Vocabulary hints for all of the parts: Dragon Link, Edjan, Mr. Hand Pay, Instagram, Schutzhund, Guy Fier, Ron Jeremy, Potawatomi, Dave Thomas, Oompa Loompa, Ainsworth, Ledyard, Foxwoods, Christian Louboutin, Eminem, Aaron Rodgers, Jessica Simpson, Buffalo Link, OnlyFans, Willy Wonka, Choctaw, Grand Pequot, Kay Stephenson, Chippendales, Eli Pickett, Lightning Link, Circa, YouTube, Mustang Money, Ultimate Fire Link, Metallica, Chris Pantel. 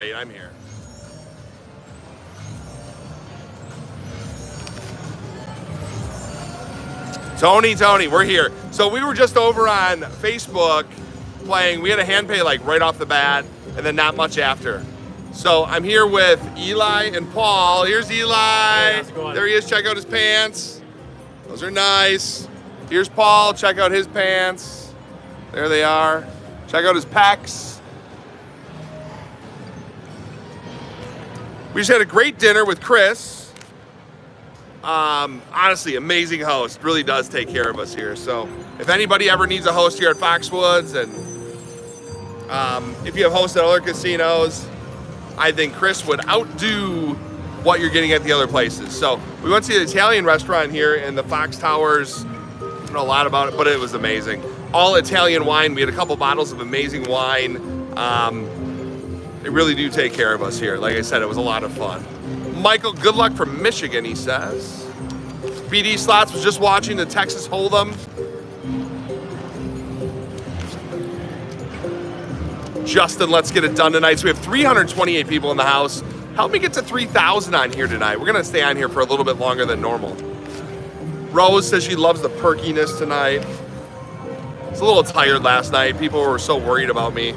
Hey, I'm here. Tony, we're here. So we were just over on Facebook playing. We had a hand pay like right off the bat and then not much after. So I'm here with Eli and Paul. Here's Eli. Hey, how's it going? There he is. Check out his pants. Those are nice. Here's Paul. Check out his pants. There they are. Check out his pecs. We just had a great dinner with Chris. Honestly, amazing host, really does take care of us here. So if anybody ever needs a host here at Foxwoods, and if you have hosts at other casinos, I think Chris would outdo what you're getting at the other places. So we went to the Italian restaurant here in the Fox Towers. I don't know a lot about it, but it was amazing. All Italian wine. We had a couple bottles of amazing wine. They really do take care of us here. Like I said, it was a lot of fun. Michael, good luck from Michigan, he says. BD Slots was just watching the Texas Hold'em. Justin, let's get it done tonight. So we have 328 people in the house. Help me get to 3,000 on here tonight. We're gonna stay on here for a little bit longer than normal. Rose says she loves the perkiness tonight. I was a little tired last night. People were so worried about me.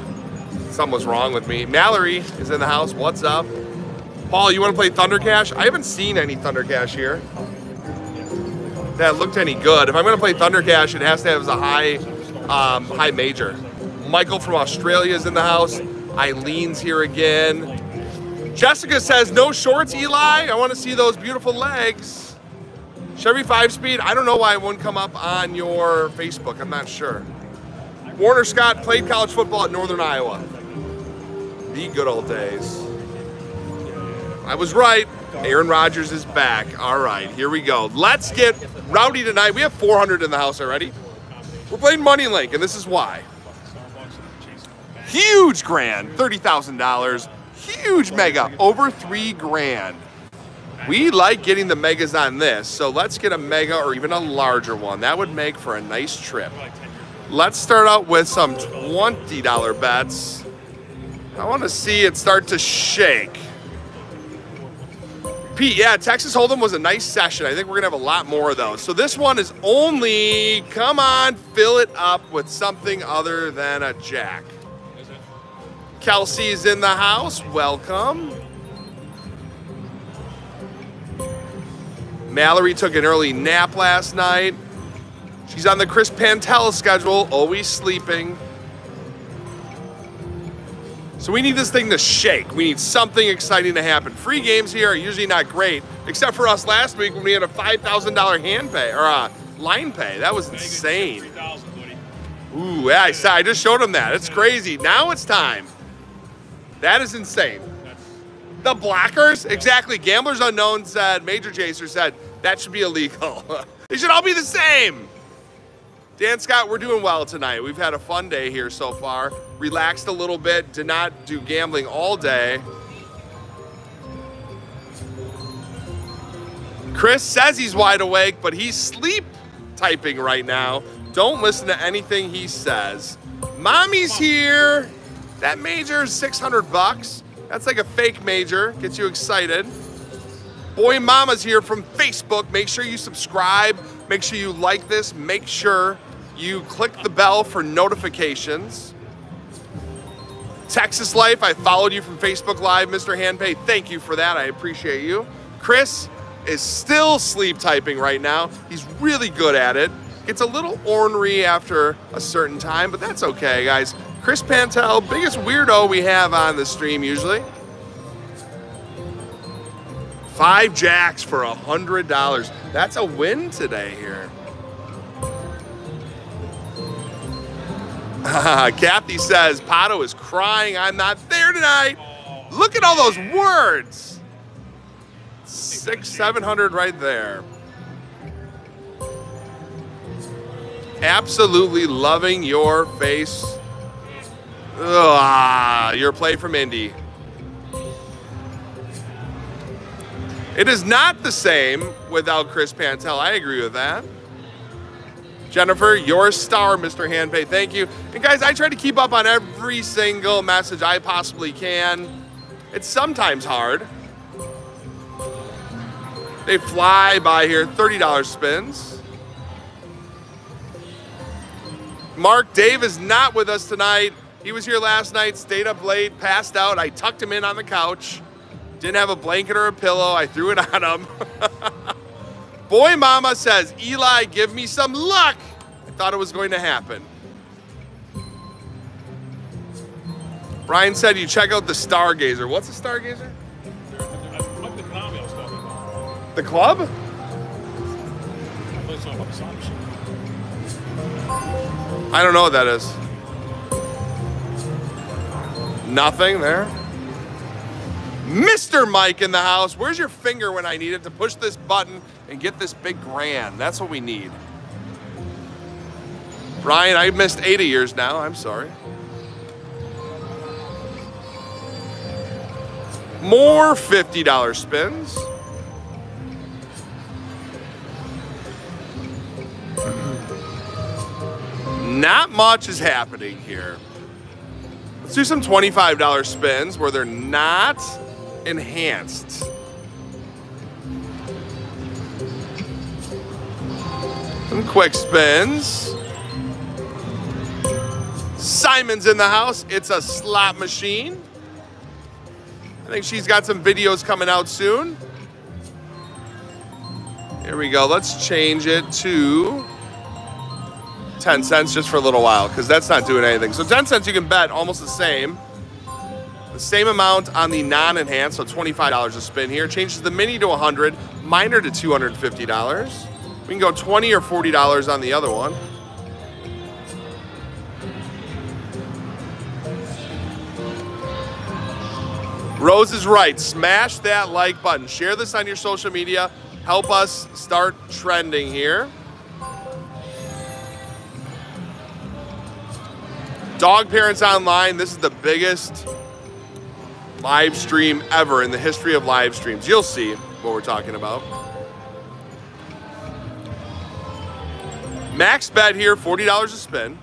Something was wrong with me. Mallory is in the house, what's up? Paul, you want to play Thunder Cash? I haven't seen any Thunder Cash here that looked any good. If I'm going to play Thunder Cash, it has to have a high, high major. Michael from Australia is in the house. Eileen's here again. Jessica says, no shorts, Eli. I want to see those beautiful legs. Chevy 5-Speed, I don't know why it won't come up on your Facebook. I'm not sure. Warner Scott played college football at Northern Iowa. The good old days. I was right. Aaron Rodgers is back. All right, here we go. Let's get rowdy tonight. We have 400 in the house already. We're playing Money Link, and this is why. Huge grand, $30,000. Huge mega, over $3 grand. We like getting the megas on this, so let's get a mega or even a larger one. That would make for a nice trip. Let's start out with some $20 bets. I want to see it start to shake. Pete, yeah, Texas Hold'em was a nice session. I think we're gonna have a lot more of those. So this one is only, come on, fill it up with something other than a jack. Kelsey's in the house, welcome. Mallory took an early nap last night. She's on the Chris Pantel schedule, always sleeping. So we need this thing to shake. We need something exciting to happen. Free games here are usually not great, except for us last week when we had a $5,000 hand pay, or a line pay. That was insane. Ooh, yeah, I just showed him that. It's crazy. Now it's time. That is insane. The blockers? Exactly. Gamblers Unknown said, Major Chaser said, that should be illegal. They should all be the same. Dan Scott, we're doing well tonight. We've had a fun day here so far. Relaxed a little bit, did not do gambling all day. Chris says he's wide awake, but he's sleep typing right now. Don't listen to anything he says. Mommy's here. That major is 600 bucks. That's like a fake major, gets you excited. Boy Mama's here from Facebook. Make sure you subscribe. Make sure you like this. Make sure you click the bell for notifications. Texas Life, I followed you from Facebook Live, Mr. Hand Pay. Thank you for that. I appreciate you. Chris is still sleep typing right now. He's really good at it. Gets a little ornery after a certain time, but that's okay, guys. Chris Pantel, biggest weirdo we have on the stream usually. 5 jacks for $100. That's a win today here. Kathy says, Pato is crying. I'm not there tonight. Look at all those words. 600, 700 right there. Absolutely loving your face. Ugh, your play from Indy. It is not the same without Chris Pantel. I agree with that. Jennifer, you're a star, Mr. Hand Pay. Thank you. And guys, I try to keep up on every single message I possibly can. It's sometimes hard. They fly by here, $30 spins. Mark Dave is not with us tonight. He was here last night, stayed up late, passed out. I tucked him in on the couch. Didn't have a blanket or a pillow. I threw it on him. Boy Mama says, Eli, give me some luck. I thought it was going to happen. Brian said you check out the Stargazer. What's a Stargazer? The club? I don't know what that is. Nothing there. Mr. Mike in the house. Where's your finger when I need it to push this button and get this big grand? That's what we need. Brian, I missed 80 years now. I'm sorry. More $50 spins. Not much is happening here. Let's do some $25 spins where they're not enhanced. Some quick spins. Simon's in the house. It's a slot machine. I think she's got some videos coming out soon. Here we go. Let's change it to 10 cents just for a little while because that's not doing anything. So 10 cents you can bet almost the same amount on the non-enhanced, so $25 a spin here. Changes the mini to 100, minor to $250. We can go $20 or $40 on the other one. Rose is right. Smash that like button. Share this on your social media. Help us start trending here. Dog Parents Online, this is the biggest live stream ever in the history of live streams. You'll see what we're talking about. Max bet here, $40 a spin.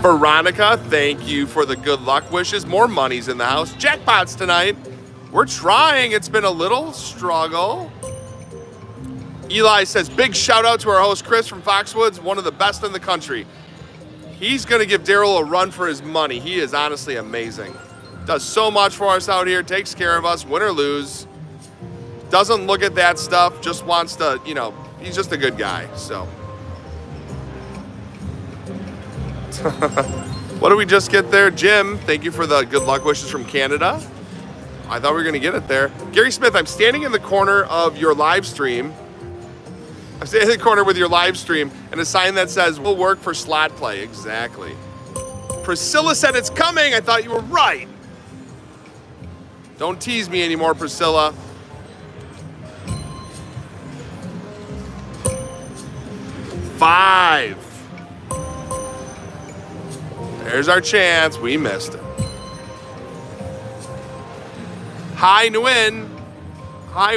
Veronica, thank you for the good luck wishes. More money's in the house. Jackpots tonight. We're trying. It's been a little struggle. Eli says, big shout out to our host, Chris from Foxwoods, one of the best in the country. He's going to give Daryl a run for his money. He is honestly amazing. Does so much for us out here, takes care of us, win or lose. Doesn't look at that stuff, just wants to, you know, he's just a good guy. So. What did we just get there? Jim, thank you for the good luck wishes from Canada. I thought we were going to get it there. Gary Smith, I'm standing in the corner of your live stream. I'm standing in the corner with your live stream and a sign that says, we'll work for slot play. Exactly. Priscilla said it's coming. I thought you were right. Don't tease me anymore, Priscilla. Five. There's our chance. We missed it. High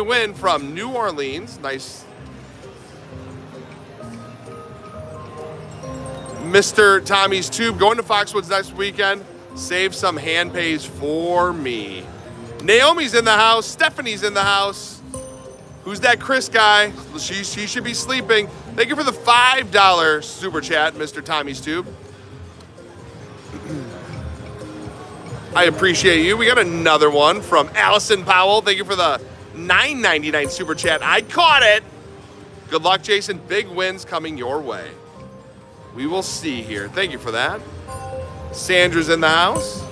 win from New Orleans. Nice. Mr. Tommy's Tube, going to Foxwoods next weekend. Save some hand pays for me. Naomi's in the house. Stephanie's in the house. Who's that Chris guy? She should be sleeping. Thank you for the $5 super chat, Mr. Tommy's Tube. I appreciate you. We got another one from Allison Powell. Thank you for the $9.99 super chat. I caught it. Good luck, Jason. Big wins coming your way. We will see here. Thank you for that. Sandra's in the house.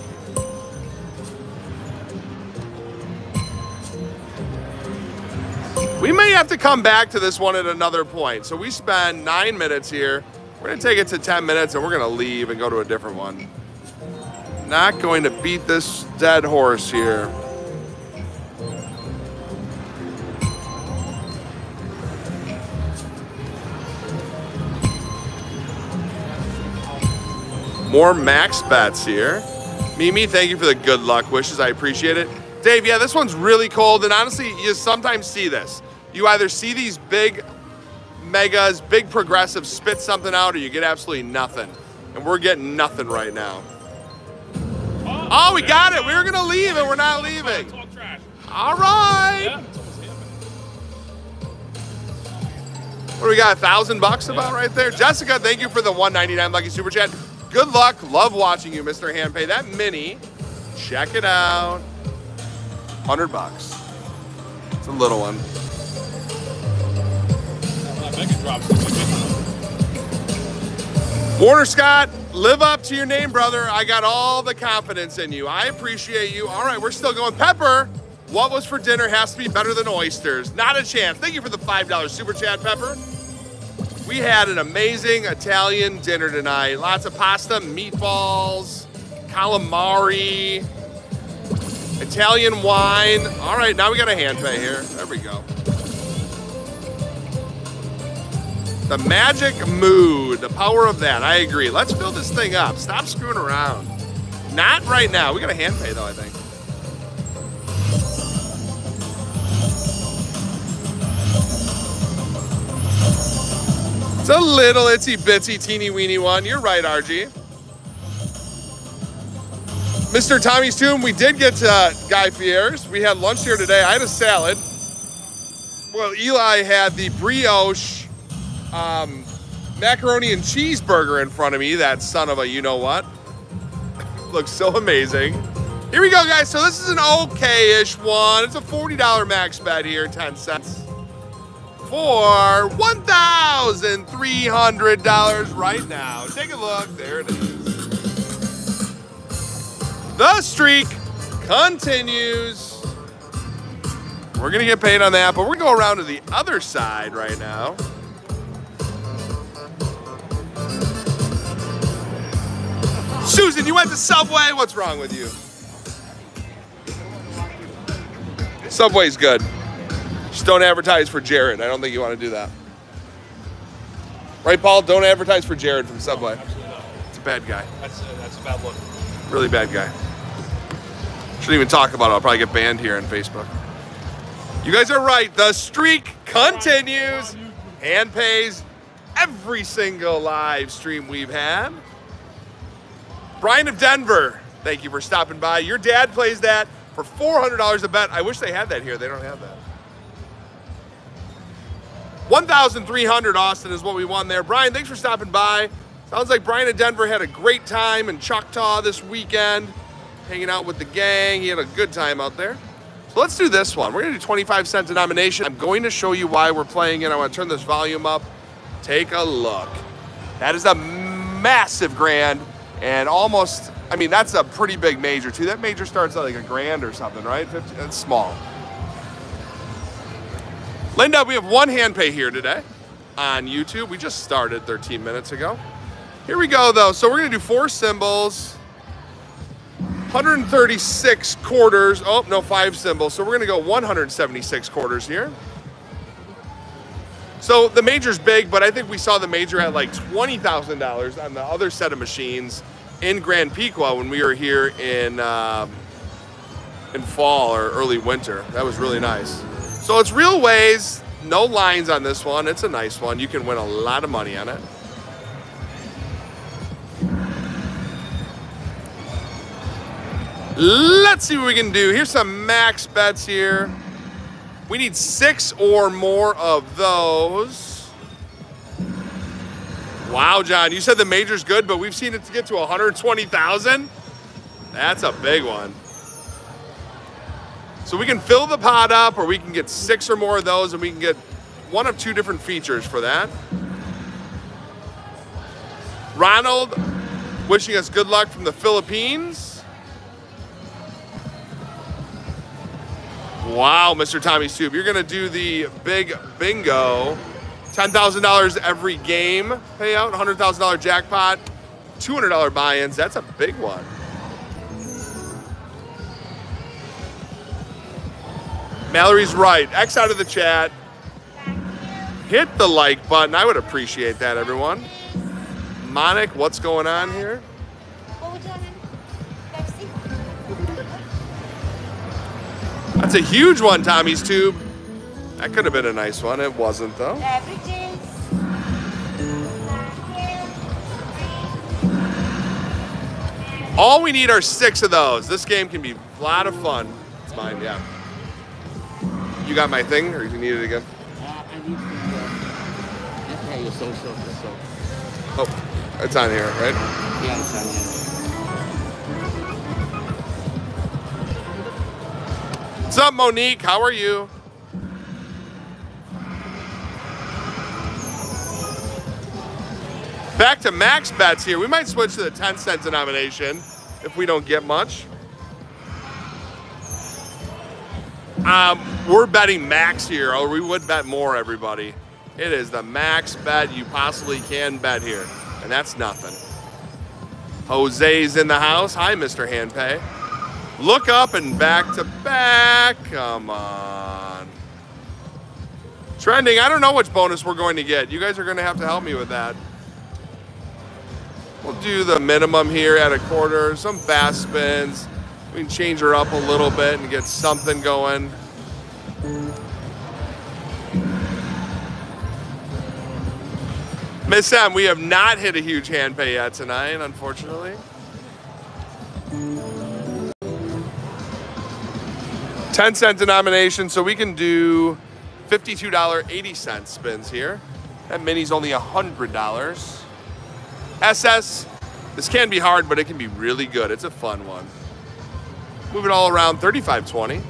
We may have to come back to this one at another point. So we spend 9 minutes here. We're going to take it to 10 minutes and we're going to leave and go to a different one. Not going to beat this dead horse here. More max bets here. Mimi, thank you for the good luck wishes. I appreciate it. Dave, yeah, this one's really cold. And honestly, you sometimes see this. You either see these big megas, big progressives, spit something out or you get absolutely nothing. And we're getting nothing right now. Oh, we got it. We were going to leave and we're not leaving. All right. What do we got, $1,000 about right there? Jessica, thank you for the 199 Lucky Super Chat. Good luck. Love watching you, Mr. Hand Pay. That mini, check it out. 100 bucks. It's a little one. Warner Scott, live up to your name, brother. I got all the confidence in you. I appreciate you. All right, we're still going. Pepper, what was for dinner has to be better than oysters. Not a chance. Thank you for the $5 super chat, Pepper. We had an amazing Italian dinner tonight. Lots of pasta, meatballs, calamari, Italian wine. All right, now we got a hand pay here. There we go. The magic mood, the power of that. I agree. Let's fill this thing up. Stop screwing around. Not right now. We got a hand pay though, I think. It's a little itsy bitsy teeny weeny one. You're right, RG. Mr. Tommy's Tomb, we did get to Guy Fier's. We had lunch here today. I had a salad. Well, Eli had the brioche macaroni and cheeseburger in front of me, that son of a you-know-what. Looks so amazing. Here we go, guys. So this is an okay-ish one. It's a $40 max bet here, 10 cents. For $1,300 right now. Take a look. There it is. The streak continues. We're going to get paid on that, but we're going to go around to the other side right now. Susan, you went to Subway. What's wrong with you? Subway's good. Just don't advertise for Jared. I don't think you want to do that. Right, Paul? Don't advertise for Jared from Subway. No, absolutely not. It's a bad guy. That's a bad look. Really bad guy. Shouldn't even talk about it. I'll probably get banned here on Facebook. You guys are right. The streak continues. Hand pays every single live stream we've had. Brian of Denver, thank you for stopping by. Your dad plays that for $400 a bet. I wish they had that here. They don't have that. 1,300, Austin, is what we won there. Brian, thanks for stopping by. Sounds like Brian of Denver had a great time in Choctaw this weekend, hanging out with the gang. He had a good time out there. So let's do this one. We're going to do 25-cent denomination. I'm going to show you why we're playing it. I want to turn this volume up. Take a look. That is a massive grand. And almost, I mean, that's a pretty big major too. That major starts at like a grand or something, right? 50, that's small. Linda, we have one hand pay here today on YouTube. We just started 13 minutes ago. Here we go though. So we're gonna do four symbols, 136 quarters. Oh, no, five symbols. So we're gonna go 176 quarters here. So the major's big, but I think we saw the major at like $20,000 on the other set of machines in Grand Pequot when we were here in fall or early winter. That was really nice. So it's real ways, no lines on this one. It's a nice one. You can win a lot of money on it. Let's see what we can do. Here's some max bets here. We need six or more of those. Wow, John, you said the major's good, but we've seen it to get to 120,000. That's a big one. So we can fill the pot up, or we can get six or more of those, and we can get one of two different features for that. Ronald, wishing us good luck from the Philippines. Wow, Mr. Tommy Soup, you're gonna do the big bingo. $10,000 every game payout, $100,000 jackpot, $200 buy-ins. That's a big one. Mallory's right. X out of the chat. Hit the like button. I would appreciate that, everyone. Monic, what's going on here? That's a huge one, Tommy's Tube. That could have been a nice one. It wasn't, though. Beverages. All we need are 6 of those. This game can be a lot of fun. It's mine, yeah. You got my thing, or you need it again? I need the social. Oh, it's on here, right? Yeah, it's on here. What's up, Monique? How are you? Back to max bets here. We might switch to the 10-cent denomination if we don't get much. We're betting max here, or we would bet more, everybody. It is the max bet you possibly can bet here, and that's nothing. Jose's in the house. Hi, Mr. Hand Pay. Look up and back to back. Come on. Trending. I don't know which bonus we're going to get. You guys are going to help me with that. We'll do the minimum here at a quarter, some fast spins. We can change her up a little bit and get something going. Miss M, we have not hit a huge hand pay yet tonight, unfortunately. 10-cent denomination, so we can do $52.80 spins here. That mini's only $100. SS, this can be hard, but it can be really good. It's a fun one. Move it all around, 35.20.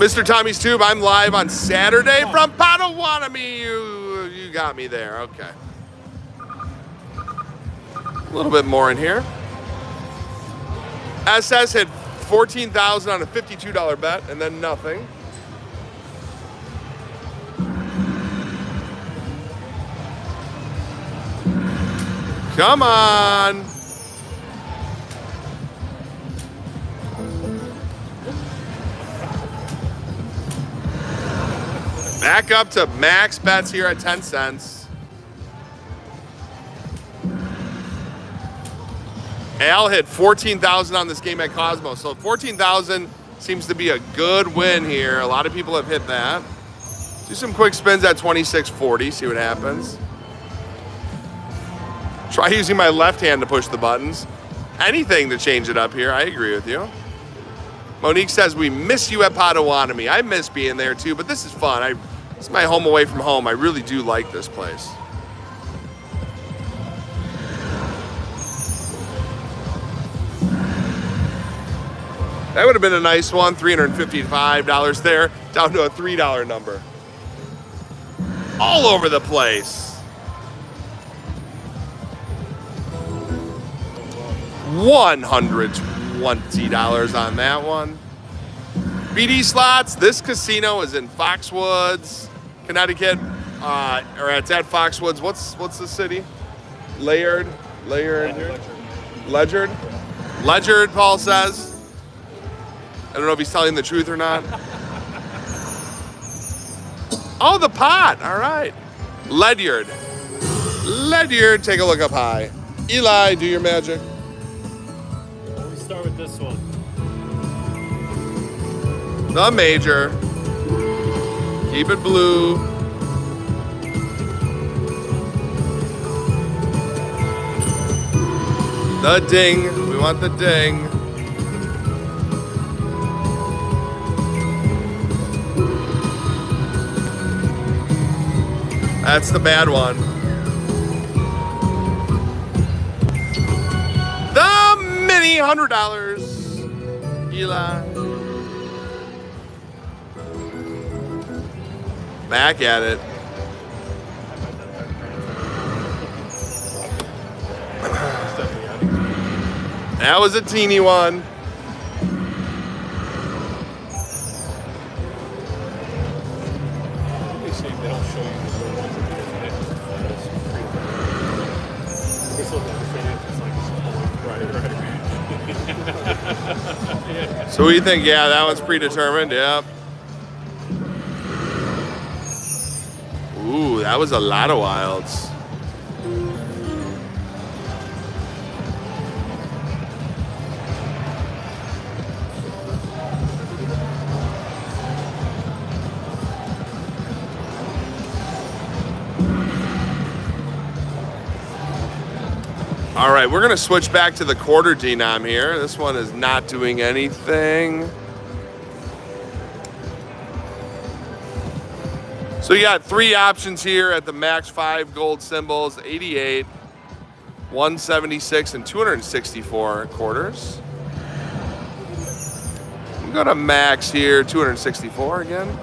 Mr. Tommy's Tube, I'm live on Saturday from Potawatomi. You got me there, okay. A little bit more in here. SS hit 14,000 on a $52 bet and then nothing. Come on. Back up to max bets here at 10 cents. Al hit 14,000 on this game at Cosmo. So 14,000 seems to be a good win here. A lot of people have hit that. Do some quick spins at 26.40, see what happens. Try using my left hand to push the buttons. Anything to change it up here, I agree with you. Monique says, we miss you at Potawatomi. I miss being there too, but this is fun. This is my home away from home. I really do like this place. That would have been a nice one, $355 there, down to a $3 number. All over the place. $120 on that one. BD slots, this casino is in Foxwoods, Connecticut, or it's at Foxwoods. What's the city? Ledyard, Paul says. I don't know if he's telling the truth or not. Oh, the pot, all right. Ledyard, take a look up high. Eli, do your magic. Let me start with this one. The major. Keep it blue. The ding, we want the ding. That's the bad one. The mini $100. Eli. Back at it. That was a teeny one. So we think, yeah, that one's predetermined, yep. Ooh, that was a lot of wilds. All right, we're gonna switch back to the quarter denom here. This one is not doing anything. So you got three options here at the max five gold symbols, 88, 176, and 264 quarters. We'll go to max here, 264 again.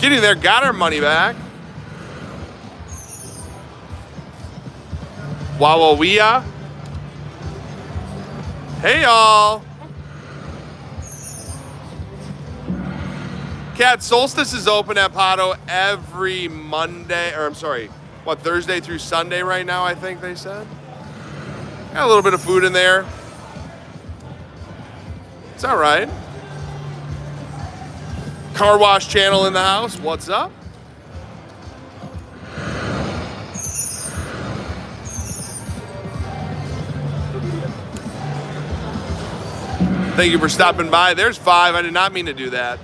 Getting there, got our money back. Wawawea. Hey y'all. Cat, Solstice is open at Pato every Monday, or I'm sorry, what, Thursday through Sunday right now, I think they said. Got a little bit of food in there. It's all right. Car Wash Channel in the house, what's up? Thank you for stopping by. There's five, I did not mean to do that.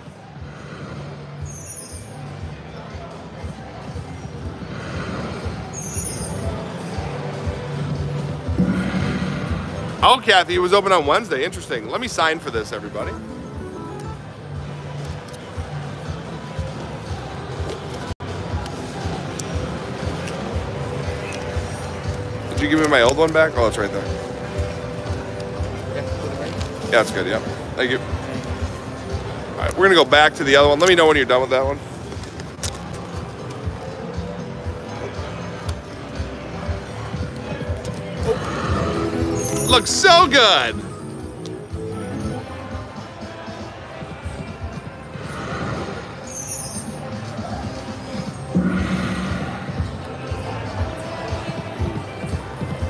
Oh, Kathy, it was open on Wednesday. Interesting. Let me sign for this, everybody. Did you give me my old one back? Oh, it's right there. Yeah, it's good. Yep. Yeah. Thank you. All right, we're going to go back to the other one. Let me know when you're done with that one. Looks so good.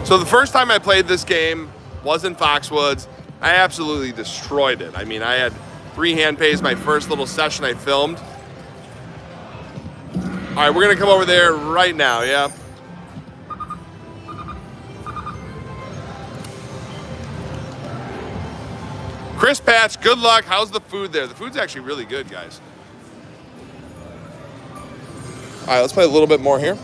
So the first time I played this game was in Foxwoods. I absolutely destroyed it. I mean, I had three hand pays my first little session I filmed. All right, we're gonna come over there right now, yeah. Chris Patch, good luck. How's the food there? The food's actually really good, guys. All right, let's play a little bit more here.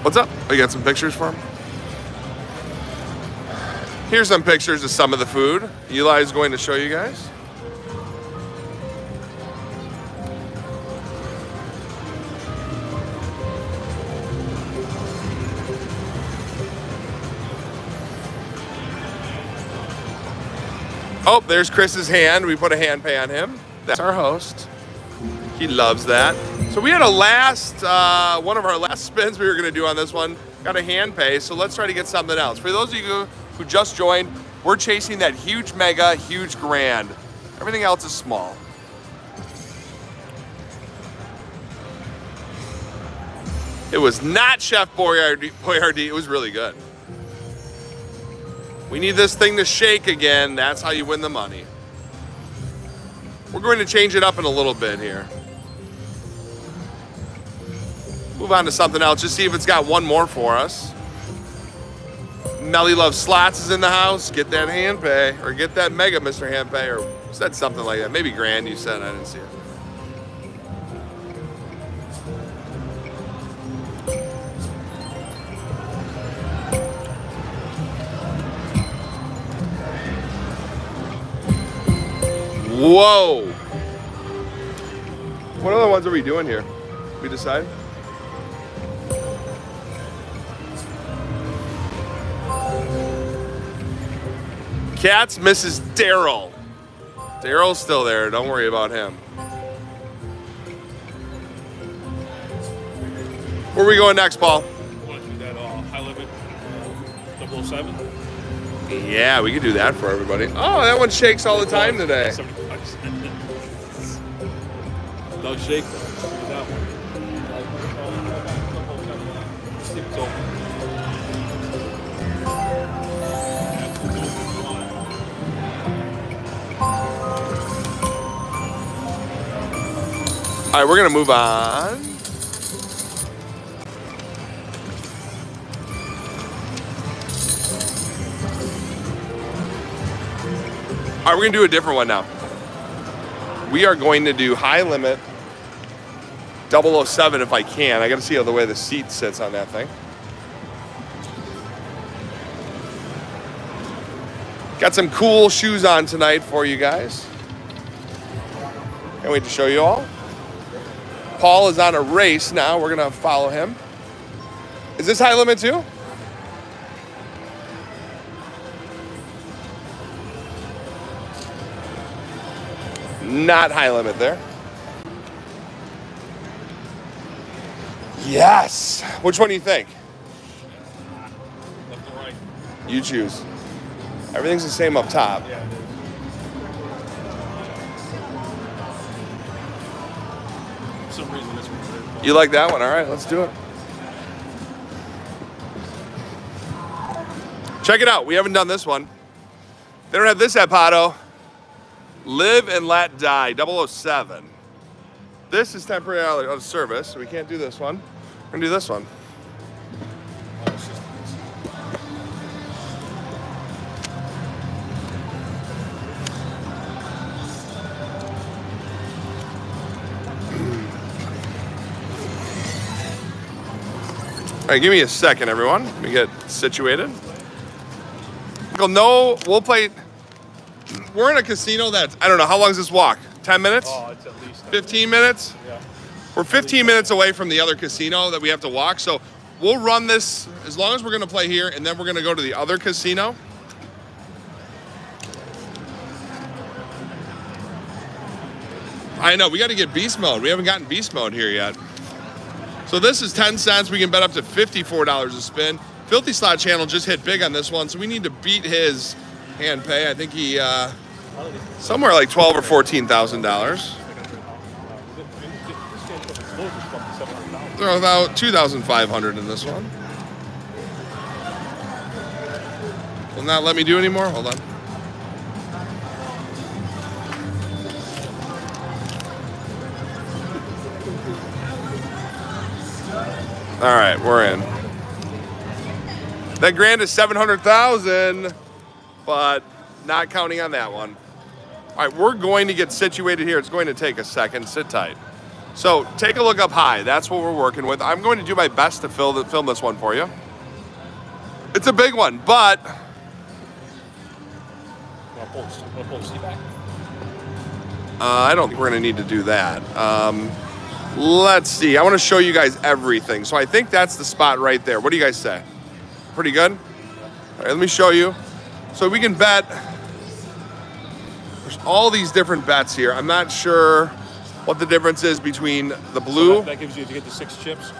What's up? Oh, you got some pictures for him? Here's some pictures of some of the food Eli's going to show you guys. Oh, there's Chris's hand. We put a hand pay on him. That's our host. He loves that. So we had a last, one of our last spins we were gonna do on this one. Got a hand pay, so let's try to get something else. For those of you who just joined, we're chasing that huge mega, huge grand. Everything else is small. It was not Chef Boyardee. It was really good. We need this thing to shake again. That's how you win the money. We're going to change it up in a little bit here. Move on to something else. Just see if it's got one more for us. Melly Love Slots is in the house. Get that hand pay, or get that mega Mr. Hand Pay, or said something like that. Maybe grand you said, I didn't see it. Whoa! What other ones are we doing here? We decide? Cats, Mrs. Daryl. Daryl's still there, don't worry about him. Where are we going next, Paul? I want to do that high limit 007. Yeah, we could do that for everybody. Oh, that one shakes all the time today. Don't shake that one. All right, we're gonna move on. All right, we're gonna do a different one now. We are going to do high limit 007 if I can. I got to see how the way the seat sits on that thing. Got some cool shoes on tonight for you guys. Can't wait to show you all. Paul is on a race now. We're going to follow him. Is this high limit too? Not high limit there. Yes. Which one do you think? Left or right? You choose. Everything's the same up top. Yeah, it is. For some reason, this one's there. You like that one? All right, let's do it. Check it out. We haven't done this one. They don't have this at Pato. Live and Let Die, 007. This is temporarily out of service, so we can't do this one. We're gonna do this one. All right, give me a second, everyone. Let me get situated. No, we'll play. We're in a casino that's, I don't know, how long is this walk? 10 minutes? Oh, it's at least 15 minutes? Yeah. We're 15 minutes away from the other casino that we have to walk, so we'll run this as long as we're gonna play here, and then we're gonna go to the other casino. I know, we gotta get beast mode. We haven't gotten beast mode here yet. So this is 10 cents. We can bet up to $54 a spin. Filthy Slot Channel just hit big on this one, so we need to beat his hand pay. I think he, somewhere like $12,000 or $14,000. Throw about 2,500 in this one. Will not let me do anymore? Hold on. All right, we're in. That grand is 700,000. But not counting on that one. All right, we're going to get situated here. It's going to take a second. Sit tight. So take a look up high. That's what we're working with. I'm going to do my best to film this one for you. It's a big one, but... I don't think we're going to need to do that. Let's see. I want to show you guys everything. So I think that's the spot right there. What do you guys say? Pretty good? All right, let me show you. So we can bet, there's all these different bets here. I'm not sure what the difference is between the blue. So that gives you, if you get the 6 chips,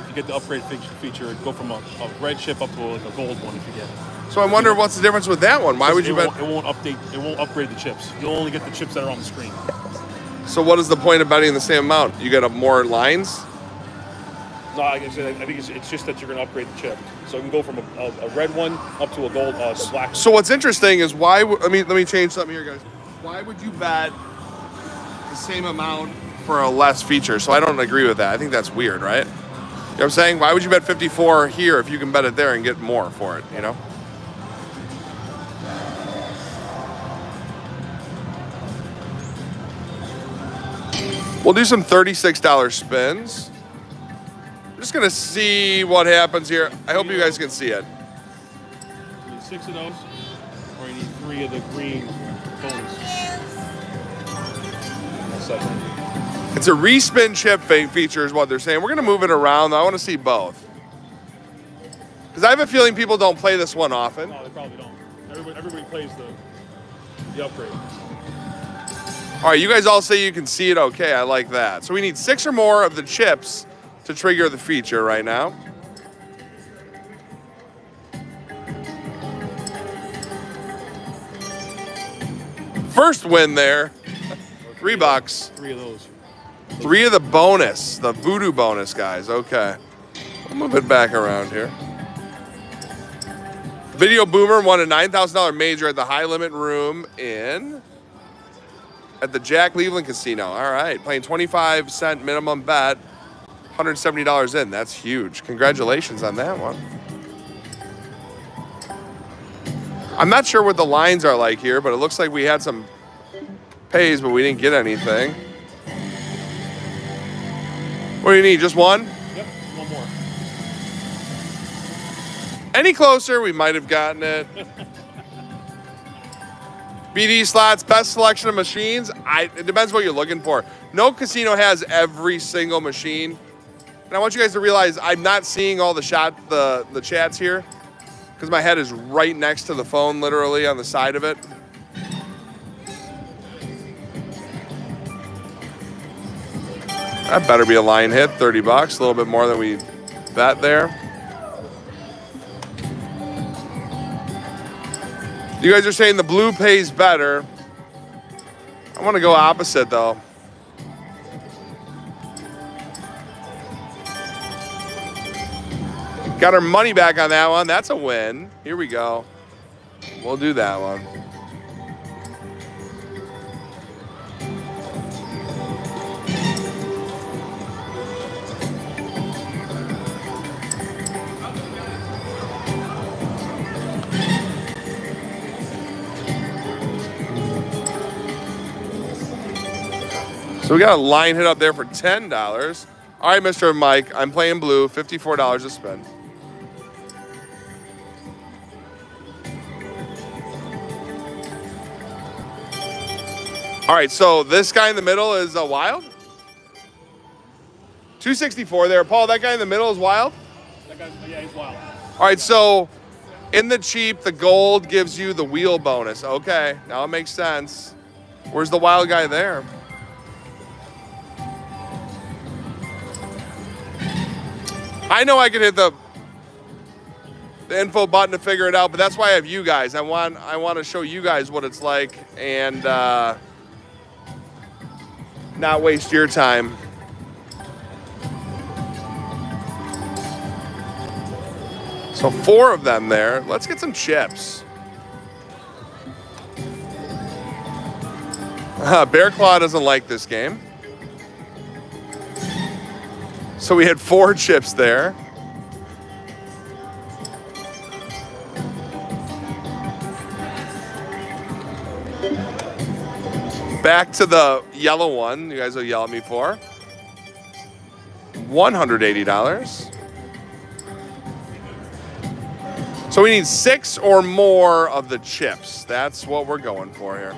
if you get the upgrade feature, go from a red chip up to like a gold one if you get it. So I wonder what's the difference with that one. Why would you bet? It won't upgrade the chips. You'll only get the chips that are on the screen. So what is the point of betting the same amount? You get up more lines? No, I think it's just that you're going to upgrade the chip. So you can go from a red one up to a gold, black. So what's interesting is why, let me change something here, guys. Why would you bet the same amount for a less feature? So I don't agree with that. I think that's weird, right? You know what I'm saying? Why would you bet 54 here if you can bet it there and get more for it, you know? We'll do some $36 spins. I'm just gonna see what happens here. I hope you guys can see it. You need 6 of those, or you need 3 of the green cones. It's a re-spin chip feature is what they're saying. We're gonna move it around. I wanna see both. Because I have a feeling people don't play this one often. No, they probably don't. Everybody plays the upgrade. All right, you guys all say you can see it okay. I like that. So we need 6 or more of the chips to trigger the feature right now. First win there, $3. 3 of those. 3 of the bonus, the voodoo bonus, guys, okay. I'll move it back around here. Video Boomer won a $9,000 major at the high limit room at the Jack Cleveland Casino. All right, playing 25-cent minimum bet. $170 in, that's huge. Congratulations on that one. I'm not sure what the lines are like here, but it looks like we had some pays, but we didn't get anything. What do you need, just one? Yep, one more. Any closer, we might have gotten it. BD slots, best selection of machines. It depends what you're looking for. No casino has every single machine. And I want you guys to realize I'm not seeing all the chats here because my head is right next to the phone, literally on the side of it. That better be a line hit, 30 bucks, a little bit more than we bet there. You guys are saying the blue pays better. I want to go opposite though. Got our money back on that one. That's a win. Here we go. We'll do that one. So we got a line hit up there for $10. All right, Mr. Mike, I'm playing blue, $54 to spend. All right, so this guy in the middle is a wild? 264 there. Paul, that guy in the middle is wild? That guy's, yeah, he's wild. All right, so in the cheap, the gold gives you the wheel bonus. Okay, now it makes sense. Where's the wild guy there? I know I can hit the info button to figure it out, but that's why I have you guys. I want to show you guys what it's like and not waste your time. So four of them there. Let's get some chips. Bear Claw doesn't like this game. So we had four chips there. Back to the yellow one, you guys will yell at me for. $180. So we need six or more of the chips. That's what we're going for here.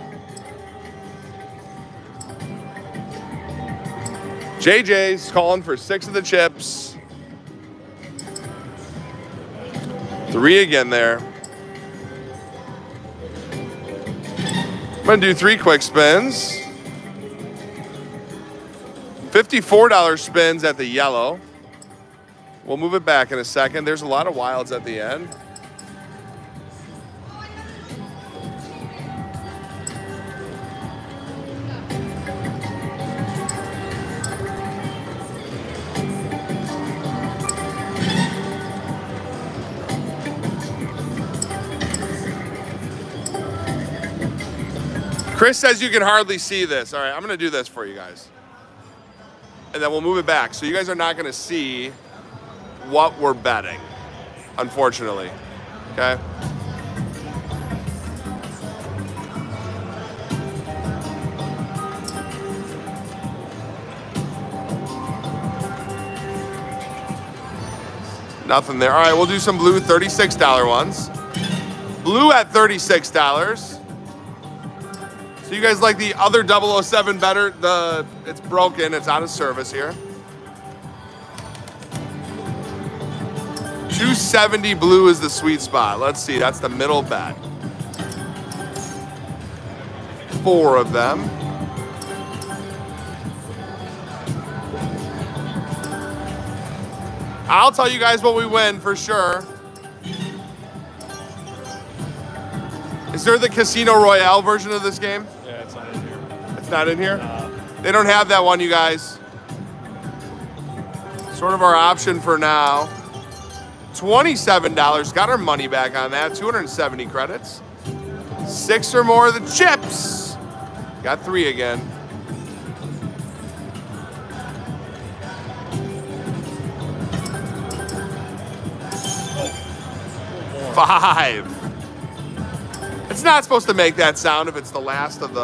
JJ's calling for six of the chips. Three again there. I'm gonna do three quick spins. $54 spins at the yellow. We'll move it back in a second. There's a lot of wilds at the end. Chris says you can hardly see this. All right, I'm gonna do this for you guys. And then we'll move it back. So you guys are not gonna see what we're betting, unfortunately, okay? Nothing there. All right, we'll do some blue $36 ones. Blue at $36. So you guys like the other 007 better? It's broken, it's out of service here. 270 blue is the sweet spot. Let's see, that's the middle bet. Four of them. I'll tell you guys what we win for sure. Is there the Casino Royale version of this game? Yeah, it's not in here. It's not in here? They don't have that one, you guys. Sort of our option for now. $27, got our money back on that, 270 credits. Six or more of the chips. Got three again. Five. It's not supposed to make that sound if it's the last of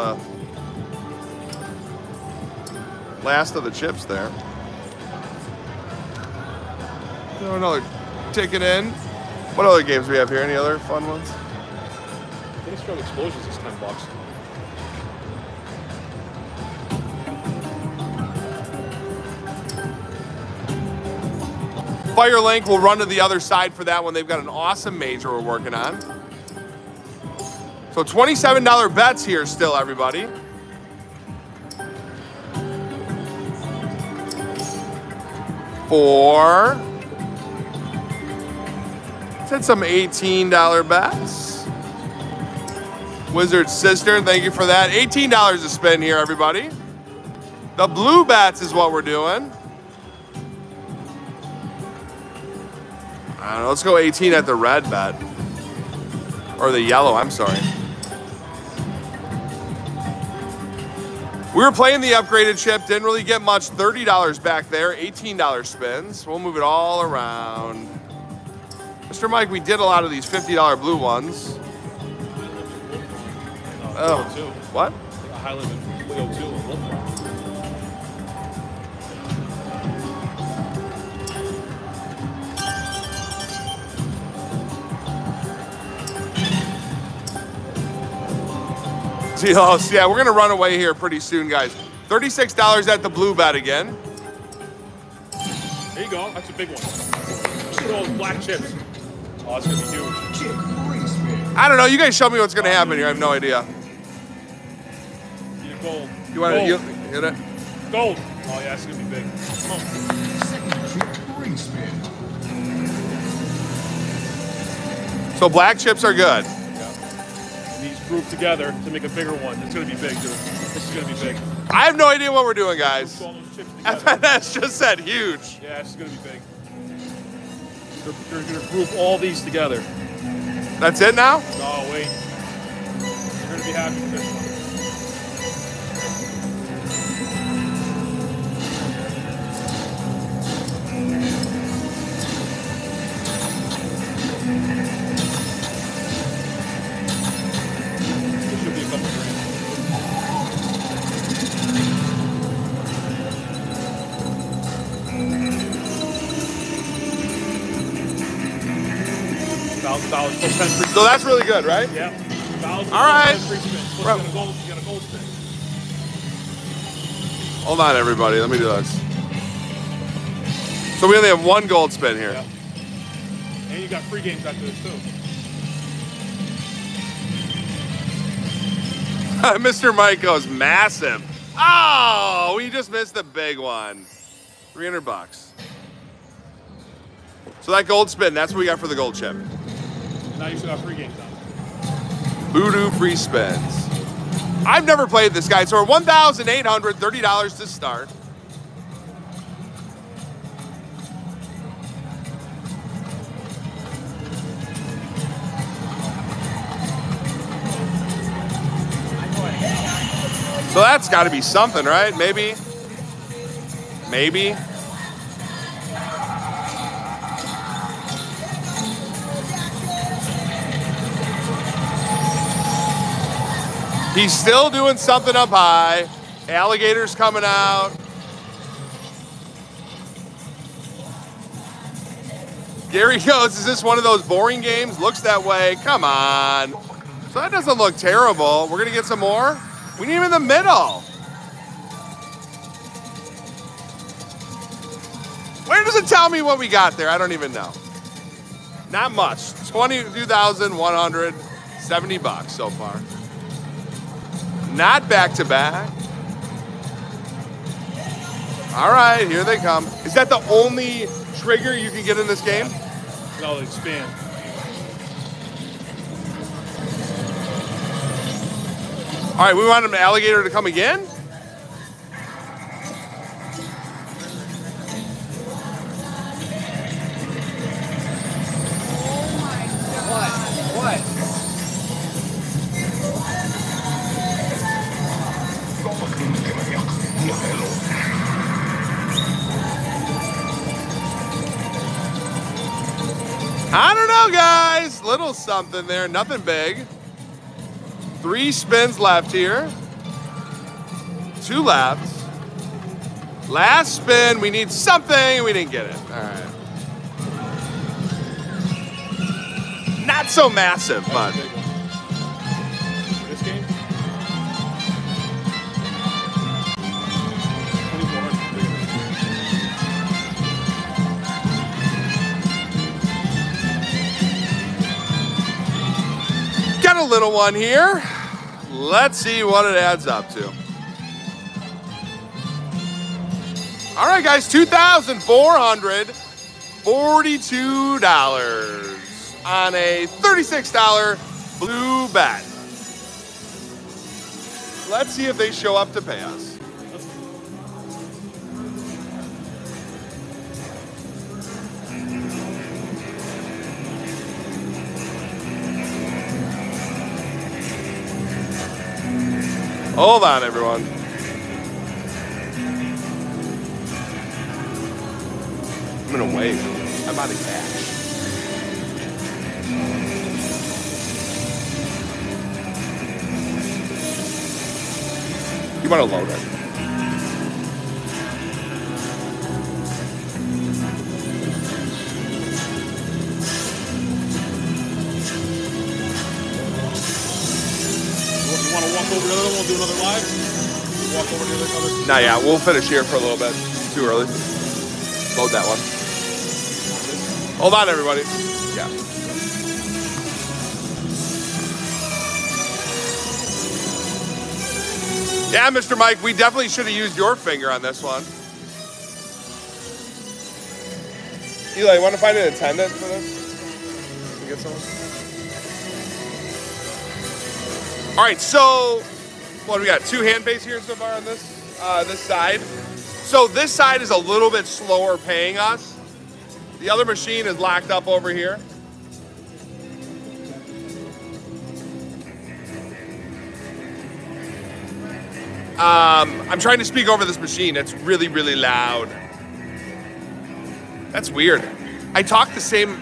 the chips there. Throw another ticket in. What other games do we have here? Any other fun ones? I think Strong Explosions is $10. Firelink will run to the other side for that one. They've got an awesome major we're working on. So $27 bets here still, everybody. Four. Let's hit some $18 bets. Wizard Cistern, thank you for that. $18 to spend here, everybody. The blue bets is what we're doing. I don't know, let's go 18 at the red bet. Or the yellow, I'm sorry. We were playing the upgraded chip, didn't really get much. $30 back there, $18 spins. We'll move it all around. Mr. Mike, we did a lot of these $50 blue ones. Oh, what? Highland and 302 and Wolfpack. Delos, yeah, we're gonna run away here pretty soon, guys. $36 at the blue bet again. There you go, that's a big one. Look at all those black chips. Oh, it's gonna be huge. I don't know, you guys show me what's gonna happen here, I have no idea. Gold. You wanna hit it? Gold. Oh yeah, it's gonna be big. Come on. So black chips are good. Group together to make a bigger one. It's going to be big, dude. This is going to be big. I have no idea what we're doing, guys. FNS just said huge. Yeah, it's going to be big. They're going to group all these together. That's it now? No, wait. You're going to be happy with this one. So that's really good, right? Yeah. Alright. Hold on, everybody. Let me do this. So we only have one gold spin here. Yeah. And you got free games after this, too. Mr. Mike goes massive. Oh, we just missed the big one. $300. So that gold spin, that's what we got for the gold chip. Now you should have free games on. Voodoo free spins. I've never played this, guy, so we're $1,830 to start. So that's got to be something, right? Maybe. Maybe. He's still doing something up high. Alligators coming out. Gary goes, is this one of those boring games? Looks that way. Come on. So that doesn't look terrible. We're going to get some more. We need him in the middle. Where does it tell me what we got there? I don't even know. Not much. $22,170 so far. Not back to back. All right, here they come. Is that the only trigger you can get in this game? No, they spin. All right, we want an alligator to come again? I don't know, guys. Little something there, nothing big. Three spins left here. Two left. Last spin, we need something. We didn't get it. All right. Not so massive, but. This game? 24. Got a little one here. Let's see what it adds up to. All right, guys, $2,442 on a $36 blue bet. Let's see if they show up to pay us. Hold on, everyone. I'm going to wait. I'm out of cash. You want to load it. You want to walk over to the other one? We'll do another live. Walk over to the other. Nah, yeah, we'll finish here for a little bit. It's too early. Load that one. Hold on, everybody. Yeah. Yeah, Mr. Mike, we definitely should have used your finger on this one. Eli, you want to find an attendant for this? Get someone. All right, so what do we got? Two hand pays here so far on this this side. So this side is a little bit slower paying us. The other machine is locked up over here. I'm trying to speak over this machine. It's really, really loud. That's weird. I talk the same.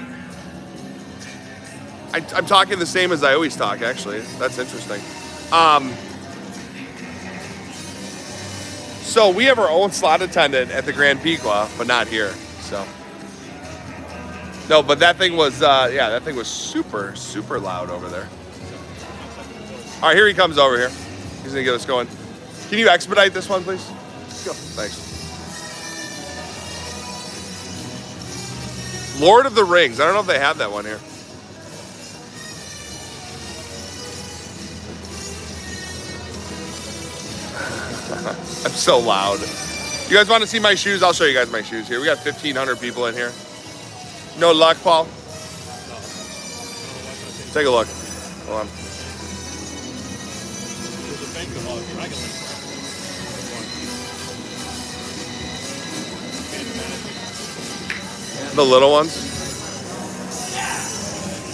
I'm talking the same as I always talk, actually. That's interesting. So we have our own slot attendant at the Grand Pequot, but not here, so. No, but that thing was, yeah, that thing was super, super loud over there. All right, here he comes over here. He's gonna get us going. Can you expedite this one, please? Let's go. Thanks. Lord of the Rings. I don't know if they have that one here. I'm so loud. You guys want to see my shoes? I'll show you guys my shoes here. We got 1,500 people in here. No luck, Paul? Take a look. Hold on. The little ones?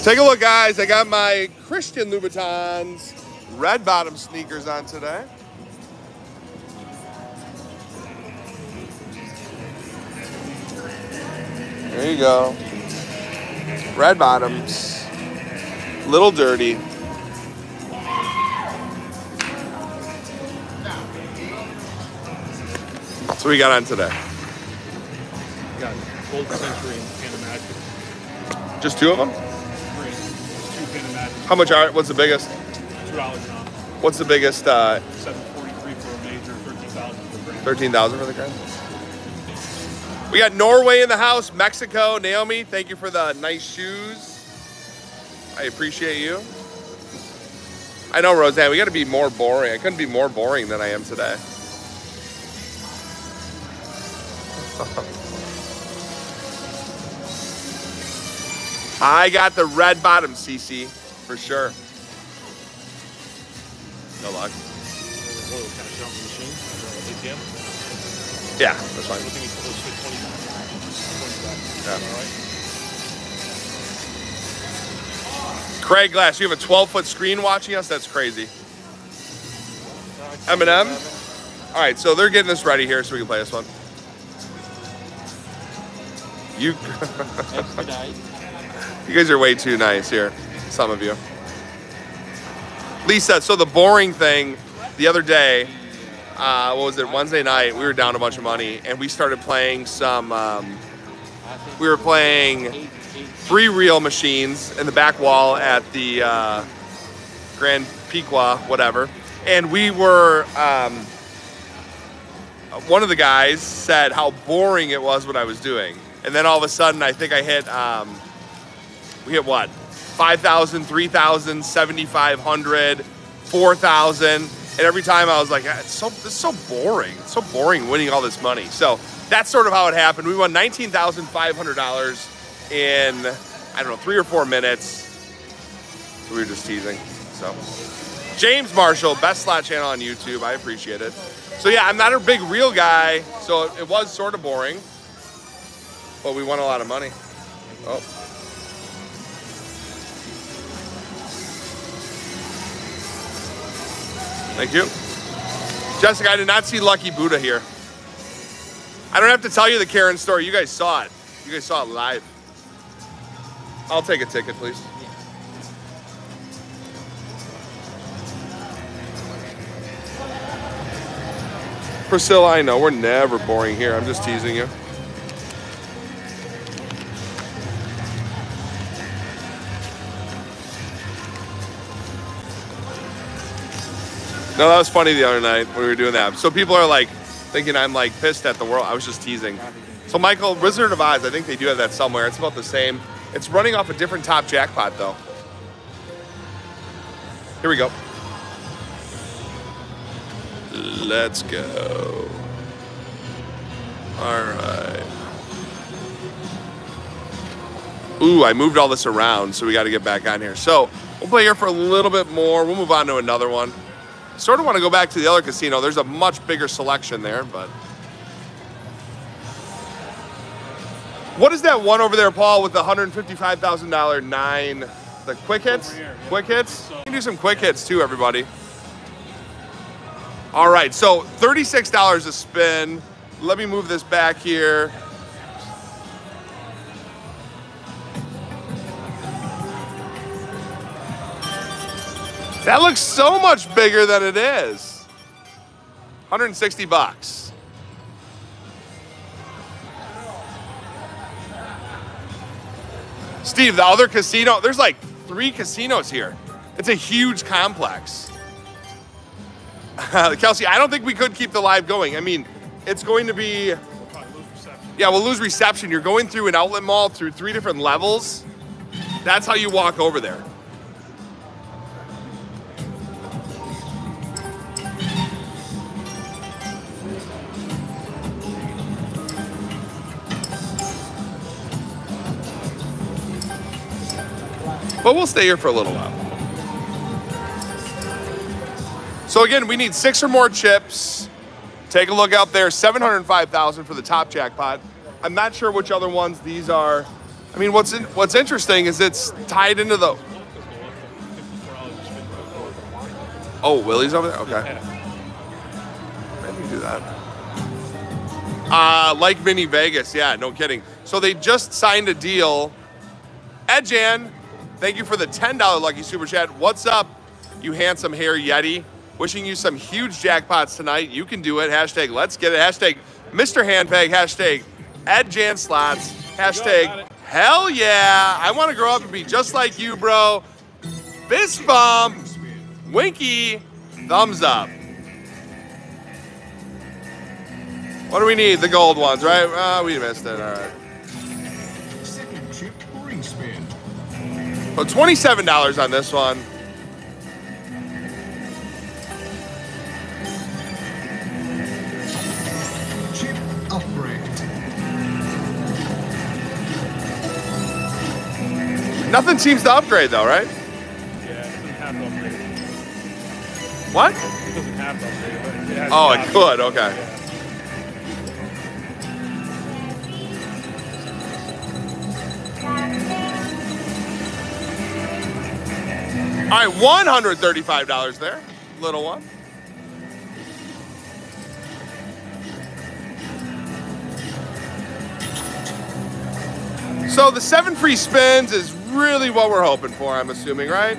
Take a look, guys. I got my Christian Louboutins red bottom sneakers on today. There you go. Red bottoms, a little dirty. That's what we got on today. We got Gold Century and Panda Magic. Just two of them? Three. Just two Panda Magic. How much are? What's the biggest? $2 now. What's the biggest? 743 for a major, 13,000 for the grand. 13,000 for the grand. We got Norway in the house, Mexico. Naomi, thank you for the nice shoes. I appreciate you. I know, Roseanne, we gotta be more boring. I couldn't be more boring than I am today. I got the red bottom, CC, for sure. No luck. Yeah, that's fine. Yeah. Craig Glass, you have a 12-foot screen watching us? That's crazy. Eminem? All right, so they're getting this ready here so we can play this one. You, you guys are way too nice here, some of you. Lisa, so the boring thing the other day, what was it, Wednesday night, we were down a bunch of money and we started playing some, we were playing three reel machines in the back wall at the Grand Pequot, whatever. And we were, one of the guys said how boring it was what I was doing. And then all of a sudden, I think I hit, we hit what? 5,000, 3,000, 7,500, 4,000. And every time I was like, it's so boring. It's so boring winning all this money. So that's sort of how it happened. We won $19,500 in, I don't know, 3 or 4 minutes. We were just teasing, so. James Marshall, best slot channel on YouTube. I appreciate it. So yeah, I'm not a big reel guy, so it was sort of boring, but we won a lot of money. Oh. Thank you. Jessica, I did not see Lucky Buddha here. I don't have to tell you the Karen story. You guys saw it. You guys saw it live. I'll take a ticket, please. Priscilla, I know, we're never boring here. I'm just teasing you. No, that was funny the other night when we were doing that. So people are like thinking I'm like pissed at the world. I was just teasing. So Michael, Wizard of Oz, I think they do have that somewhere. It's about the same. It's running off a different top jackpot though. Here we go. Let's go. All right. Ooh, I moved all this around, so we got to get back on here. So we'll play here for a little bit more. We'll move on to another one. Sort of want to go back to the other casino. There's a much bigger selection there, but. What is that one over there, Paul, with the $155,000 nine? The quick hits? Here, yeah. Quick hits? You can do some quick hits too, everybody. All right, so $36 a spin. Let me move this back here. That looks so much bigger than it is. 160 bucks. Steve, the other casino, there's like 3 casinos here. It's a huge complex. Kelsey, I don't think we could keep the live going. I mean, it's going to be, yeah, we'll lose reception. You're going through an outlet mall through 3 different levels. That's how you walk over there. But we'll stay here for a little while. So again, we need 6 or more chips. Take a look out there, 705,000 for the top jackpot. I'm not sure which other ones these are. I mean, what's interesting is it's tied into the... Oh, Willie's over there? Okay. Maybe do that. Like Mini Vegas, yeah, no kidding. So they just signed a deal. Edjan, thank you for the $10 Lucky Super Chat. What's up, you handsome hair yeti? Wishing you some huge jackpots tonight. You can do it. Hashtag let's get it. Hashtag Mr. Hand Pay. Hashtag Edjan Slots. Hashtag hell yeah. I want to grow up and be just like you, bro. Fist bump. Winky. Thumbs up. What do we need? The gold ones, right? We missed it. All right. So $27 on this one. Nothing seems to upgrade though, right? Yeah, it doesn't have to upgrade. What? It doesn't have to upgrade, but it has oh, it could, okay. Yeah. All right, $135 there, little one. So the 7 free spins is really what we're hoping for, I'm assuming, right?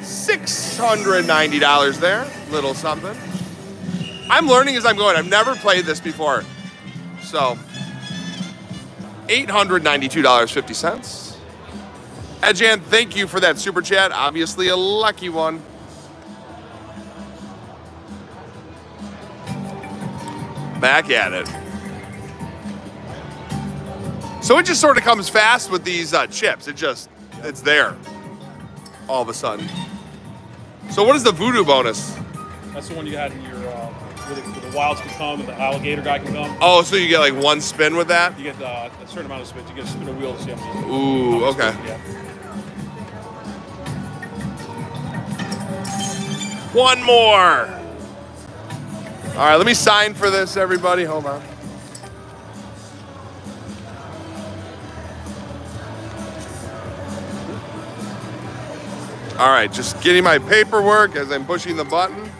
$690 there, little something. I'm learning as I'm going. I've never played this before, so. $892.50. Edjan, thank you for that super chat. Obviously a lucky one. Back at it. So it just sort of comes fast with these chips. It just, it's there all of a sudden. So what is the voodoo bonus? That's the one you had in your, where the wilds can come and the alligator guy can come. Oh, so you get like one spin with that? You get a certain amount of spins. You get a spin of wheels. Yeah. Ooh, okay. Spin, yeah. One more. All right, let me sign for this, everybody. Hold on. All right, just getting my paperwork as I'm pushing the button.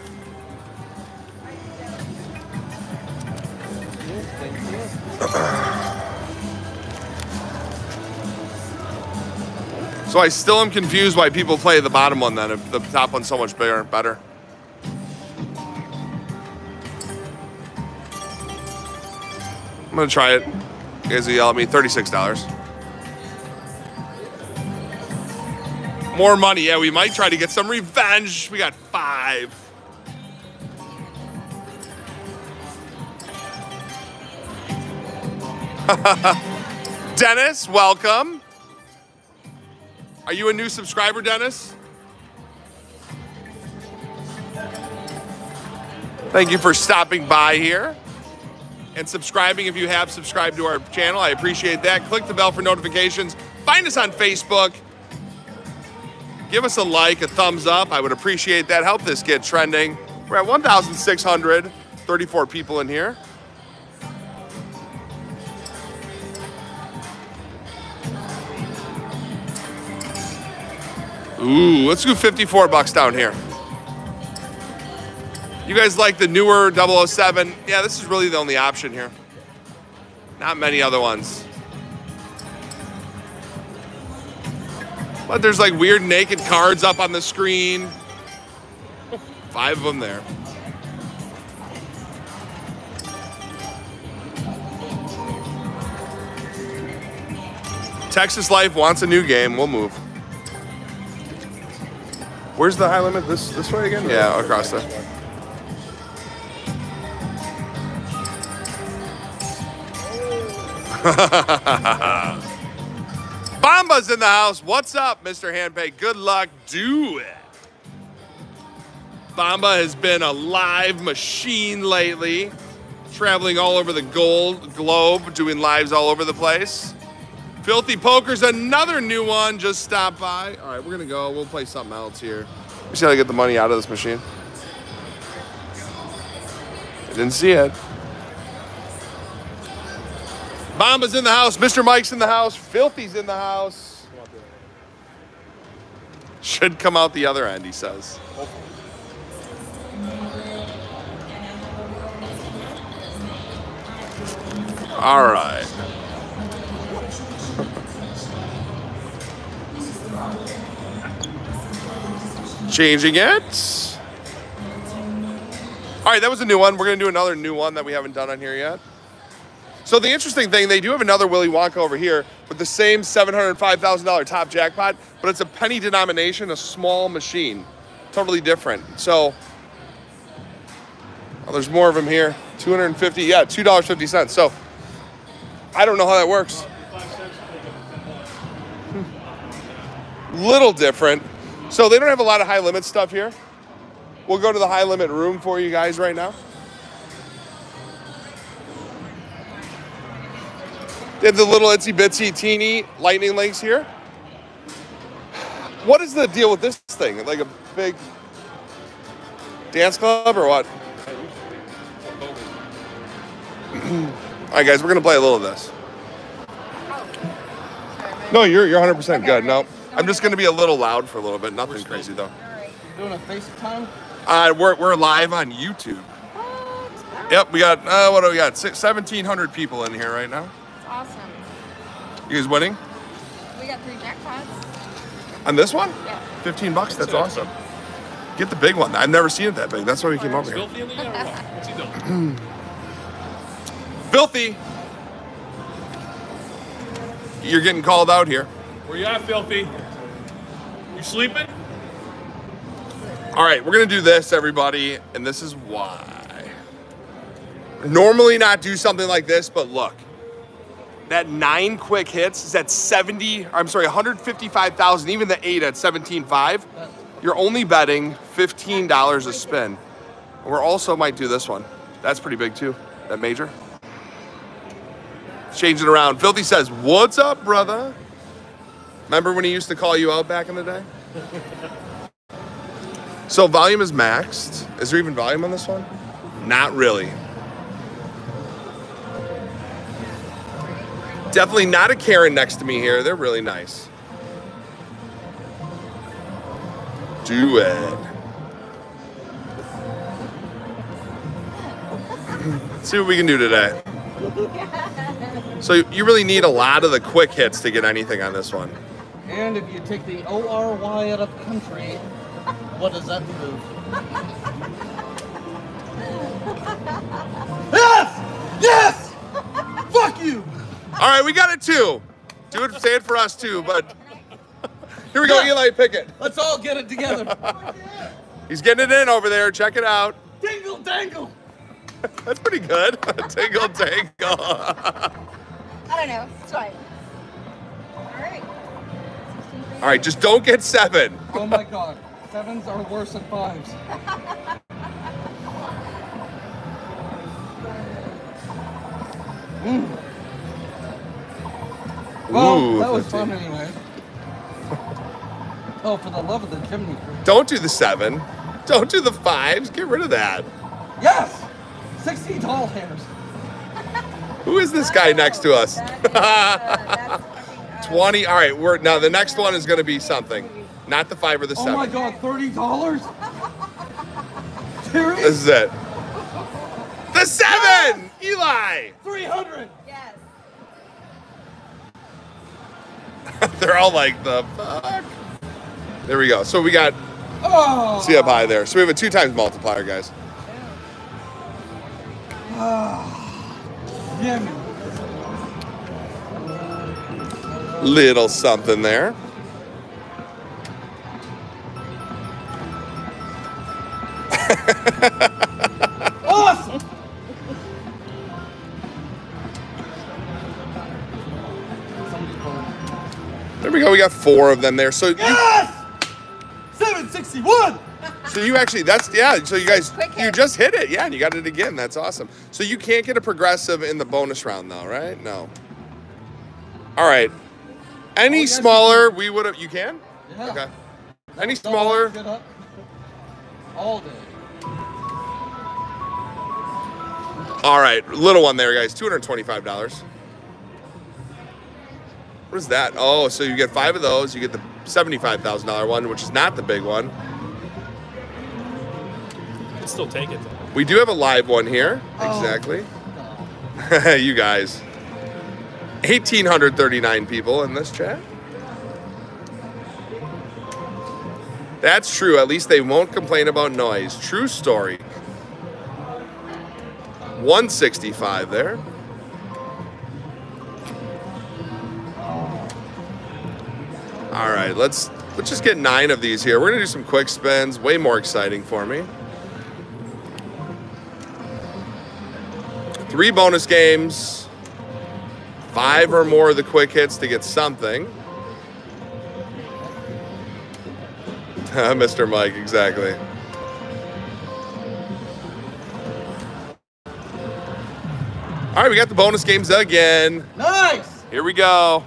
So I still am confused why people play the bottom one then, if the top one's so much bigger, better. I'm gonna try it. You guys will yell at me, $36. More money, yeah, we might try to get some revenge. We got 5. Dennis, welcome. Are you a new subscriber, Dennis? Thank you for stopping by here and subscribing if you have subscribed to our channel. I appreciate that. Click the bell for notifications. Find us on Facebook. Give us a like, a thumbs up. I would appreciate that. Help this get trending. We're at 1,634 people in here. Ooh, let's do $54 down here. You guys like the newer 007? Yeah, this is really the only option here. Not many other ones. But there's like weird naked cards up on the screen. 5 of them there. Texas Life wants a new game. We'll move. Where's the high limit? This way again? Yeah, across there. Bomba's in the house. What's up, Mr. Hand Pay? Good luck. Do it. Bomba has been a live machine lately, traveling all over the globe, doing lives all over the place. Filthy Poker's another new one. Just stop by. All right, we're gonna go. We'll play something else here. We just gotta get the money out of this machine. I didn't see it. Bomba's in the house. Mr. Mike's in the house. Filthy's in the house. Should come out the other end, he says. All right. Changing it. All right, that was a new one. We're gonna do another new one that we haven't done on here yet. So the interesting thing, they do have another Willy Wonka over here with the same $705,000 top jackpot, but it's a penny denomination, a small machine, totally different. So, well, there's more of them here. 250, yeah, $2.50. So I don't know how that works. Little different. So they don't have a lot of high limit stuff here. We'll go to the high limit room for you guys right now. They have the little itsy bitsy teeny lightning links here. What is the deal with this thing? Like a big dance club or what? All right, guys, we're gonna play a little of this. No, you're 100% good. No. I'm just gonna be a little loud for a little bit. Nothing crazy though. Doing a FaceTime? We're live on YouTube. What? Yep, we got what do we got? 1,700 people in here right now. That's awesome. You guys winning? We got 3 jackpots. On this one? Yeah. $15. That's awesome. Get the big one. I've never seen it that big. That's why we came over here. Filthy in the yard or what? What's he doing? Filthy. You're getting called out here. Where you at, filthy? You sleeping? All right, we're gonna do this, everybody, and this is why. Normally not do something like this, but look. That 9 quick hits is at 155,000, even the 8 at 17.5. You're only betting $15 a spin. We're also might do this one. That's pretty big too, that major. Change it around. Filthy says, what's up, brother? Remember when he used to call you out back in the day? So volume is maxed. Is there even volume on this one? Not really. Definitely not a Karen next to me here. They're really nice. Do it. See what we can do today. So you really need a lot of the quick hits to get anything on this one. And if you take the O-R-Y out of country, what does that move? Yes! Yes! Fuck you! All right, we got it too. Do it, say it for us too, but here we go, Eli Pickett. Let's all get it together. He's getting it in over there. Check it out. Dingle dangle. That's pretty good. Dingle dangle. I don't know. It's fine. All right. All right, just don't get 7. Oh my God, 7s are worse than 5s. Mm. Well, ooh, that was 15. Fun anyway. Oh, for the love of the chimney. Don't do the 7. Don't do the 5s. Get rid of that. Yes! 60 tall hairs. Who is this guy next to us? That is, that's 20. All right, we're now the next one is going to be something. Not the 5 or the 7. Oh my God, $30? Seriously? This is it. The 7! Yes! Eli! 300! Yes. They're all like, the fuck? There we go. So we got, see up high there. So we have a 2x multiplier, guys. Yeah. Little something there. Awesome! There we go, we got 4 of them there. So yes! 761! So you actually, that's, yeah, so you guys, you just hit it. Yeah, and you got it again. That's awesome. So you can't get a progressive in the bonus round though, right? No. All right. Any smaller, we would have, you can? Yeah. Okay. That any smaller. All day. All right, little one there, guys, $225. What is that? Oh, so you get 5 of those. You get the $75,000 one, which is not the big one. You can still take it, though. We do have a live one here. Oh. Exactly. No. You guys. 1,839 people in this chat. That's true. At least they won't complain about noise. True story. 165 there. All right, let's just get 9 of these here. We're gonna do some quick spins, way more exciting for me. 3 bonus games, 5 or more of the quick hits to get something. Mr. Mike, exactly. All right, we got the bonus games again. Nice. Here we go.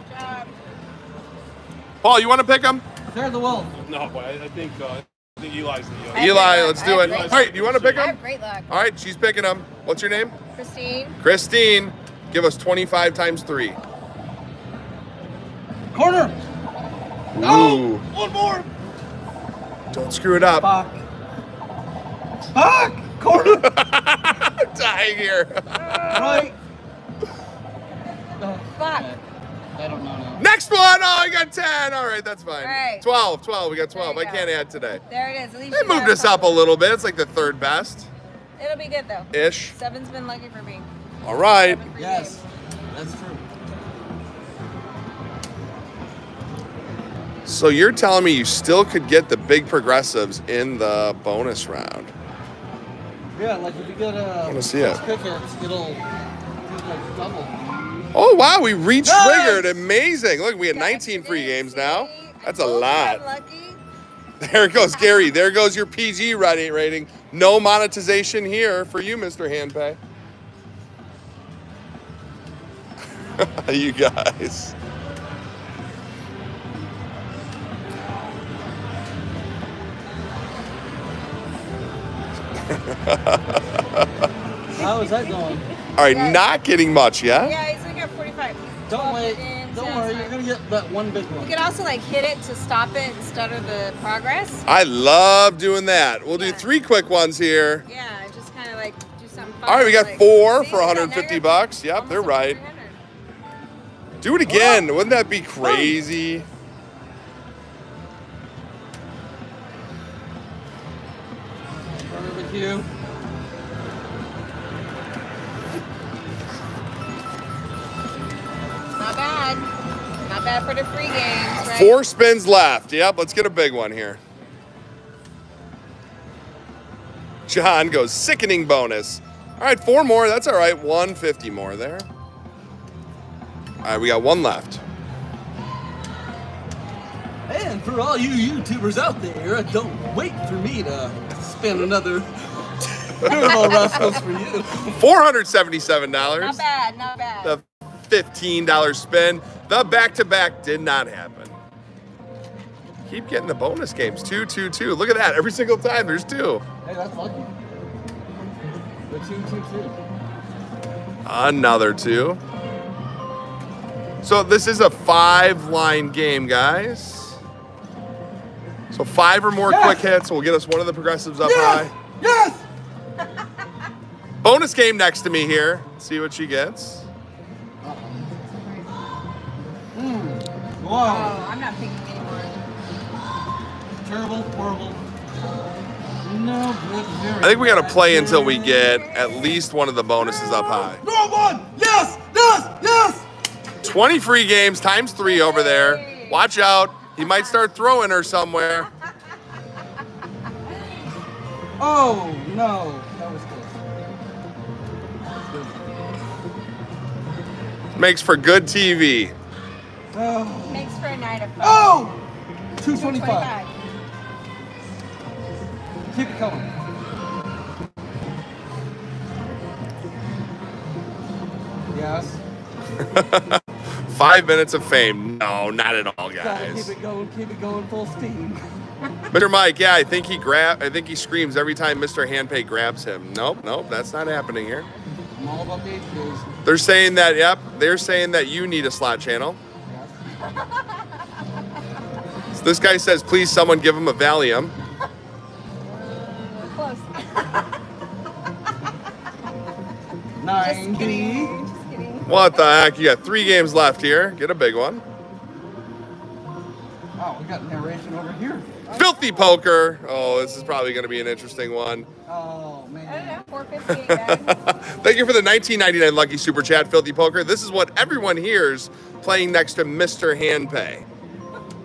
Paul, you want to pick them? They're the wolf. No, but I think Eli's the wolf. Eli, let's do it. All right, do you want to pick them? I have great luck. All right, she's picking them. What's your name? Christine. Christine, give us 25 times 3. Corner. Ooh. No, 1 more. Don't screw it up. Fuck. Fuck. Corner. I'm dying here. Right. Oh, fuck. I don't know now. Next one! Oh, I got 10. All right, that's fine. Right. 12, 12. We got 12. I can't add today. There it is. At least they moved us up a little bit. It's like the 3rd best. It'll be good, though. Ish. 7's been lucky for me. All right. Yes, that's true. So you're telling me you still could get the big progressives in the bonus round? Yeah, like if you get a picker, it'll like double. Oh wow, we re-triggered. Nice. Amazing. Look, we had 19 free games now. That's a lot. There goes Gary. There goes your PG rating. No monetization here for you, Mr. Hand Pay. You guys. How is that going? All right, yeah. Not getting much, yeah? Yeah, he's looking at 45. Don't wait. Don't worry, you're going to get that one big one. You can also like hit it to stop it and stutter the progress. I love doing that. We'll do three quick ones here. Yeah, just kind of like do something fun. All right, we got like, four for 150 bucks. Yep, they're right. Do it again. Whoa. Wouldn't that be crazy? Started with you. Not bad. Not bad for the free games, right? Four spins left. Yep, let's get a big one here. John goes sickening bonus. All right, four more. That's all right. 150 more there. All right, we got one left. And for all you YouTubers out there, don't wait for me to spin another caramel rascals for you. $477. Not bad, not bad. The $15 spin. The back-to-back did not happen. Keep getting the bonus games. Two, two, two. Look at that. Every single time, there's two. Hey, that's lucky. The two, two, two. Another two. So this is a five-line game, guys. So five or more quick hits will get us one of the progressives up high. Yes! Bonus game next to me here. See what she gets. Wow. Oh, I'm not thinking anymore. Terrible, horrible. No good. I think we got to play until we get at least one of the bonuses up high. No one! Yes! Yes! Yes! 20 free games times three over there. Watch out. He might start throwing her somewhere. Oh, no. That was good. Makes for good TV. Oh. Makes for a night of fun. Oh! 225. Keep it coming. Yes. 5 minutes of fame. No, not at all, guys. Gotta keep it going full steam. Mr. Mike, yeah, I think he screams every time Mr. Hand Pay grabs him. Nope, nope, that's not happening here. I'm all about the HPs. They're saying that, yep, they're saying that you need a slot channel. Yes. So this guy says, please someone give him a Valium. We're close. 90. What the heck? You got three games left here. Get a big one. Oh, we got narration over here. Filthy poker. Oh, this is probably going to be an interesting one. Oh, man. I don't know. 458, guys. Thank you for the $19.99 Lucky Super Chat, Filthy Poker. This is what everyone hears playing next to Mr. Hand Pay.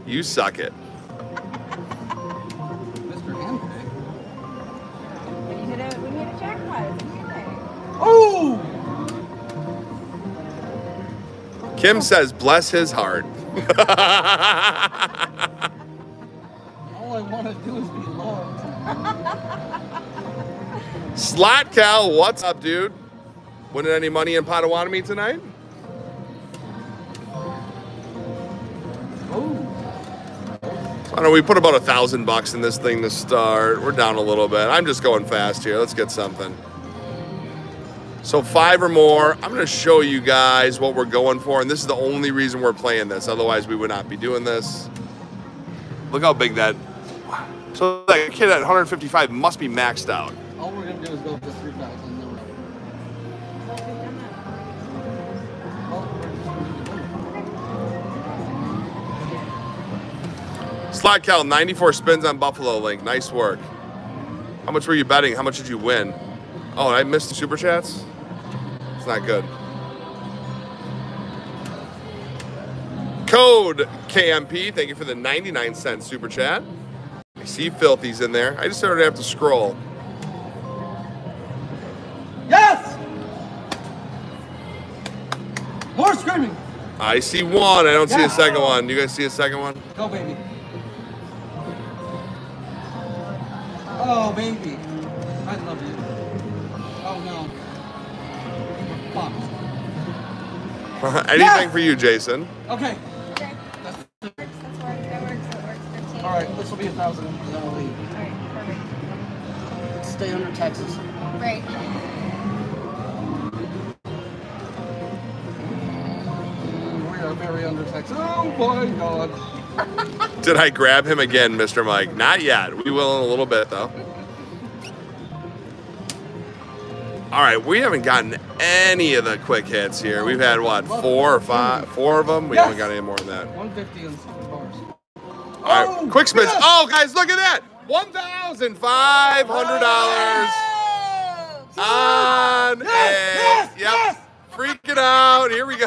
You suck it. Mr. Hand Pay? We need a jackpot. Oh! Kim says, bless his heart. All I want to do is be loved. Slot Cal, what's up, dude? Winning any money in Potawatomi tonight? Oh. I don't know, we put about $1,000 in this thing to start. We're down a little bit. I'm just going fast here. Let's get something. So five or more, I'm gonna show you guys what we're going for, and this is the only reason we're playing this. Otherwise, we would not be doing this. Look how big that, so that kid at 155 must be maxed out. All we're gonna do is go up to 3,000. Slot Cal, 94 spins on Buffalo Link, nice work. How much were you betting? How much did you win? Oh, I missed the super chats? It's not good. Code KMP, thank you for the 99-cent super chat. I see Filthy's in there. I just started to have to scroll. Yes! More screaming. I see one. I don't see a second one. Do you guys see a second one? Go, baby. Oh, baby. I love you. Oh, no. Fuck. Anything for you, Jason. Okay. All right, this will be 1,000, and then we'll leave. All right, perfect. Stay under Texas. Right. We are very under Texas. Oh my God. Did I grab him again, Mr. Mike? Not yet. We will in a little bit, though. All right, we haven't gotten any of the quick hits here. We've had, what, four of them? We haven't got any more than that. 150 and some bars. All right, quick spin. Yes. Oh, guys, look at that. $1,500 on it. Yep. Freaking out. Here we go.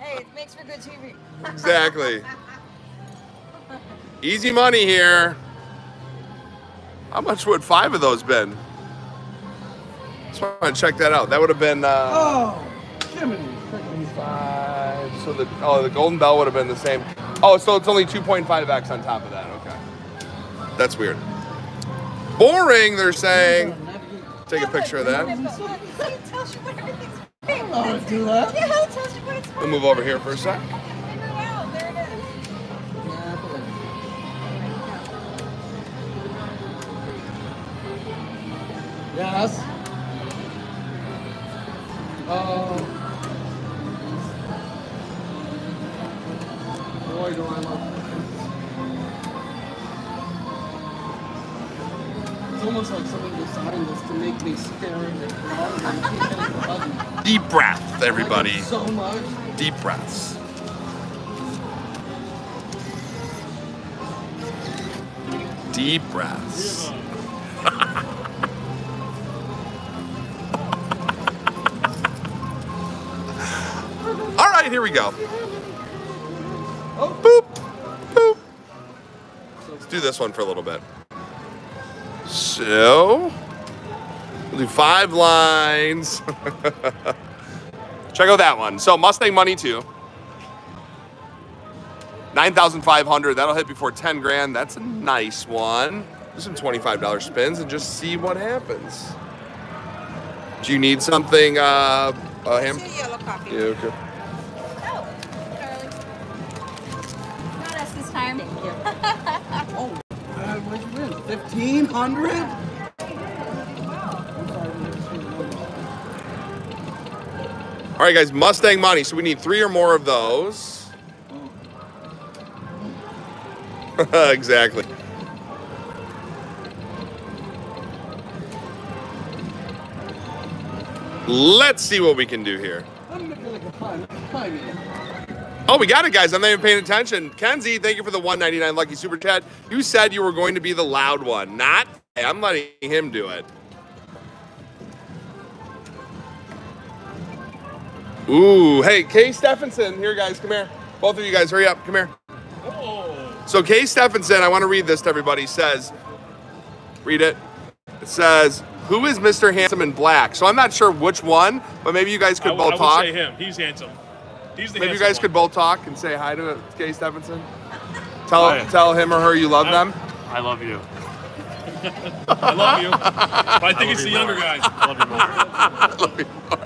Hey, it makes for good TV. Exactly. Easy money here. How much would 5 of those been? Just want to check that out. That would have been. Jiminy. 5. So the golden bell would have been the same. Oh, so it's only 2.5x on top of that. Okay, that's weird. Boring. They're saying. Take a picture of that. We'll move over here for a sec. Yes. Oh. Boy, do I love it. It's almost like someone designed this to make me stare at it longer and keep hitting the button. Deep breath, everybody. Thank you so much. Deep breaths. Deep breaths. Yeah. All right, here we go. Oh. Boop, boop. Let's do this one for a little bit. So, we'll do 5 lines. Check out that one. So, Mustang Money 2. 9,500. That'll hit before 10 grand. That's a nice one. Do some $25 spins and just see what happens. Do you need something? Ham? Yellow coffee. Yeah, okay. Time. Thank you. Oh, what'd you win? 1,500? Wow. All right, guys, Mustang Money. So we need 3 or more of those. Oh. Exactly. Let's see what we can do here. Oh, we got it, guys. I'm not even paying attention. Kenzie, thank you for the 199 Lucky Super Chat. You said you were going to be the loud one. Not. I'm letting him do it. Ooh. Hey, Kay Stephenson. Here, guys. Come here. Both of you guys, hurry up. Come here. Oh. So Kay Stephenson, I want to read this to everybody, says, read it. It says, who is Mr. Handsome in Black? So I'm not sure which one, but maybe you guys could both talk. I would say him. He's handsome. Maybe you guys could both talk and say hi to Kay Stephenson. Tell him or her you love them. I love you. I love you. But I think it's the younger guy. I love you more. I love you more.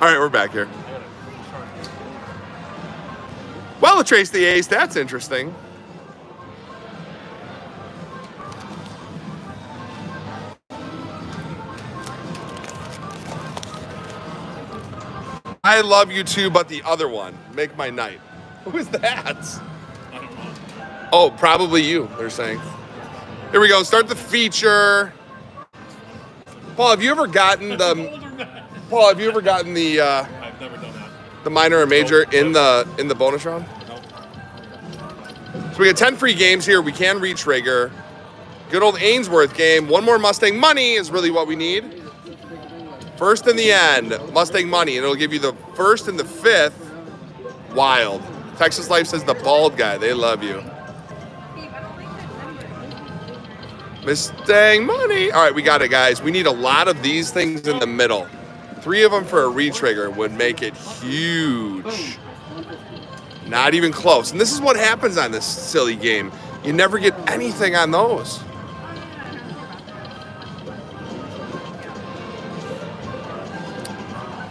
All right, we're back here. Well, it traced the ace. That's interesting. I love you too, but the other one. Make my night. Who is that? I don't know. Oh, probably you, they're saying. Here we go. Start the feature. Paul, have you ever gotten the Paul, have you ever gotten the I've never done that. The minor or major in the bonus round? Nope. So we got 10 free games here. We can reach Rager. Good old Ainsworth game. One more Mustang Money is really what we need. First in the end, Mustang Money, and it'll give you the first and the fifth Wild. Texas Life says the bald guy. They love you. Mustang money. All right, we got it, guys. We need a lot of these things in the middle. 3 of them for a re-trigger would make it huge. Not even close. And this is what happens on this silly game. You never get anything on those.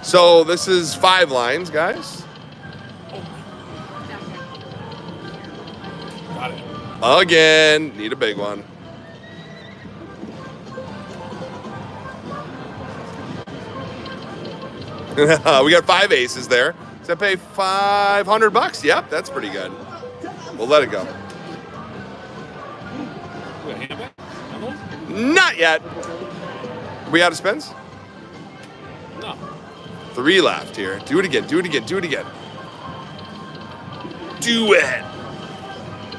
So this is 5 lines, guys. Got it. Again, need a big one. We got 5 aces there. Does that pay 500 bucks? Yep, that's pretty good. We'll let it go. Not yet. We out of spins? No. 3 left here. Do it again. Do it again. Do it again. Do it.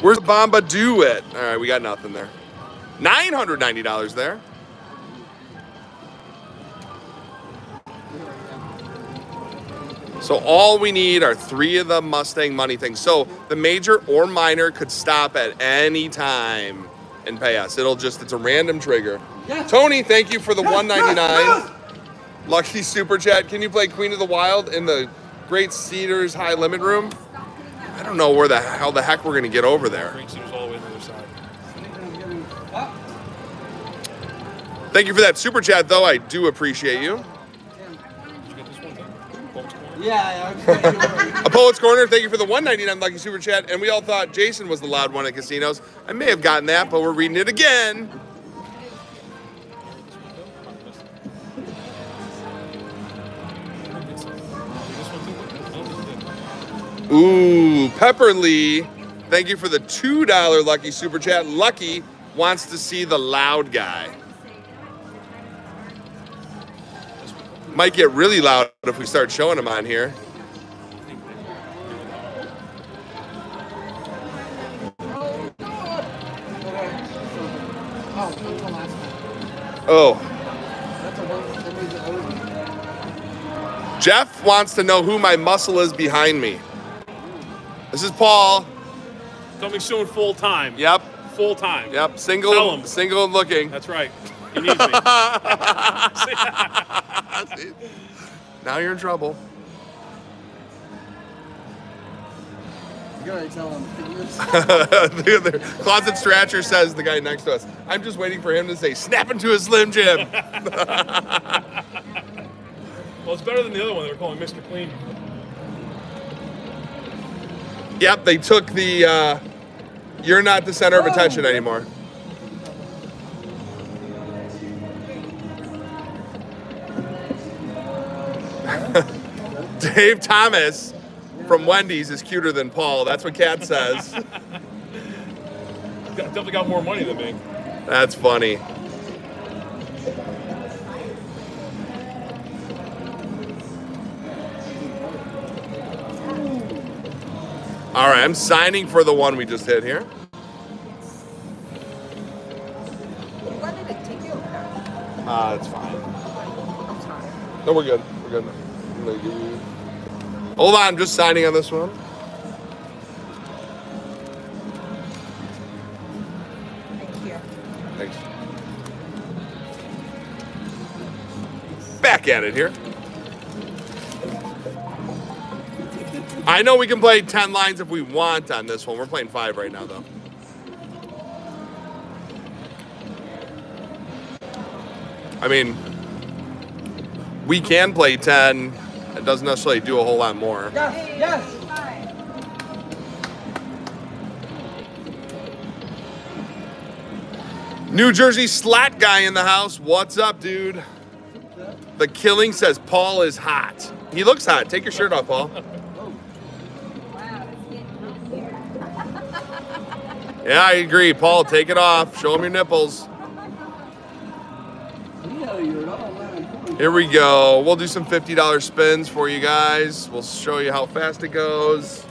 Where's Bamba? Do it. All right, we got nothing there. $990 there. So all we need are 3 of the Mustang money things. So the major or minor could stop at any time and pay us. It'll just, it's a random trigger. Yes. Tony, thank you for the $1.99. Yes. Lucky super chat. Can you play Queen of the Wild in the Great Cedars High Limit Room? I don't know where the hell the heck we're gonna get over there. Great Cedars all the way to the other side. Thank you for that super chat though. I do appreciate you. Yeah, yeah. A Poet's Corner, thank you for the $1.99 Lucky Super Chat. And we all thought Jason was the loud one at casinos. I may have gotten that, but we're reading it again. Ooh, Pepper Lee, thank you for the $2 Lucky Super Chat. Lucky wants to see the loud guy. Might get really loud if we start showing them on here. Oh. Jeff wants to know who my muscle is behind me. This is Paul. Coming soon full time. Yep. Full time. Yep. Single. Single and looking. That's right. He needs me. Now you're in trouble. You gotta tell him. The Closet Stratcher says, the guy next to us, I'm just waiting for him to say, snap into a Slim Jim. Well, it's better than the other one they were calling Mr. Clean. Yep, they took the, you're not the center of attention anymore. Dave Thomas from Wendy's is cuter than Paul. That's what Kat says. Definitely got more money than me. That's funny. All right, I'm signing for the one we just hit here. What did it take you? It's fine. No, we're good. We're good now. Hold on, I'm just signing on this one. Thank you. Thanks. Back at it here. I know we can play 10 lines if we want on this one. We're playing 5 right now, though. I mean, we can play 10. It doesn't necessarily do a whole lot more. Yes, yes. New Jersey slot guy in the house. What's up, dude? The Killing says Paul is hot. He looks hot. Take your shirt off, Paul. Yeah, I agree. Paul, take it off. Show him your nipples. Here we go. We'll do some $50 spins for you guys. We'll show you how fast it goes.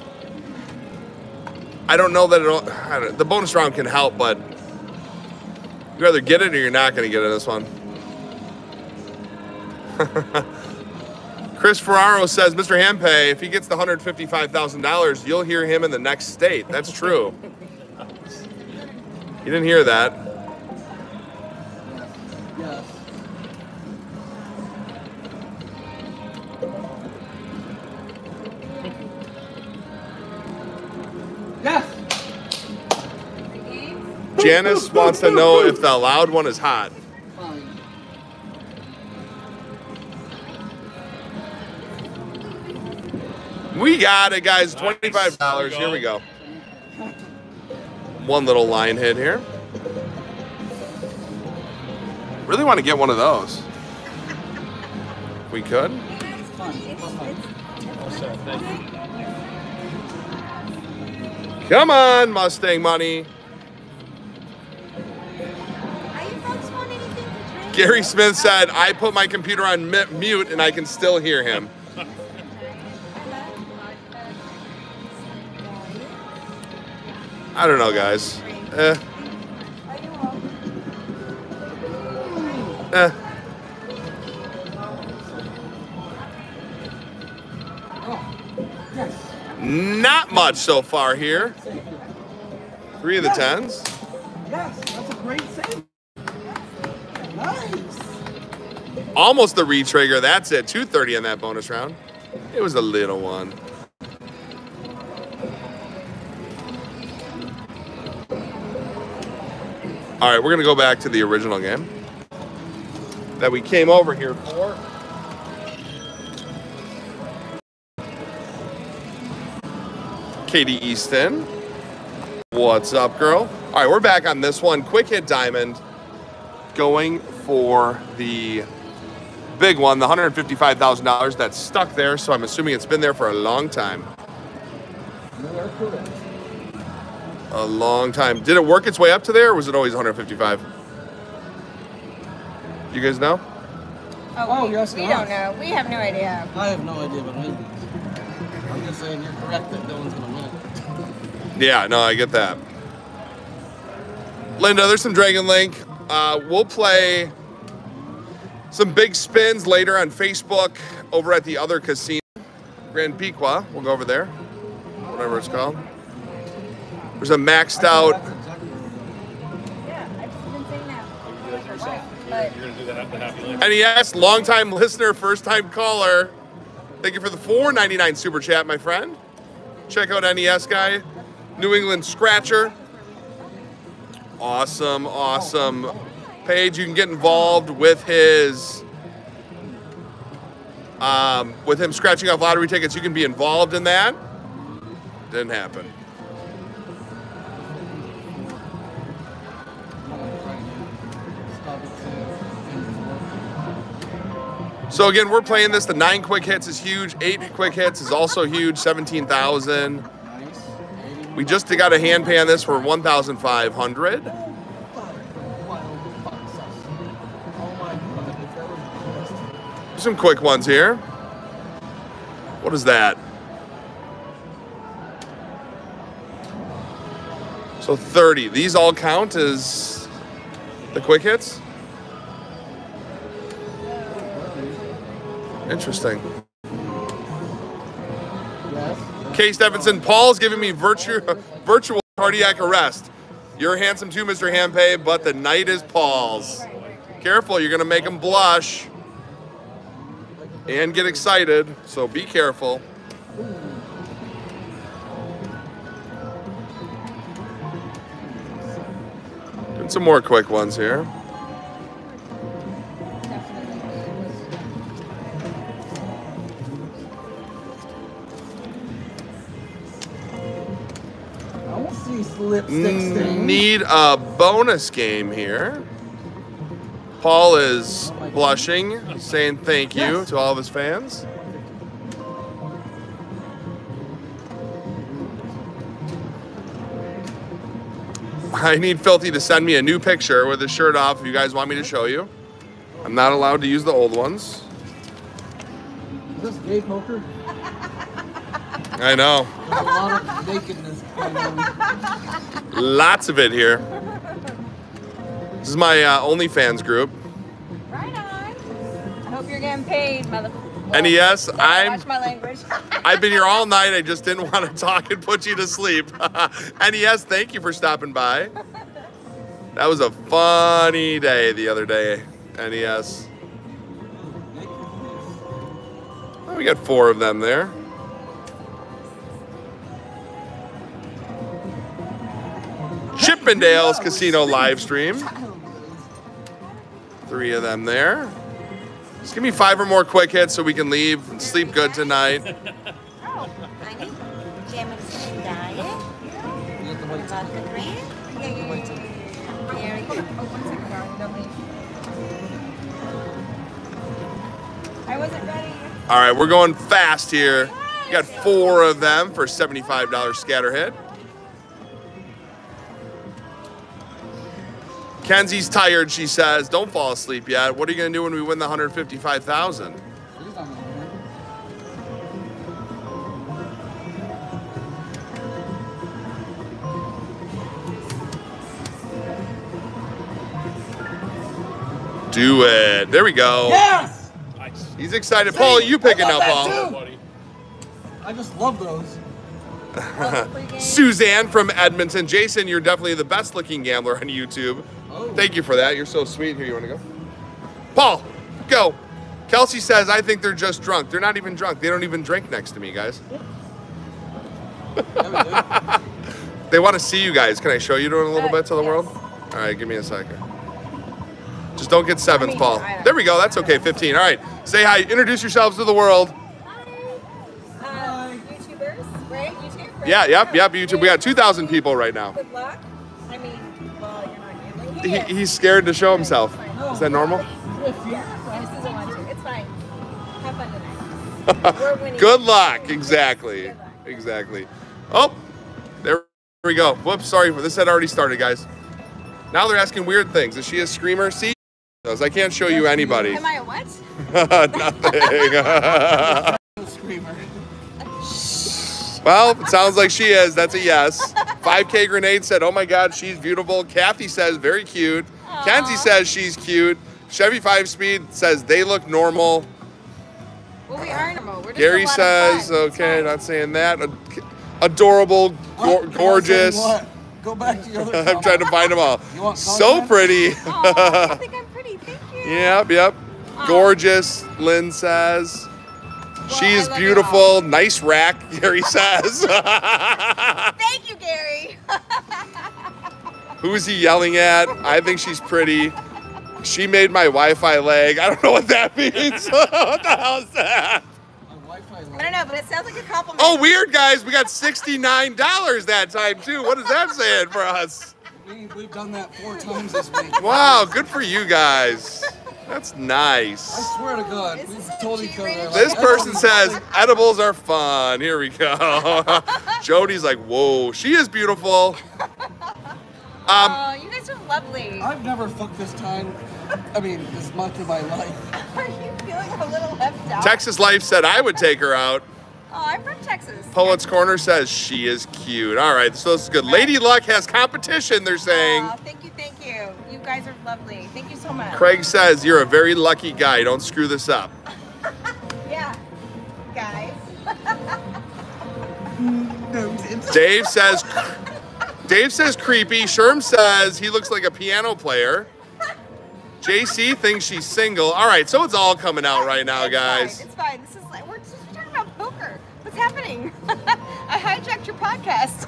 I don't know that it'll, the bonus round can help, but you either get it or you're not going to get it in this one. Chris Ferraro says, Mr. Hand Pay, if he gets the $155,000, you'll hear him in the next state. That's true. You didn't hear that. Yes. Yes. Janice wants to know if the loud one is hot. We got it, guys. $25. Here we go. One little line hit here. Really want to get one of those. We could. Come on, Mustang money. Gary Smith said, I put my computer on mute and I can still hear him. I don't know, guys. Not much so far here. 3 of the 10s. Yes, that's a great save. Nice. Almost the re-trigger. That's it. 230 on that bonus round. It was a little one. All right, we're going to go back to the original game that we came over here for. Katie Easton, what's up, girl? All right, we're back on this one. Quick hit diamond going for the big one, the $155,000 that's stuck there, so I'm assuming it's been there for a long time. A long time. Did it work its way up to there, or was it always 155? You guys know? Oh, yes, we don't know. We have no idea. I have no idea, but I'm just saying you're correct that no one's going to win it. Yeah, no, I get that. Linda, there's some Dragon Link. We'll play some big spins later on Facebook over at the other casino, Grand Pequot. We'll go over there, whatever it's called. There's a maxed out. Yeah, I've just been saying that. You're gonna do the happy land. And yes, longtime listener, first time caller. Thank you for the $4.99 super chat, my friend. Check out NES guy, New England Scratcher. Awesome, awesome page. You can get involved with his, with him scratching off lottery tickets. You can be involved in that. Didn't happen. So again, we're playing this. The 9 quick hits is huge. 8 quick hits is also huge. 17,000. We just got a hand pay on this for 1,500. Some quick ones here. What is that? So 30. These all count as the quick hits. Interesting. Yes. Case Stevenson, Paul's giving me virtual cardiac arrest. You're handsome too, Mr. Hand Pay, but the night is Paul's. Careful, you're going to make him blush and get excited, so be careful. And some more quick ones here. Need a bonus game here. Paul is blushing, saying thank you to all of his fans. I need Filthy to send me a new picture with his shirt off if you guys want me to show you. I'm not allowed to use the old ones. Is this gay poker? I know. There's a lot of nakedness going on. Lots of it here. This is my OnlyFans group. Right on. I hope you're getting paid, motherfucker. And yes, watch my language. I've been here all night. I just didn't want to talk and put you to sleep. And yes, thank you for stopping by. That was a funny day the other day, NES. Oh, we got 4 of them there. Chippendales Casino live stream. 3 of them there. Just give me 5 or more quick hits so we can leave and sleep good tonight. Oh, I need German diet. Vodka green. Very good. I wasn't ready. All right, we're going fast here. We got 4 of them for $75 scatter hit. Kenzie's tired, she says. Don't fall asleep yet. What are you going to do when we win the $155,000? Do it. There we go. Yes! Nice. He's excited. See, Paul, you picking up, Paul. Too. I just love those. Suzanne from Edmonton. Jason, you're definitely the best looking gambler on YouTube. Oh. Thank you for that. You're so sweet. Here, you want to go? Paul, go. Kelsey says, I think they're just drunk. They're not even drunk. They don't even drink next to me, guys. They want to see you guys. Can I show you in a little bit to the world? All right, give me a second. Just don't get 7s, Paul. There we go. That's okay. 15. All right. Say hi. Introduce yourselves to the world. Yeah, yep, YouTube. We got 2,000 people right now. Good luck. I mean, well, you're not gambling. He's scared to show himself. Is that normal? Yeah, it's fine. Have fun tonight. We're winning. Good luck. Exactly. Exactly. Oh, there we go. Whoops, sorry. This had already started, guys. Now they're asking weird things. Is she a screamer? See? I can't show you anybody. Am I a what? Nothing. Screamer. Well, it sounds like she is. That's a yes. 5K Grenade said, oh my God, she's beautiful. Kathy says, very cute. Aww. Kenzie says, she's cute. Chevy 5-Speed says, they look normal. Well, we are normal. We're just Gary says, okay, not saying that. Adorable, gorgeous. Go back to your other I'm trying to find them all. So pretty. Aww, I think I'm pretty. Thank you. Yep. Aww. Gorgeous, Lynn says. Well, she is beautiful. Nice rack, Gary says. Thank you, Gary. Who is he yelling at? I think she's pretty. She made my Wi-Fi lag. I don't know what that means. What the hell is that? My Wi-Fi lag. I don't know, but it sounds like a compliment. Oh, weird, guys. We got $69 that time, too. What is that saying for us? We've done that 4 times this week. Wow, good for you guys. That's nice. I swear to God, we told each other. This person says, edibles are fun. Here we go. Jody's like, whoa, she is beautiful. Oh, you guys are lovely. I've never fucked this time. I mean, this much of my life. Are you feeling a little left out? Texas Life said I would take her out. Oh, I'm from Texas. Poets Corner says she is cute. All right, so this is good. Lady Luck has competition, they're saying. Oh, thank you. You guys are lovely. Thank you so much. Craig says you're a very lucky guy. Don't screw this up. Yeah, guys. Dave says creepy. Sherm says he looks like a piano player. JC thinks she's single. All right, so it's all coming out right now, guys. It's fine. This is like, we're just talking about poker. What's happening? I hijacked your podcast.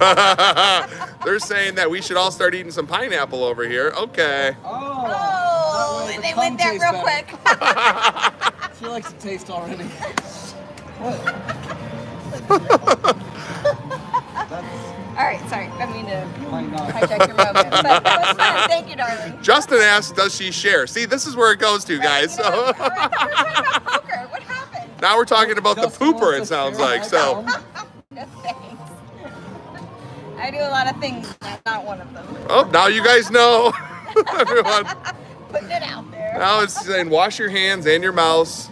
They're saying that we should all start eating some pineapple over here. Okay. Oh, they went there real quick. She likes the taste already. All right, sorry. I mean to hijack your moment. But that was fun. Thank you, darling. Justin asks, does she share? See, this is where it goes to, guys. You know, we're talking about poker. What happened? Now we're talking about Justin the pooper, it sounds like. So. No, thanks. I do a lot of things, but not one of them. Oh, now you guys know. Everyone. Putting it out there. Now it's saying wash your hands and your mouth.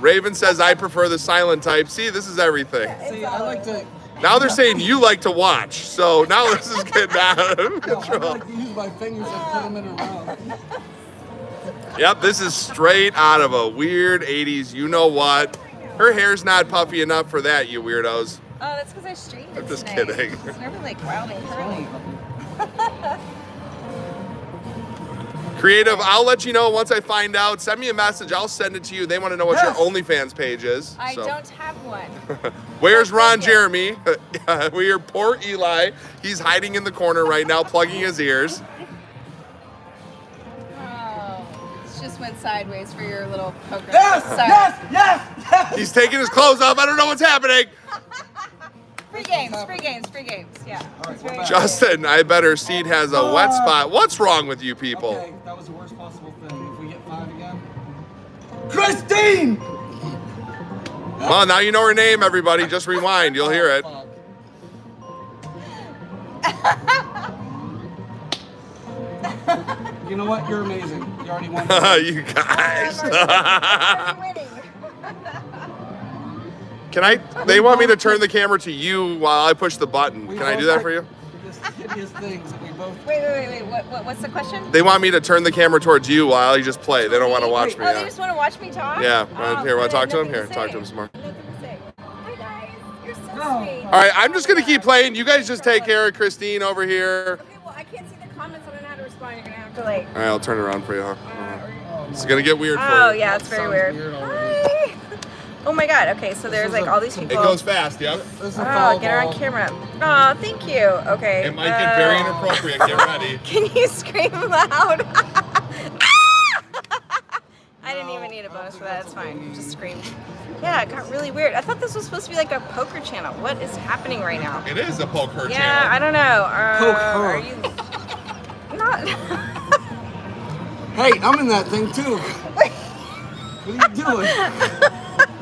Raven says I prefer the silent type. See, this is everything. See, I like to. Now they're saying you like to watch. So now this is getting out of control. I like to use my fingers and put them in her mouth. Yep, this is straight out of a weird 80s, you know what. Her hair's not puffy enough for that, you weirdos. Oh, that's because I straightened it. I'm just kidding. It's never like, wow, they curly. Creative, I'll let you know once I find out. Send me a message, I'll send it to you. They want to know what your OnlyFans page is. I don't have one. Where's Ron Jeremy? We hear poor Eli. He's hiding in the corner right now, plugging his ears. Just went sideways for your little poker. Yes, yes, yes, yes. He's taking his clothes off. I don't know what's happening. Free games, free games, free games. Yeah. Right, Justin, I better seat has a wet spot. What's wrong with you people? Okay, that was the worst possible thing. If we get five again. Christine! Well, now you know her name, everybody. Just rewind. You'll hear it. You know what? You're amazing. You already won. You guys. Can I? They want me to turn the camera to you while I push the button. Can I do that for you? Wait. What's the question? They want me to turn the camera towards you while you just play. They don't want to watch me. Oh, they just want to watch me talk? Yeah. Here, want to talk to him? Here, talk to him some more. Hi, guys. You're so sweet. All right, I'm just going to keep playing. You guys just take care of Christine over here. Okay, well, I can't see the comments. I don't know how to respond. You're going to have to, like... All right, I'll turn around for you, huh? It's going to get weird for you. Oh, yeah, it's very weird. Hi. Oh, my God. Okay, so there's, like, all these people. It goes fast, yeah? Oh, get her on camera. Oh, thank you. Okay. It might get very inappropriate. Get ready. Can you scream loud? I didn't even need a bonus for that. It's fine. Just scream. Yeah, it got really weird. I thought this was supposed to be like a poker channel. What is happening right now? It is a poker channel. Yeah, I don't know. Are you not? Hey, I'm in that thing too. What are you doing?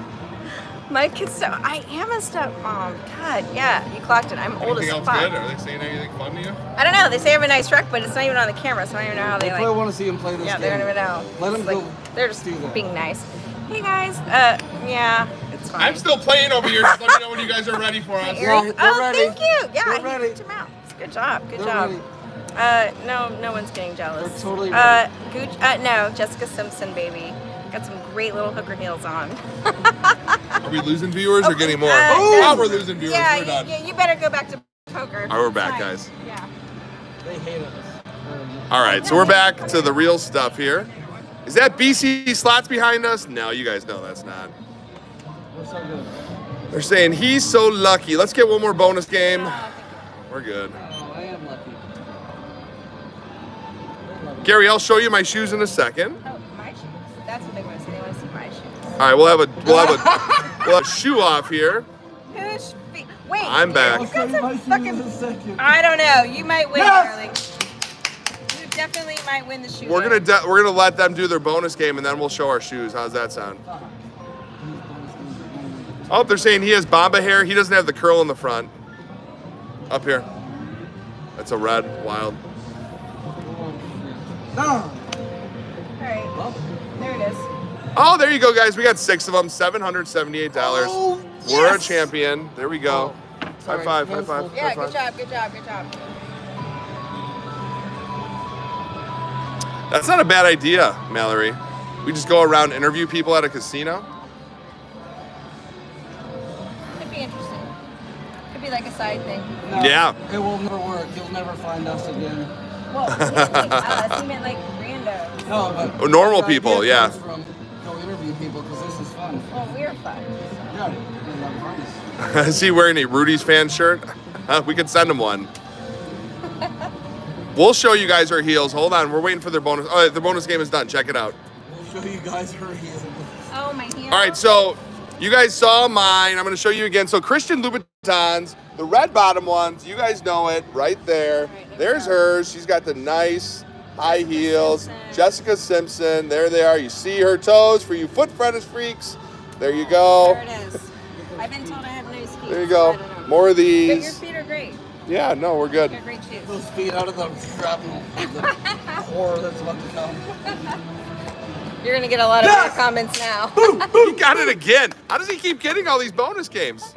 Mike is so. I am a stepmom. God, yeah, you clocked it. I'm old as fuck. Are they saying anything fun to you? I don't know. They say I have a nice truck, but it's not even on the camera, so I don't even know how they like. I want to see him play this game. Yeah, they don't even know. Let them go. They're just being nice. Hey guys, yeah, it's fine. I'm still playing over here. Just let me know when you guys are ready for us. Yeah, thank you. Yeah, I hit him out. Good job. Good job. No one's getting jealous. They're totally ready. Gooch, no, Jessica Simpson, baby. Got some great little hooker heels on. Are we losing viewers or getting more? Oh, we're losing viewers. Yeah, we're done. You better go back to poker. All right, we're back, guys. Yeah. They hate us. All right, so we're back to the real stuff here. Is that BC Slots behind us? No, you guys know that's not. We're so good. They're saying he's so lucky. Let's get one more bonus game. We're good. Oh, I am lucky. Gary, I'll show you my shoes in a second. Oh, my shoes. That's what they want to see. They want to see my shoes. All right, we'll have a shoe off here. Who's feet? Wait. I'm back. I'll show you my shoes in a second. I don't know. You might win, darling. Definitely might win the shoe. We're gonna let them do their bonus game and then we'll show our shoes. How's that sound? Oh, they're saying he has Bamba hair. He doesn't have the curl in the front. Up here. That's a red wild. All right. Well, there it is. Oh, there you go, guys. We got 6 of them. $778. Oh, yes. We're a champion. There we go. Oh, high five. High five. Yeah. High five. Good job. That's not a bad idea, Mallory. We just go around interview people at a casino. Could be interesting. Could be like a side thing. No, yeah. It will never work. You'll never find us again. Well, he meant like rando. No, but normal people, yeah. From, go interview people because this is fun. Well, we're fun. So. Yeah. Is he wearing a Rudy's fan shirt? We could send him one. We'll show you guys our heels. Hold on, we're waiting for their bonus. All right, the bonus game is done. Check it out. We'll show you guys her heels. Oh, my heels. All right, so you guys saw mine. I'm going to show you again. So Christian Louboutins, the red bottom ones, you guys know it right there. Right, there's hers. She's got the nice high heels. Jessica Simpson. There they are. You see her toes for you foot fetish freaks. There you go. There it is. I've been told I have nice feet. There you go. So more of these. But your feet are great. Yeah, no, we're good. Those feet out of the shrapnel, the horror that's about to come. You're going to get a lot of comments now. He got it again. How does he keep getting all these bonus games?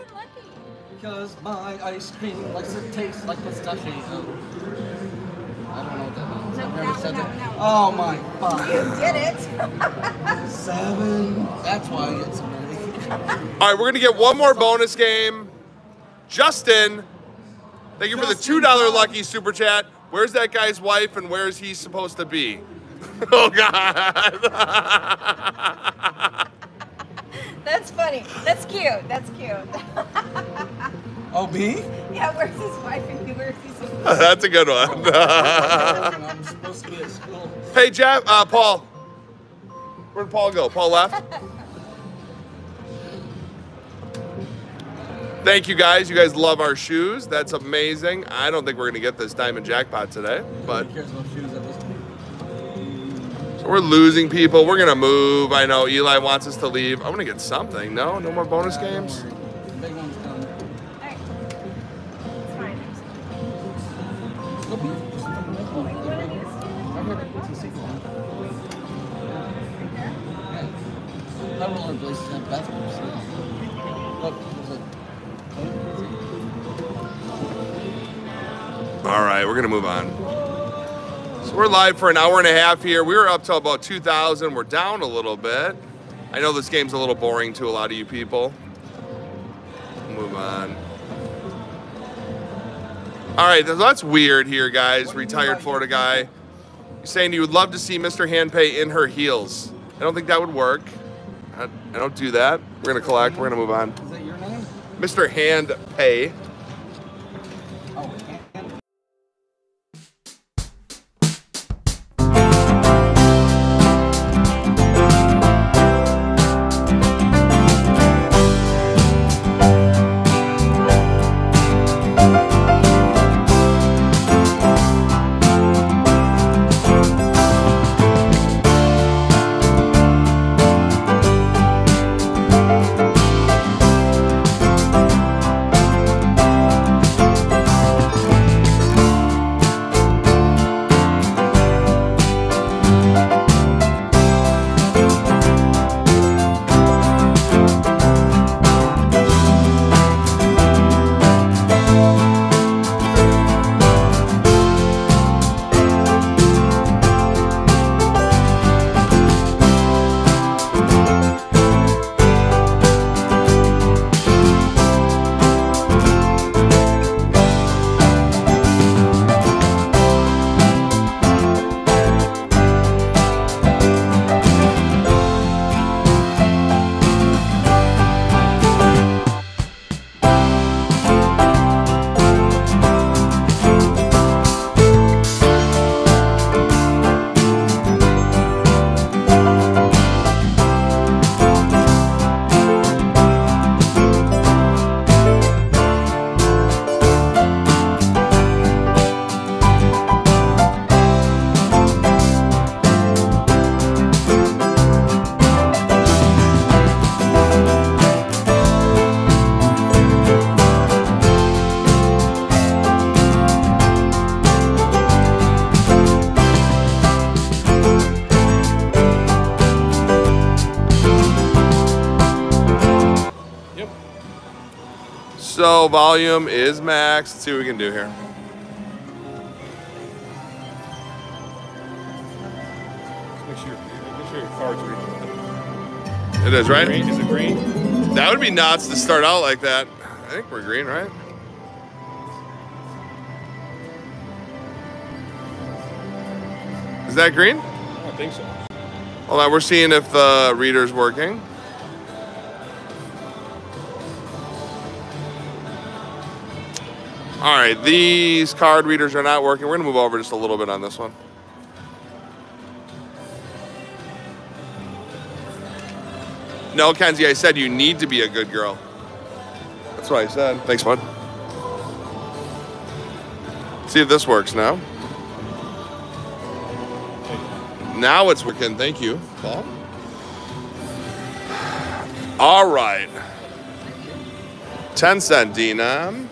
Because my ice cream likes to taste like pistachio. I don't know what that means. No, I've never something. Oh my God. You did it. 7. That's why I get so many. All right, we're going to get one more bonus game. Justin, thank you for the $2 lucky super chat. Where's that guy's wife and where is he supposed to be? Oh, God. That's funny. That's cute. That's cute. OB? Yeah, where's his wife and where's his wife? That's a good one. I'm supposed to be at school. Hey, Jeff, Paul. Where'd Paul go? Paul left? Thank you, guys. You guys love our shoes. That's amazing. I don't think we're going to get this diamond jackpot today. But cares about shoes at this point? So we're losing people. We're going to move. I know Eli wants us to leave. I'm going to get something. No? No more bonus games? All right, we're gonna move on. So we're live for an hour and a half here. We were up to about 2,000. We're down a little bit. I know this game's a little boring to a lot of you people. Move on. All right, that's weird here, guys. Retired Florida guy saying he would love to see Mr. Hand Pay in her heels. I don't think that would work. I don't do that. We're gonna collect. We're gonna move on. Is that your name? Mr. Hand Pay. Oh, hand. So volume is max. Let's see what we can do here. Make sure your card's green. It is, right? Green. Is it green? That would be nuts to start out like that. I think we're green, right? Is that green? I don't think so. Hold on, we're seeing if the reader's working. All right, these card readers are not working. We're gonna move over just a little bit on this one. No, Kenzie, I said you need to be a good girl. That's what I said. Thanks, bud. See if this works now. Now it's working. Thank you, Paul. All right. 10-cent denom.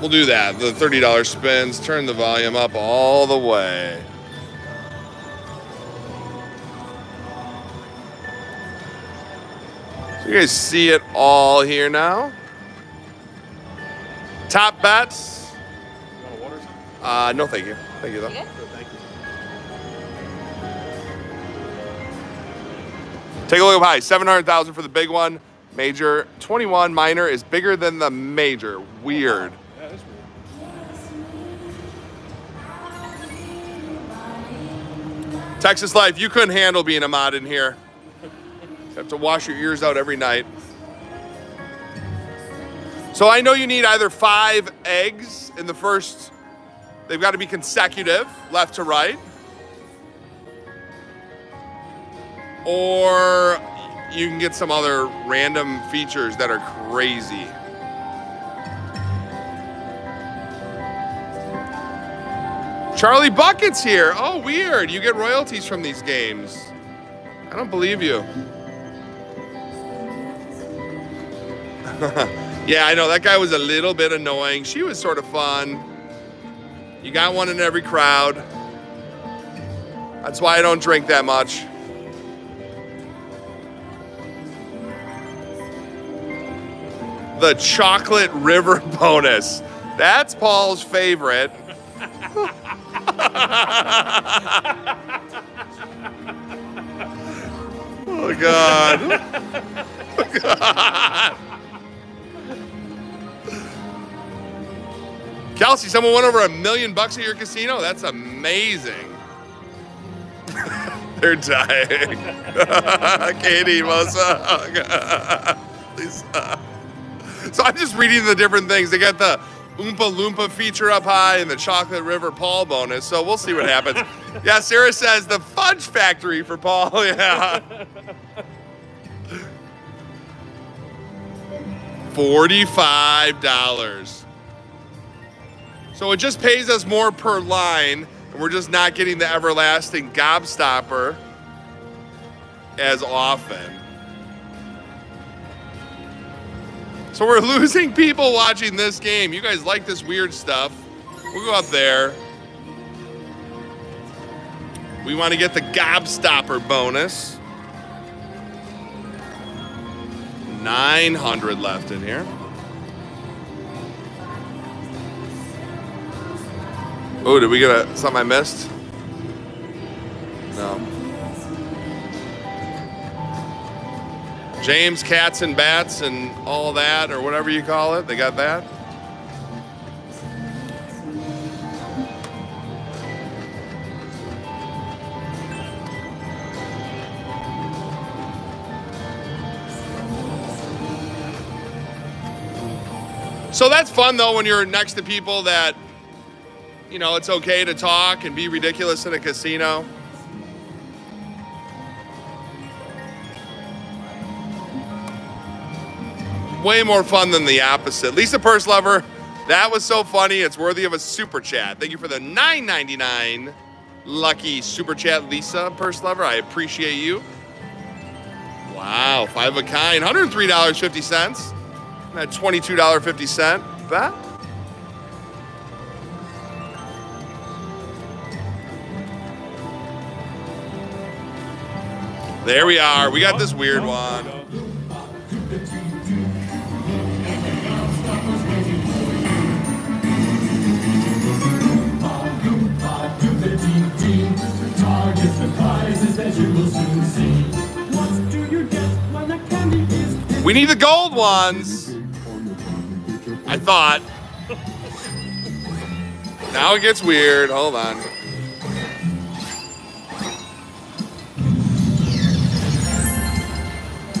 We'll do that. The $30 spins. Turn the volume up all the way. So you guys see it all here now. Top bets. No, thank you. Thank you, though. You good? Thank you. Take a look up high. 700,000 for the big one. Major 21 minor is bigger than the major. Weird. Oh, wow. Yeah, that's weird. Texas life, you couldn't handle being a mod in here. You have to wash your ears out every night. So I know you need either 5 eggs in the first, they've got to be consecutive, left to right. Or you can get some other random features that are crazy. Charlie Bucket's here. Oh, weird. You get royalties from these games. I don't believe you. Yeah, I know. That guy was a little bit annoying. She was sort of fun. You got one in every crowd. That's why I don't drink that much. The chocolate river bonus. That's Paul's favorite. Oh, God. Oh, God. Kelsey, someone won over $1 million bucks at your casino? That's amazing. They're dying. Katie, what's up? Lisa. So I'm just reading the different things. They got the Oompa Loompa feature up high and the Chocolate River Paul bonus. So we'll see what happens. Yeah, Sarah says the Fudge Factory for Paul. Yeah. 45 dollars. So it just pays us more per line, and we're just not getting the everlasting gobstopper as often. So we're losing people watching this game. You guys like this weird stuff. We'll go up there. We want to get the gobstopper bonus. 900 left in here. Oh, did we get a, something I missed? No. James, cats and bats and all that, or whatever you call it. They got that. So that's fun, though, when you're next to people that, you know, it's okay to talk and be ridiculous in a casino. Way more fun than the opposite. Lisa Purse Lover, that was so funny. It's worthy of a super chat. Thank you for the $9.99 lucky super chat, Lisa Purse Lover. I appreciate you. Wow, 5 of a kind, $103.50. That $22.50 bet. There we are. We got this weird one. We need the gold ones. I thought. Now it gets weird. Hold on.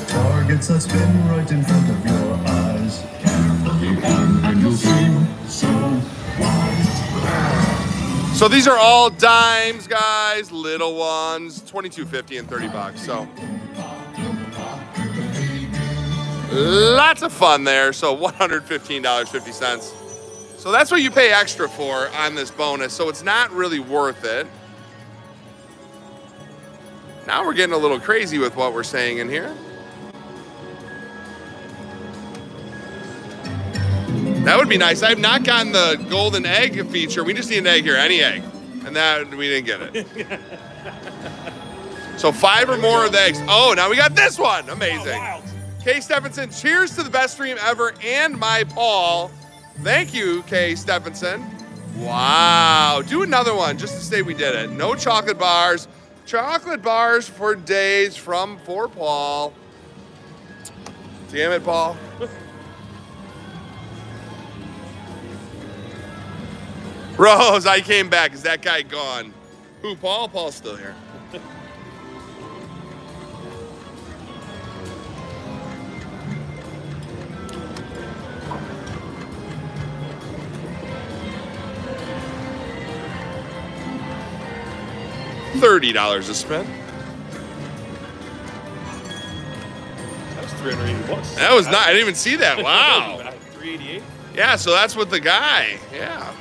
Targets that spin right in front of your eyes. And you'll seem so wise. So these are all dimes, guys, little ones, $22.50 and $30. So lots of fun there. So $115.50. So that's what you pay extra for on this bonus. So it's not really worth it. Now we're getting a little crazy with what we're saying in here. That would be nice. I have not gotten the golden egg feature. We just need an egg here, any egg. And that, we didn't get it. So 5 or more of the eggs. Oh, now we got this one. Amazing. Oh, wow. Kay Stephenson, cheers to the best stream ever and my Paul. Thank you, Kay Stephenson. Wow. Do another one just to say we did it. No chocolate bars. Chocolate bars for days from for Paul. Damn it, Paul. Rose, I came back. Is that guy gone? Who, Paul? Paul's still here. $30 to spend. That was 380 bucks. That was not, I didn't even see that. Wow. 388. Yeah, so that's with the guy. Yeah.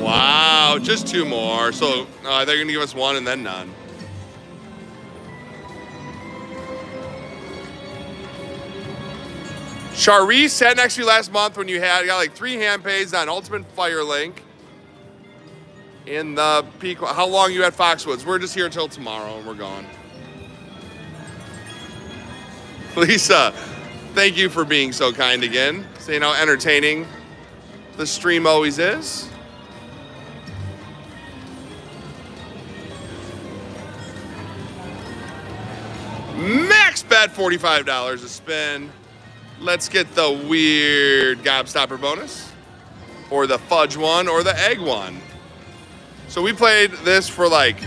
Wow, just two more. So they're going to give us one and then none. Charisse sat next to you last month when you had got like 3 hand pays on Ultimate Fire Link. In the peak, how long you at Foxwoods? We're just here until tomorrow and we're gone. Lisa, thank you for being so kind again. Saying how entertaining the stream always is. Max bet $45 to spin. Let's get the weird gobstopper bonus or the fudge one or the egg one. So we played this for like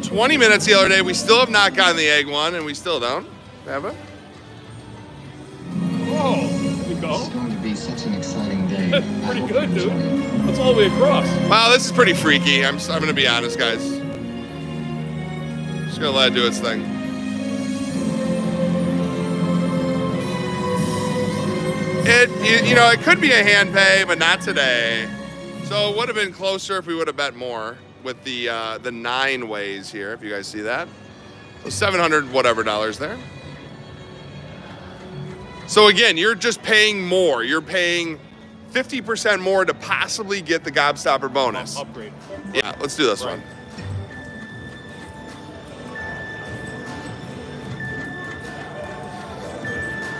20 minutes the other day. We still have not gotten the egg one, and we still don't have it. Whoa, we go. It's going to be such an exciting day. Pretty good, dude. That's all the way across. Wow, this is pretty freaky. I'm gonna be honest, guys. Just gonna let it do its thing. You know, it could be a hand pay, but not today. So it would have been closer if we would have bet more with the 9 ways here, if you guys see that. So $700 whatever there. So again, you're just paying more. You're paying 50% more to possibly get the gobstopper bonus. Upgrade. Yeah, let's do this one.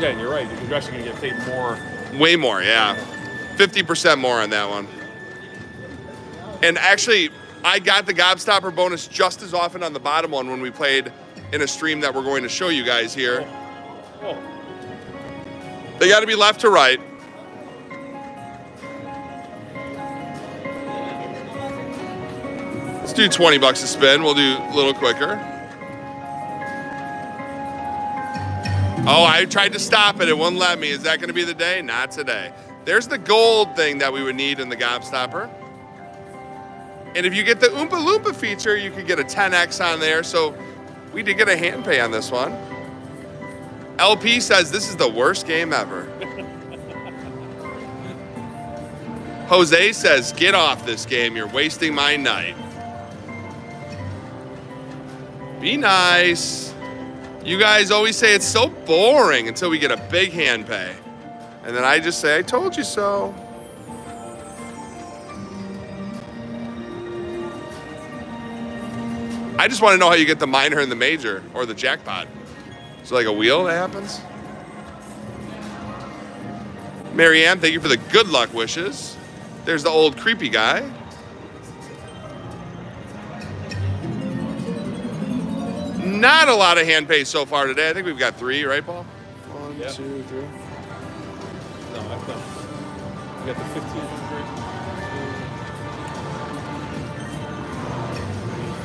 Yeah, and you're right. You're actually going to get paid more. Way more, yeah. 50% more on that one. And actually, I got the gobstopper bonus just as often on the bottom one when we played in a stream that we're going to show you guys here. Oh. They got to be left to right. Let's do 20 bucks a spin. We'll do a little quicker. Oh, I tried to stop it. It wouldn't let me. Is that going to be the day? Not today. There's the gold thing that we would need in the gobstopper. And if you get the Oompa Loompa feature, you could get a 10x on there. So we did get a hand pay on this one. LP says this is the worst game ever. Jose says, get off this game. You're wasting my night. Be nice. You guys always say it's so boring until we get a big hand pay. And then I just say, I told you so. I just want to know how you get the minor and the major, or the jackpot. Is it like a wheel that happens? Marianne, thank you for the good luck wishes. There's the old creepy guy. Not a lot of hand pays so far today. I think we've got 3, right, Paul? 1, 2, 3. No, I've got, we got the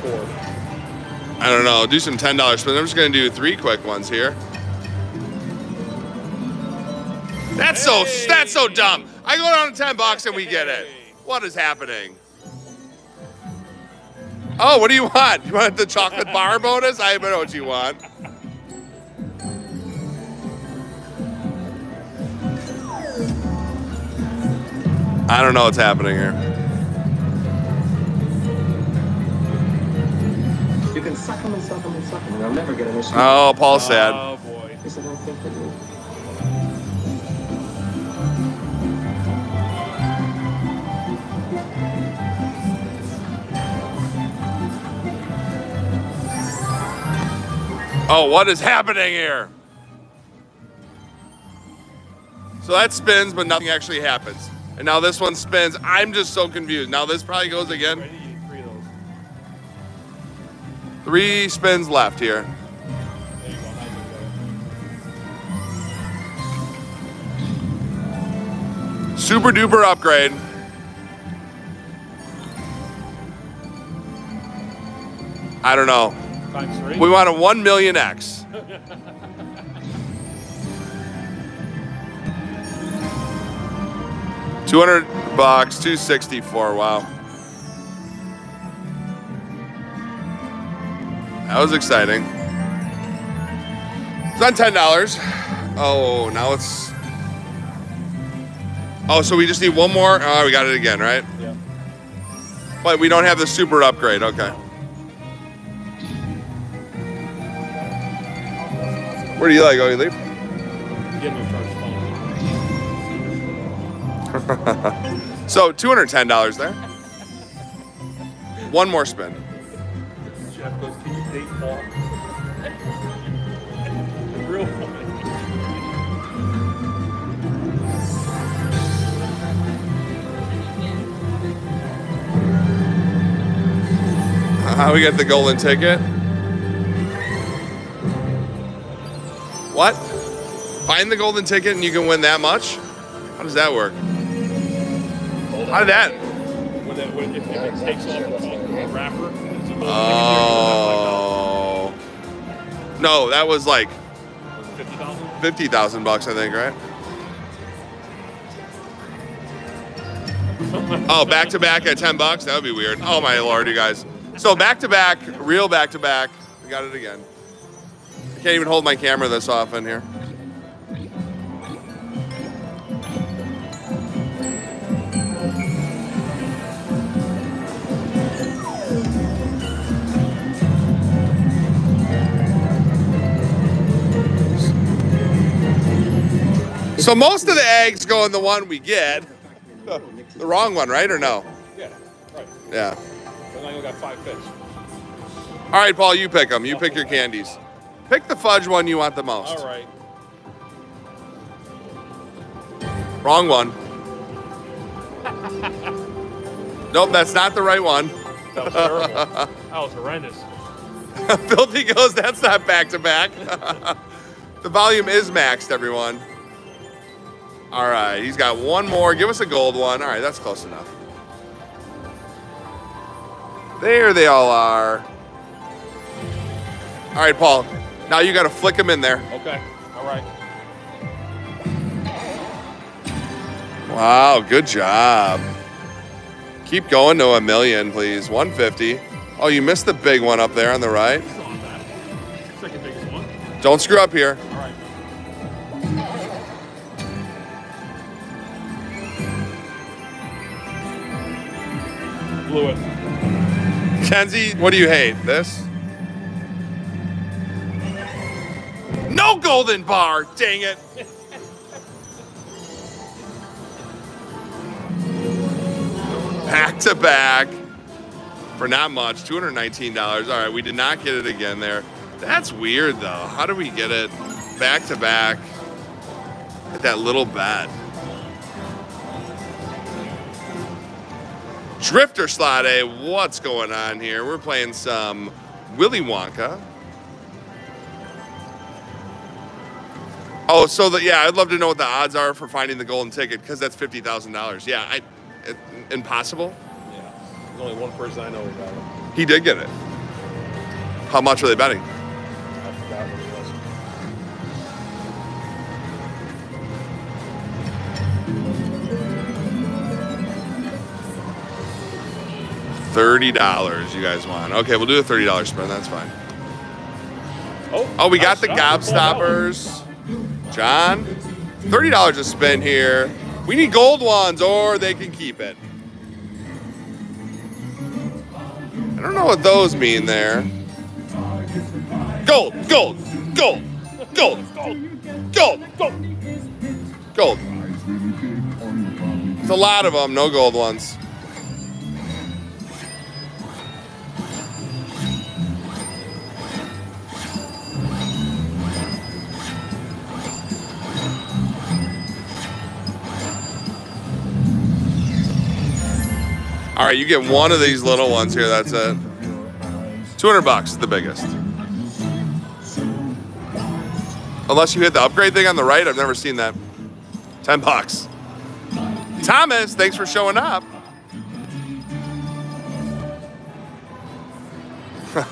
15, 3, 4. I don't know, do some $10 spins. I'm just gonna do 3 quick ones here. That's hey. So that's so dumb. I go down to 10 bucks and we get it. What is happening? Oh, what do you want? You want the chocolate bar bonus? I don't know what you want. I don't know what's happening here. You can suck them and suck them and suck them, and I'll never get an issue. Oh, Paul's sad. Oh, boy. Oh, what is happening here? So that spins, but nothing actually happens. And now this one spins. I'm just so confused. Now this probably goes again. Three spins left here. Super duper upgrade. I don't know. Times three? We want a 1 million X. $200, 264, wow. That was exciting. It's on $10. Oh, now it's... Oh, so we just need one more? Oh, we got it again, right? Yeah. But we don't have the super upgrade, okay. Where do you like? Oh, you leave? Get me first. So $210 there. One more spin. We get the golden ticket. What? Find the golden ticket and you can win that much? How does that work? How did that? If it takes off the wrapper. Oh. No, that was like $50,000 bucks, I think, right? Oh, back to back at $10. That would be weird. Oh my Lord, you guys. So back to back, real back to back. We got it again. I can't even hold my camera this often here. So most of the eggs go in the one we get. The wrong one, right, or no? Yeah, right. Yeah. And I only got 5 fish. All right, Paul, you pick them. You pick your candies. Pick the fudge one you want the most. All right. Wrong one. Nope, that's not the right one. That was terrible. That was horrendous. Filthy goes, that's not back-to-back. The volume is maxed, everyone. All right, he's got one more. Give us a gold one. All right, that's close enough. There they all are. All right, Paul, now you got to flick them in there. Okay, all right. Wow, good job. Keep going to 1 million, please. 150. Oh, you missed the big one up there on the right. Second biggest one. Don't screw up here. All right. Blew it. Kenzie, what do you hate? This? No golden bar, dang it. Back to back for not much, $219. All right, we did not get it again there. That's weird though. How do we get it back to back at that little bet? Drifter slot A, what's going on here? We're playing some Willy Wonka. Oh, so yeah, I'd love to know what the odds are for finding the golden ticket because that's $50,000. Yeah, impossible? Yeah, there's only one person I know about it. He did get it. How much are they betting? I forgot what it was. $30 you guys want. Okay, we'll do a $30 spin, that's fine. Oh, we got the gobstoppers. John, $30 a spin here. We need gold ones or they can keep it. I don't know what those mean there. Gold, gold, gold, gold, gold, gold, gold. It's a lot of them, no gold ones. All right, you get one of these little ones here, that's it. 200 bucks is the biggest. Unless you hit the upgrade thing on the right, I've never seen that. 10 bucks. Thomas, thanks for showing up.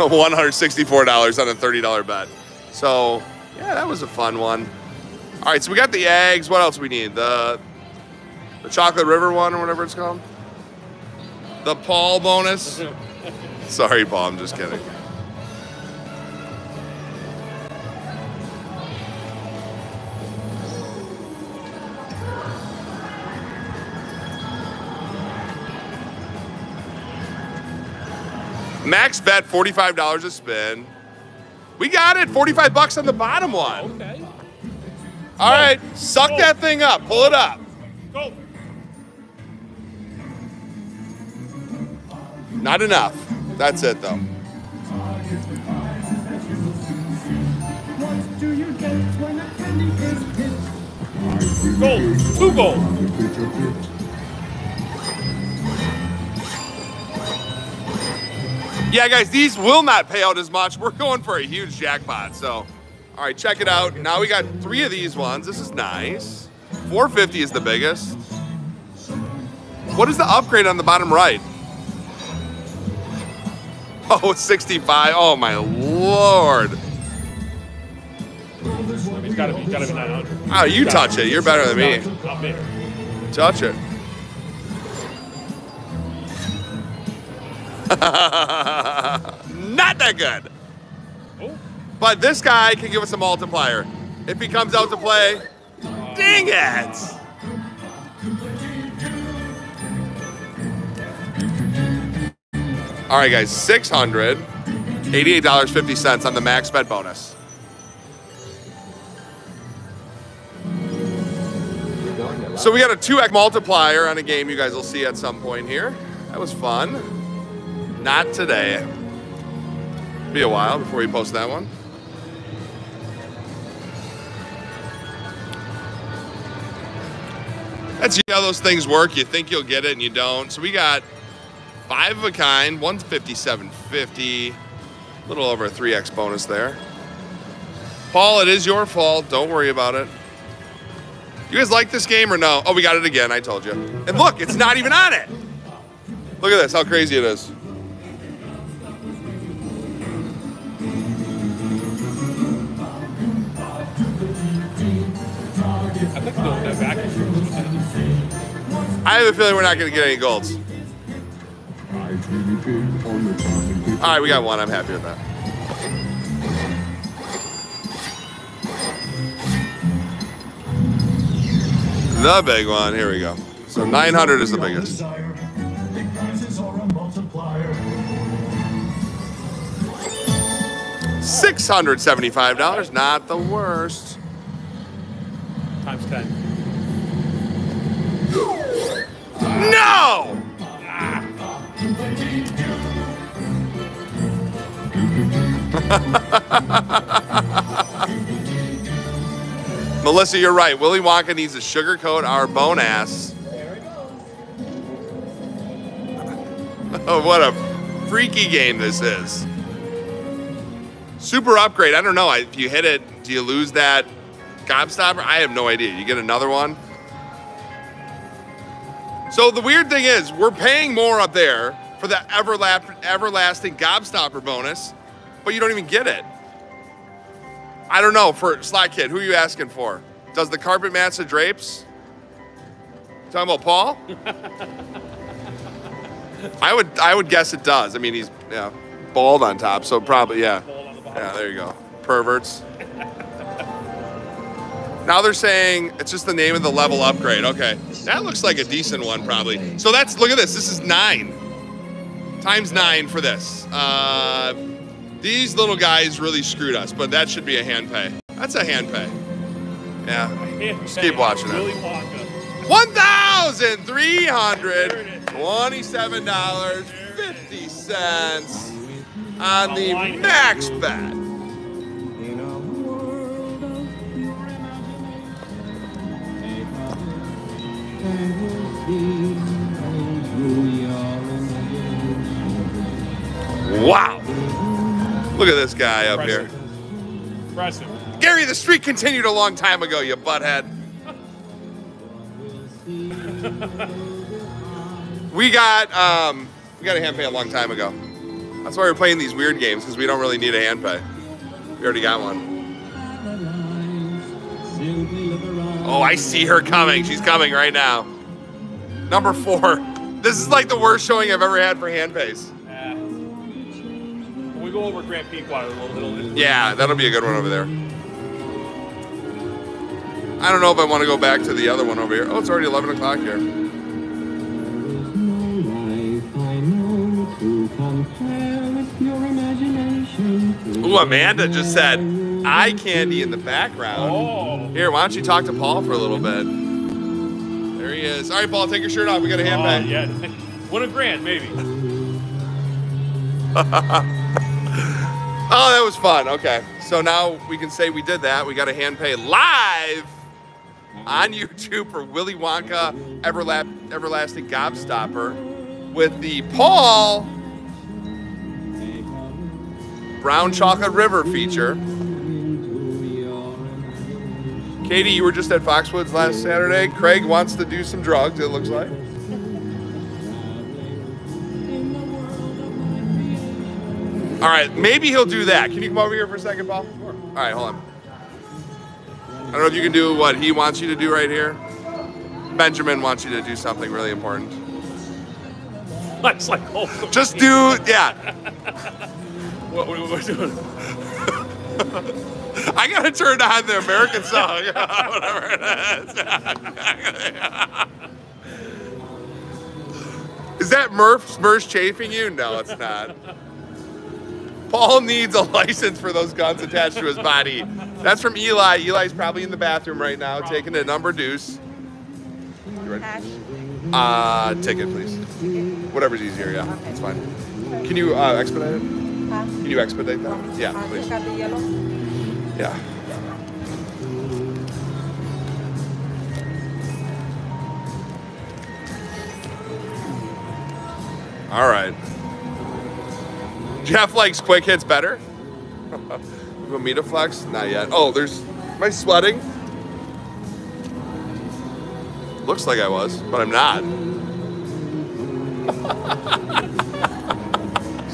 164 on a $30 bet. So, yeah, that was a fun one. All right, so we got the eggs. What else we need? The Chocolate River one or whatever it's called. The Paul bonus. Sorry, Paul, I'm just kidding. Max bet, $45 a spin. We got it, 45 bucks on the bottom one. Okay. All right, suck that thing up, pull it up. Go. Not enough, that's it though. Gold, two gold. Yeah, guys, these will not pay out as much. We're going for a huge jackpot, so. All right, check it out. Now we got three of these ones. This is nice. 450 is the biggest. What is the upgrade on the bottom right? Oh, it's 65. Oh, my Lord. It's got to be 900. Oh, you touch it. You're better than me. Touch it. Not that good. Oh. But this guy can give us a multiplier. If he comes out to play, dang it! All right, guys, $688.50 on the max bet bonus. So we got a 2x multiplier on a game you guys will see at some point here. That was fun. Not today. Be a while before we post that one. That's how those things work. You think you'll get it and you don't. So we got five of a kind, 157.50, a little over a 3x bonus there. Paul, it is your fault. Don't worry about it. You guys like this game or no? Oh, we got it again. I told you. And look, it's not even on it. Look at this, how crazy it is. I have a feeling we're not going to get any golds. All right, we got one. I'm happy with that. The big one. Here we go. So 900 is the biggest. $675. Not the worst. Times 10. No! Ah. Melissa, you're right. Willy Wonka needs to sugarcoat our bone ass. There it goes. Oh, what a freaky game this is. Super upgrade. I don't know. If you hit it, do you lose that gobstopper? I have no idea. You get another one? So the weird thing is, we're paying more up there for the everlasting gobstopper bonus, but you don't even get it. I don't know, for Slot Kid, who are you asking for? Does the carpet match the drapes? Talking about Paul? I would guess it does. I mean, he's bald on top, so probably, yeah. Yeah, there you go. Perverts. Now they're saying it's just the name of the level upgrade. Okay, that looks like a decent one probably. So that's, look at this, this is 9 times 9 for this. These little guys really screwed us, but that should be a hand pay. That's a hand pay. Yeah, just keep watching it. $1,327.50 on the max bet. Wow. Look at this guy up Impressive. Here. Impressive. Gary, the streak continued a long time ago, you butthead. We got a hand pay a long time ago. That's why we're playing these weird games, because we don't really need a hand pay. We already got one. Oh, I see her coming. She's coming right now. Number 4. This is like the worst showing I've ever had for hand pays. Yeah. We go over Grand Pequot a little bit. Yeah, that'll be a good one over there. I don't know if I want to go back to the other one over here. Oh, it's already 11 o'clock here. Ooh, Amanda just said eye candy in the background. Oh. Here, why don't you talk to Paul for a little bit? There he is. All right, Paul, take your shirt off. We got a hand back. Yeah. $1,000, maybe. Oh, that was fun. Okay. So now we can say we did that. We got a hand pay live on YouTube for Willy Wonka Everlasting Gobstopper with the Paul Brown Chocolate River feature. Katie, you were just at Foxwoods last Saturday. Craig wants to do some drugs, it looks like. All right, maybe he'll do that. Can you come over here for a second, Paul? Sure. All right, hold on. I don't know if you can do what he wants you to do right here. Benjamin wants you to do something really important. That's like all the just do, yeah. What we're doing. I gotta turn on the American song, whatever it is. Is that Murph's chafing you? No, it's not. Paul needs a license for those guns attached to his body. That's from Eli. Eli's probably in the bathroom right now, taking a number deuce. You ready? Ticket, please. Whatever's easier, yeah, okay. It's fine. Can you expedite it? Huh? Can you expedite that? Yeah, please. Yeah. All right. Jeff likes quick hits better. You want me to flex? Not yet. Oh, there's, am I sweating? Looks like I was, but I'm not.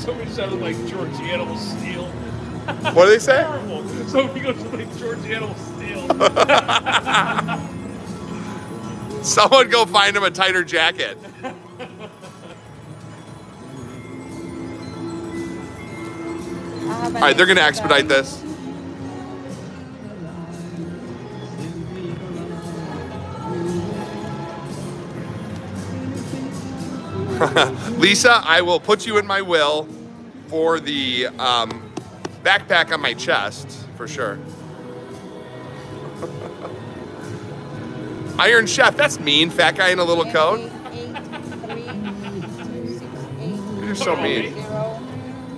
Somebody sounded like Georgiana will steal. What do they say? So he goes to like Georgiana will steal. Someone go find him a tighter jacket. All right, they're gonna expedite this. Lisa, I will put you in my will for the backpack on my chest, for sure. Iron Chef, that's mean, fat guy in a little coat. You're so mean.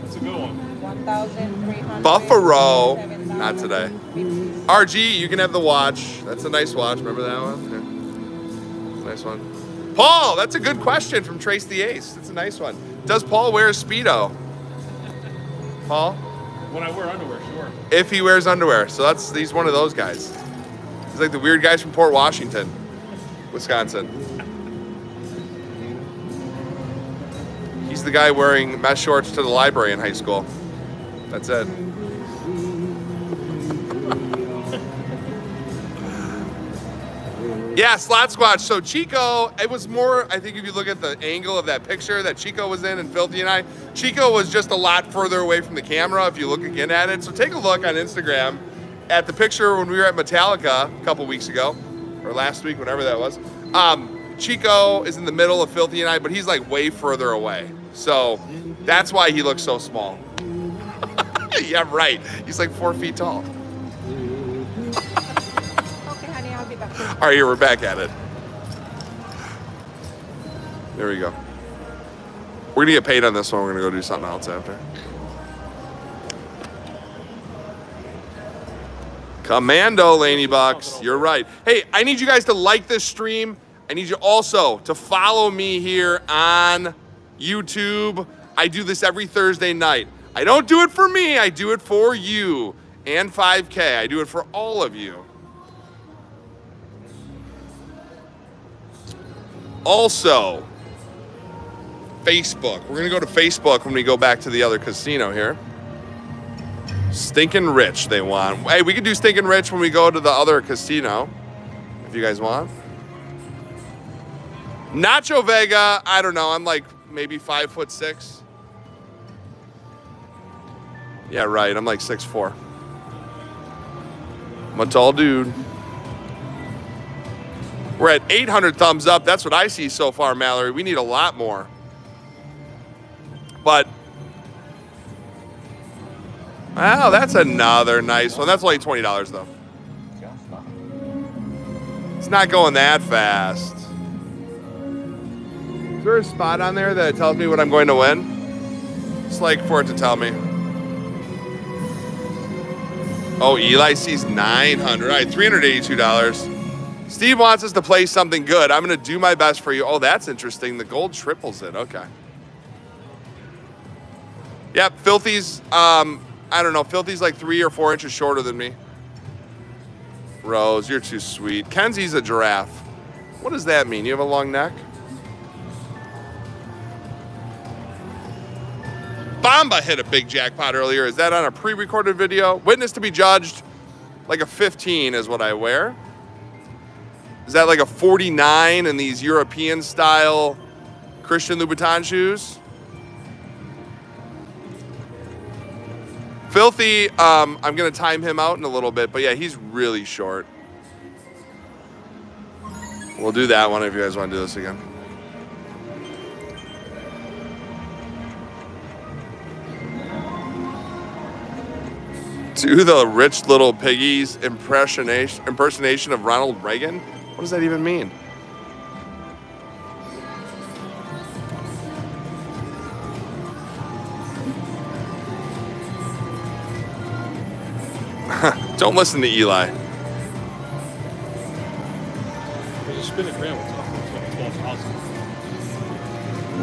That's a good one. Buffalo, not today. RG, you can have the watch. That's a nice watch, remember that one? Yeah. Nice one. Paul, that's a good question from Trace the Ace. That's a nice one. Does Paul wear a Speedo? Paul? When I wear underwear, sure. If he wears underwear. So that's, he's one of those guys. He's like the weird guys from Port Washington, Wisconsin. He's the guy wearing mesh shorts to the library in high school. That's it. Yeah, Slot Squatch. So Chico, it was more, I think if you look at the angle of that picture that Chico was in and Filthy and I, Chico was just a lot further away from the camera if you look again at it. So take a look on Instagram at the picture when we were at Metallica a couple weeks ago, or last week, whatever that was. Chico is in the middle of Filthy and I, but he's like way further away. So that's why he looks so small. Yeah, right. He's like 4 feet tall. All right, here we're back at it. There we go. We're gonna get paid on this one. We're gonna go do something else after. Commando, Laney Bucks. You're right. Hey, I need you guys to like this stream. I need you also to follow me here on YouTube. I do this every Thursday night. I don't do it for me. I do it for you and 5K. I do it for all of you. Also, Facebook. We're going to go to Facebook when we go back to the other casino here. Stinkin' Rich they want. Hey, we could do Stinkin' Rich when we go to the other casino if you guys want. Nacho Vega, I don't know. I'm like maybe 5'6". Yeah, right. I'm like 6'4". I'm a tall dude. We're at 800 thumbs up. That's what I see so far, Mallory. We need a lot more. But, wow, that's another nice one. That's only $20, though. It's not going that fast. Is there a spot on there that tells me what I'm going to win? It's like for it to tell me. Oh, Eli sees $900. All right, $382. Steve wants us to play something good. I'm going to do my best for you. Oh, that's interesting. The gold triples it. Okay. Yep, Filthy's, I don't know. Filthy's like 3 or 4 inches shorter than me. Rose, you're too sweet. Kenzie's a giraffe. What does that mean? You have a long neck? Bamba hit a big jackpot earlier. Is that on a pre-recorded video? Witness to be judged, like a 15 is what I wear. Is that like a 49 in these European style Christian Louboutin shoes? Filthy, I'm gonna time him out in a little bit, but yeah, he's really short. We'll do that one if you guys wanna do this again. Do the rich little piggies impersonation of Ronald Reagan? What does that even mean? Don't listen to Eli.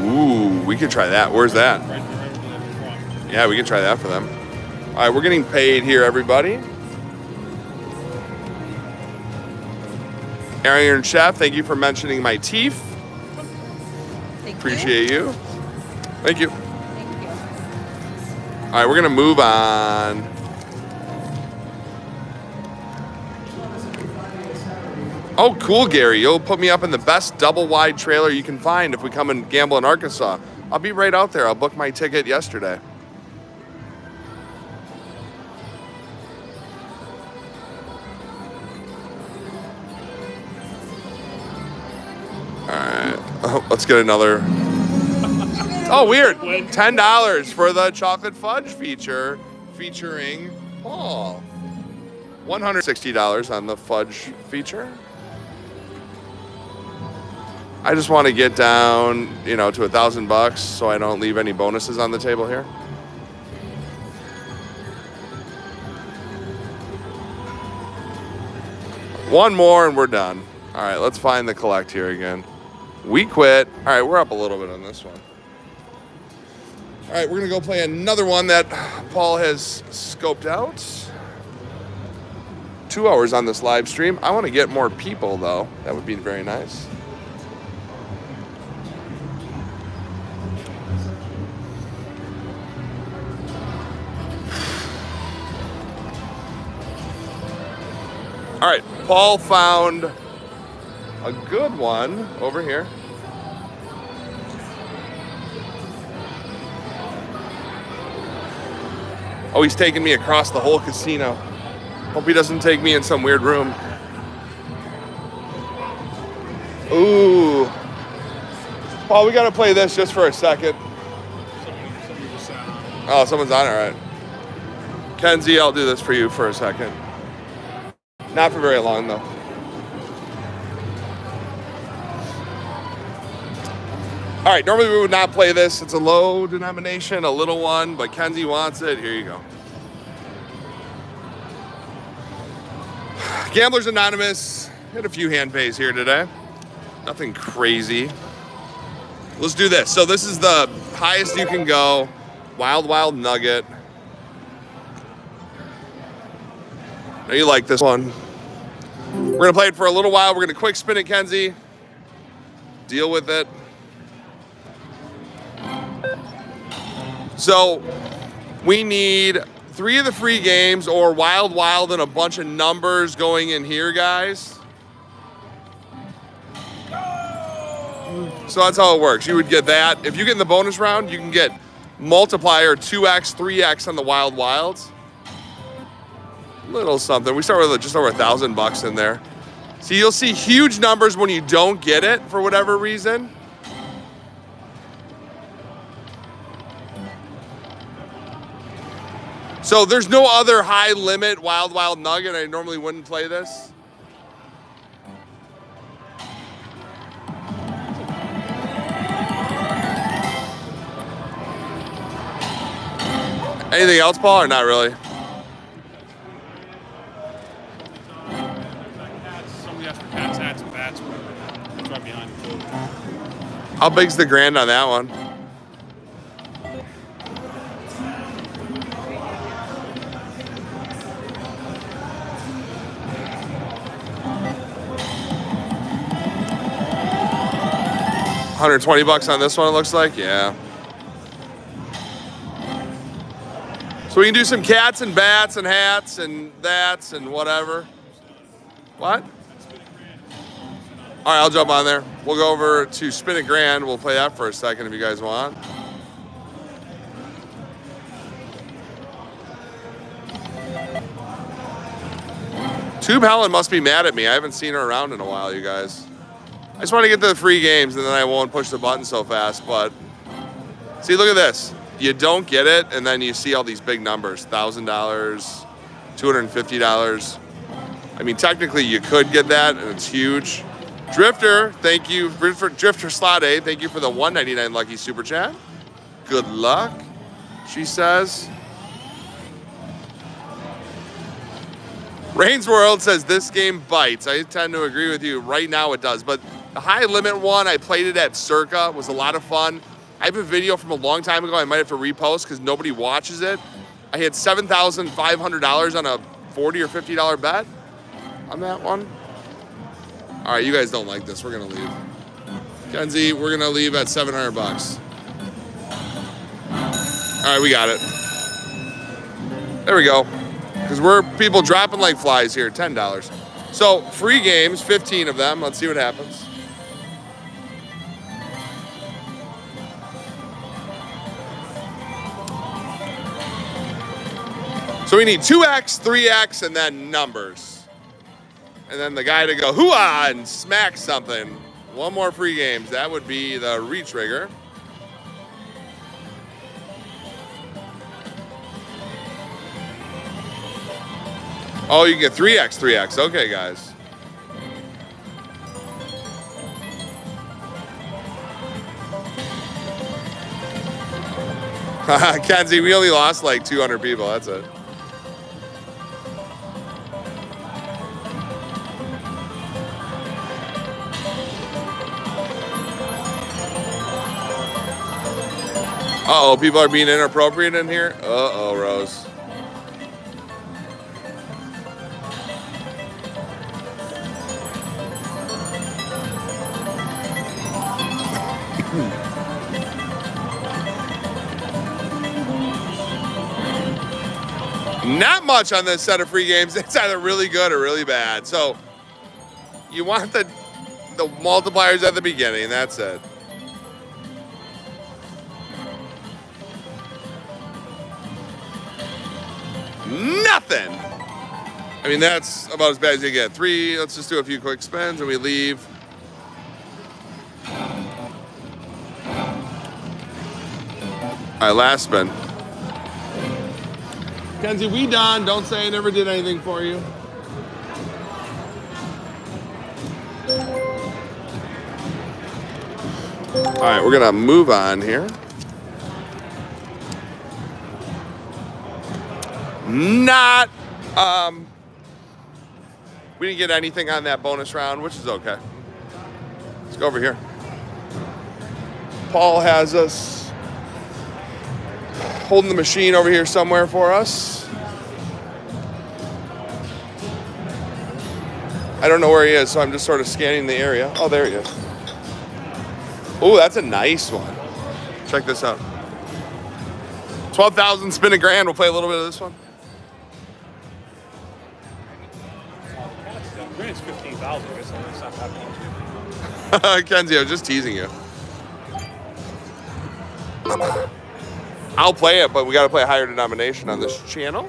Ooh, we could try that. Where's that? Yeah, we could try that for them. All right, we're getting paid here, everybody. Aaron Chef, thank you for mentioning my teeth. Appreciate you. Thank you. Thank you. All right, we're gonna move on. Oh, cool, Gary. You'll put me up in the best double-wide trailer you can find if we come and gamble in Arkansas. I'll be right out there. I booked my ticket yesterday. Let's get another. Oh, weird. $10 for the chocolate fudge feature featuring Paul. $160 on the fudge feature. I just want to get down, you know, to $1,000 so I don't leave any bonuses on the table here. One more and we're done. All right, let's find the collect here again. We quit. All right, we're up a little bit on this one. All right, we're gonna go play another one that Paul has scoped out. 2 hours on this live stream. I wanna get more people though. That would be very nice. All right, Paul found a good one over here. Oh, he's taking me across the whole casino. Hope he doesn't take me in some weird room. Ooh. Paul, we gotta play this just for a second. Oh, someone's on, all right. Kenzie, I'll do this for you for a second. Not for very long though. All right, normally we would not play this. It's a low denomination, a little one, but Kenzie wants it. Here you go. Gamblers Anonymous, had a few hand pays here today. Nothing crazy. Let's do this. So this is the highest you can go. Wild Wild Nugget. Now you like this one. We're gonna play it for a little while. We're gonna quick spin it, Kenzie. Deal with it. So we need 3 of the free games or Wild Wild and a bunch of numbers going in here, guys. So that's how it works. You would get that. If you get in the bonus round, you can get multiplier 2x, 3x on the Wild Wilds. Little something. We start with just over $1,000 in there. So you'll see huge numbers when you don't get it for whatever reason. So there's no other high limit Wild Wild Nugget. I normally wouldn't play this. Anything else, Paul, or not really? How big's the grand on that one? $120 on this one, it looks like, yeah. So we can do some cats and bats and hats and that's and whatever. What? All right, I'll jump on there. We'll go over to Spin a Grand. We'll play that for a second if you guys want. Tube Helen must be mad at me. I haven't seen her around in a while, you guys. I just want to get to the free games and then I won't push the button so fast, but see, look at this. You don't get it and then you see all these big numbers, $1,000, $250. I mean, technically you could get that and it's huge. Drifter, thank you, Drifter Slot A, thank you for the $1.99 Lucky Super Chat. Good luck, she says. Rain's World says this game bites. I tend to agree with you. Right now it does, but the high limit one, I played it at Circa. It was a lot of fun. I have a video from a long time ago. I might have to repost because nobody watches it. I had $7,500 on a $40 or $50 bet on that one. All right, you guys don't like this. We're gonna leave. Kenzie, we're gonna leave at $700. All right, we got it. There we go. Because we're people dropping like flies here, $10. So free games, 15 of them. Let's see what happens. So we need 2x, 3x, and then numbers. And then the guy to go hoo-ah and smack something. One more free games. That would be the re-trigger. Oh, you can get 3x, 3x. Okay, guys. Kenzie, we only lost like 200 people. That's it. Uh-oh, people are being inappropriate in here. Uh-oh, Rose. Not much on this set of free games. It's either really good or really bad. So you want the multipliers at the beginning. That's it. Nothing. I mean, that's about as bad as you get. 3, let's just do a few quick spins and we leave. All right, last spin. Kenzie, we done. Don't say I never did anything for you. All right, we're gonna move on here. Not, we didn't get anything on that bonus round, which is okay. Let's go over here. Paul has us holding the machine over here somewhere for us. I don't know where he is, so I'm just sort of scanning the area. Oh, there he is. Oh, that's a nice one. Check this out. 12,000, spin a grand. We'll play a little bit of this one. It's 15,000. It's not happening. Kenzie, I was just teasing you. I'll play it, but we got to play a higher denomination on this channel.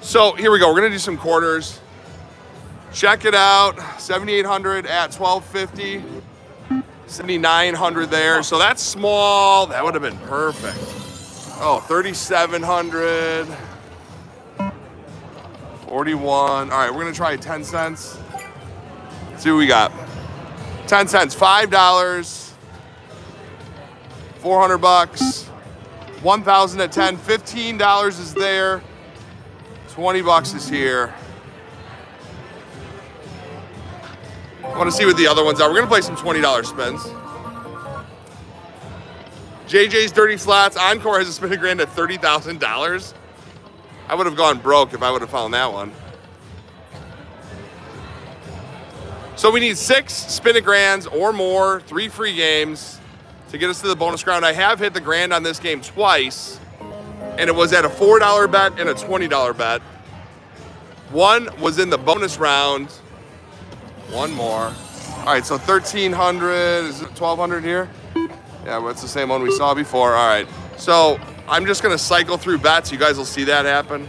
So here we go. We're gonna do some quarters. Check it out. 7,800 at 1250. 7,900 there. So that's small. That would have been perfect. Oh, 3,700. 41. All right, we're gonna try 10 cents. Let's see what we got. 10 cents, $5, 400 bucks, 1,000 at 10, $15 is there, 20 bucks is here. I wanna see what the other ones are. We're gonna play some $20 spins. JJ's Dirty Slots, Encore has a spin a grand at $30,000. I would have gone broke if I would have found that one. So we need 6 spin a grands or more, 3 free games to get us to the bonus round. I have hit the grand on this game twice, and it was at a $4 bet and a $20 bet. One was in the bonus round. One more. All right, so 1,300, is it 1,200 here? Yeah, well, it's the same one we saw before. All right, so I'm just gonna cycle through bets. You guys will see that happen.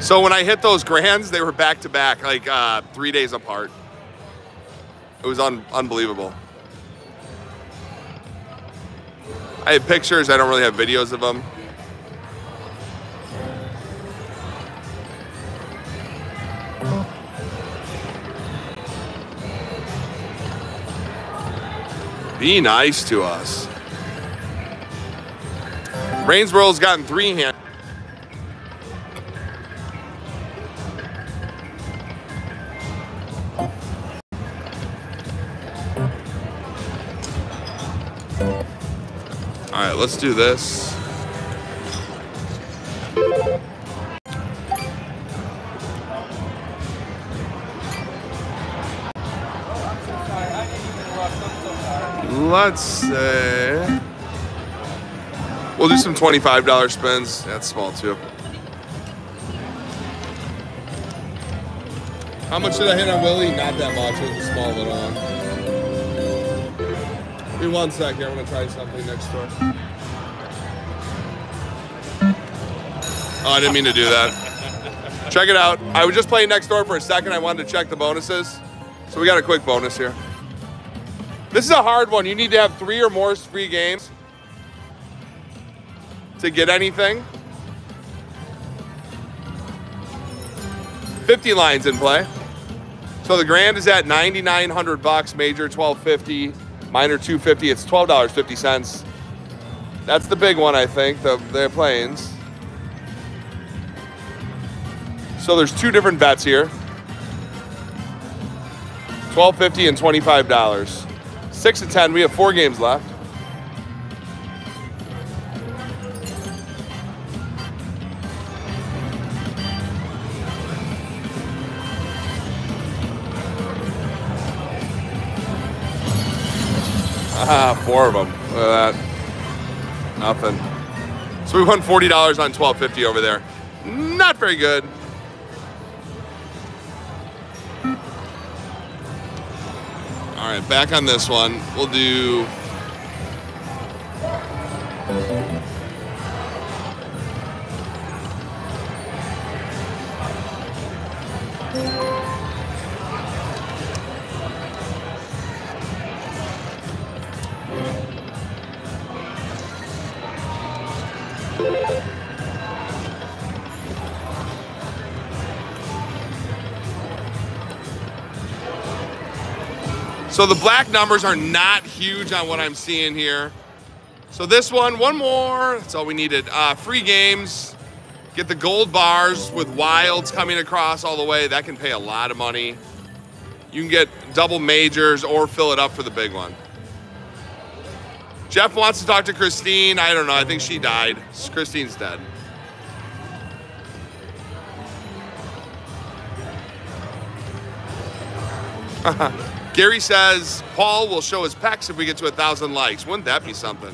So when I hit those grands, they were back to back, like 3 days apart. It was unbelievable. I have pictures, I don't really have videos of them. Be nice to us. Rainsboro's gotten 3 hands. All right, let's do this. Let's say we'll do some $25 spins. That's small too. How much did I hit on Willie? Not that much. It was a small little one. Give me one sec here, I'm gonna try something next door. Oh, I didn't mean to do that. Check it out. I was just playing next door for a second. I wanted to check the bonuses. So we got a quick bonus here. This is a hard one. You need to have 3 or more free games to get anything. 50 lines in play. So the grand is at 9,900 bucks, major 1,250. Minor 250, it's $12.50. That's the big one, I think, the planes. So there's 2 different bets here. $12.50 and $25. 6 to 10, we have 4 games left. Ah, 4 of them. Look at that. Nothing. So we won $40 on $12.50 over there. Not very good. All right, back on this one. We'll do... So the black numbers are not huge on what I'm seeing here. So this one more. That's all we needed. Free games. Get the gold bars with wilds coming across all the way. That can pay a lot of money. You can get double majors or fill it up for the big one. Jeff wants to talk to Christine. I don't know. I think she died. Christine's dead. Gary says, Paul will show his pecs if we get to 1,000 likes. Wouldn't that be something?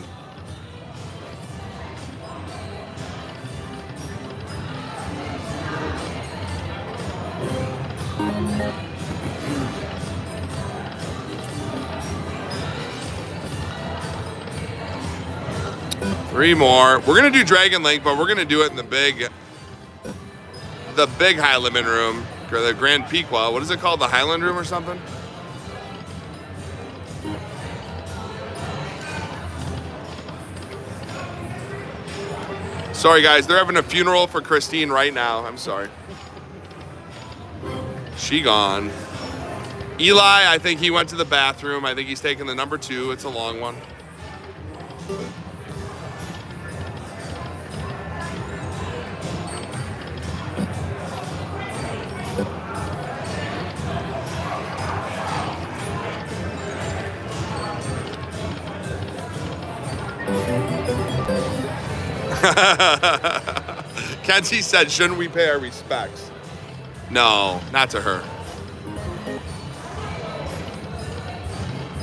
Three more. We're going to do Dragon Link, but we're going to do it in the big high limit room. Or the Grand Pequot. What is it called? The Highland Room or something? Sorry, guys. They're having a funeral for Christine right now. I'm sorry. She gone. Eli, I think he went to the bathroom. I think he's taking the number 2. It's a long one. Kenzie said, shouldn't we pay our respects? No, not to her.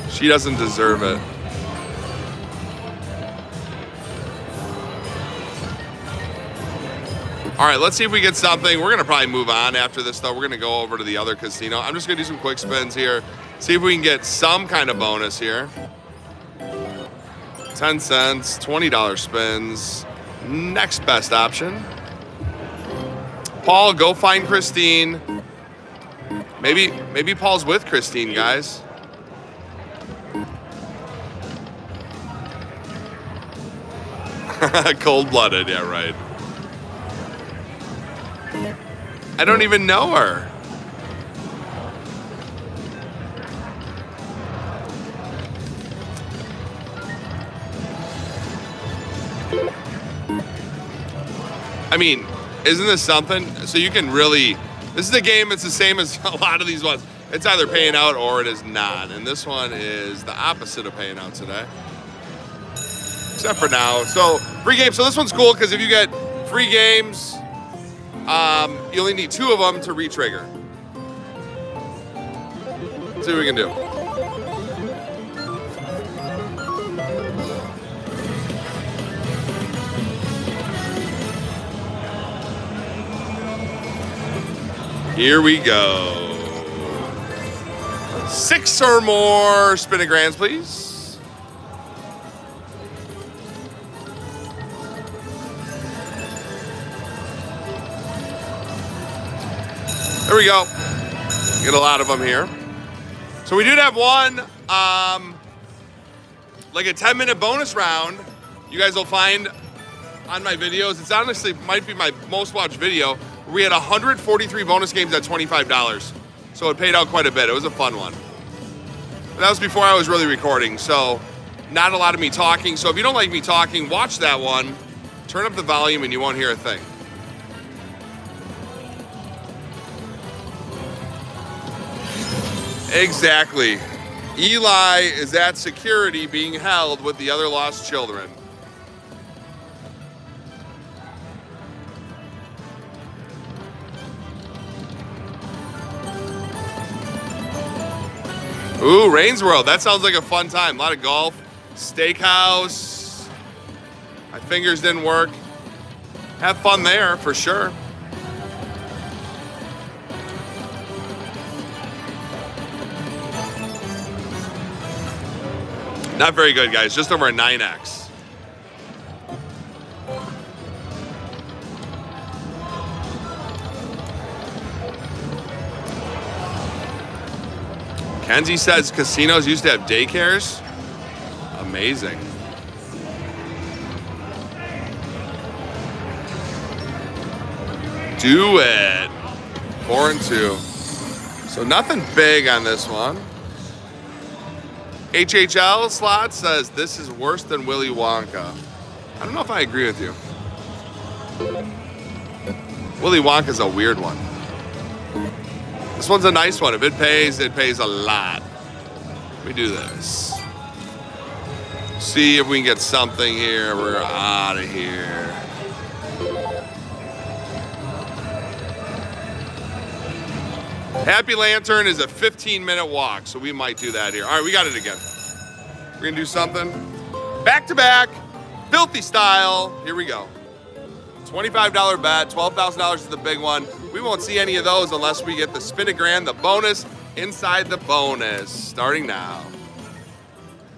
She doesn't deserve it. All right, let's see if we get something. We're going to probably move on after this, though. We're going to go over to the other casino. I'm just going to do some quick spins here, see if we can get some kind of bonus here. 10 cents, $20 spins. Next best option. Paul, go find Christine. Maybe Paul's with Christine, guys. Cold-blooded, yeah, right. I don't even know her. I mean, isn't this something? So you can really, this is a game that's the same as a lot of these ones. It's either paying out or it is not. And this one is the opposite of paying out today. Except for now. So free games. So this one's cool because if you get free games, you only need 2 of them to re-trigger. Let's see what we can do. Here we go. 6 or more spinogramms, please. There we go. Get a lot of them here. So we did have one, like a 10-minute bonus round. You guys will find on my videos. It's honestly might be my most watched video. We had 143 bonus games at $25, so it paid out quite a bit. It was a fun one. But that was before I was really recording, so not a lot of me talking. So if you don't like me talking, watch that one, turn up the volume, and you won't hear a thing. Exactly. Eli is at security being held with the other lost children. Ooh, Rain's World. That sounds like a fun time. A lot of golf, steakhouse. My fingers didn't work. Have fun there for sure. Not very good, guys. Just over a 9X. Kenzie says casinos used to have daycares. Amazing. Do it. 4 and 2. So nothing big on this one. HHL Slot says, this is worse than Willy Wonka. I don't know if I agree with you. Willy Wonka's a weird one. This one's a nice one. If it pays a lot. Let me do this. See if we can get something here. We're out of here. Happy Lantern is a 15-minute walk, so we might do that here. All right, we got it again. We're gonna do something. Back to back, filthy style. Here we go. $25 bet, $12,000 is the big one. We won't see any of those unless we get the spin-a-grand, the bonus, inside the bonus, starting now.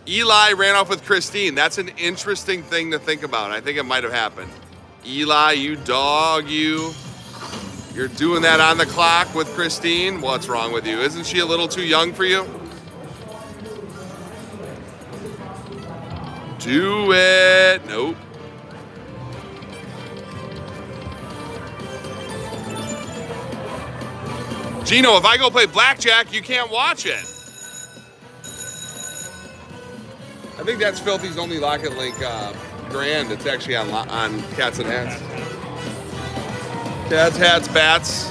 Eli ran off with Christine. That's an interesting thing to think about. I think it might have happened. Eli, you dog, you. You're doing that on the clock with Christine? What's wrong with you? Isn't she a little too young for you? Do it. Nope. Gino, if I go play blackjack, you can't watch it. I think that's Filthy's only Lock and Link grand. It's actually on Cats and Hats. Cats, hats, bats.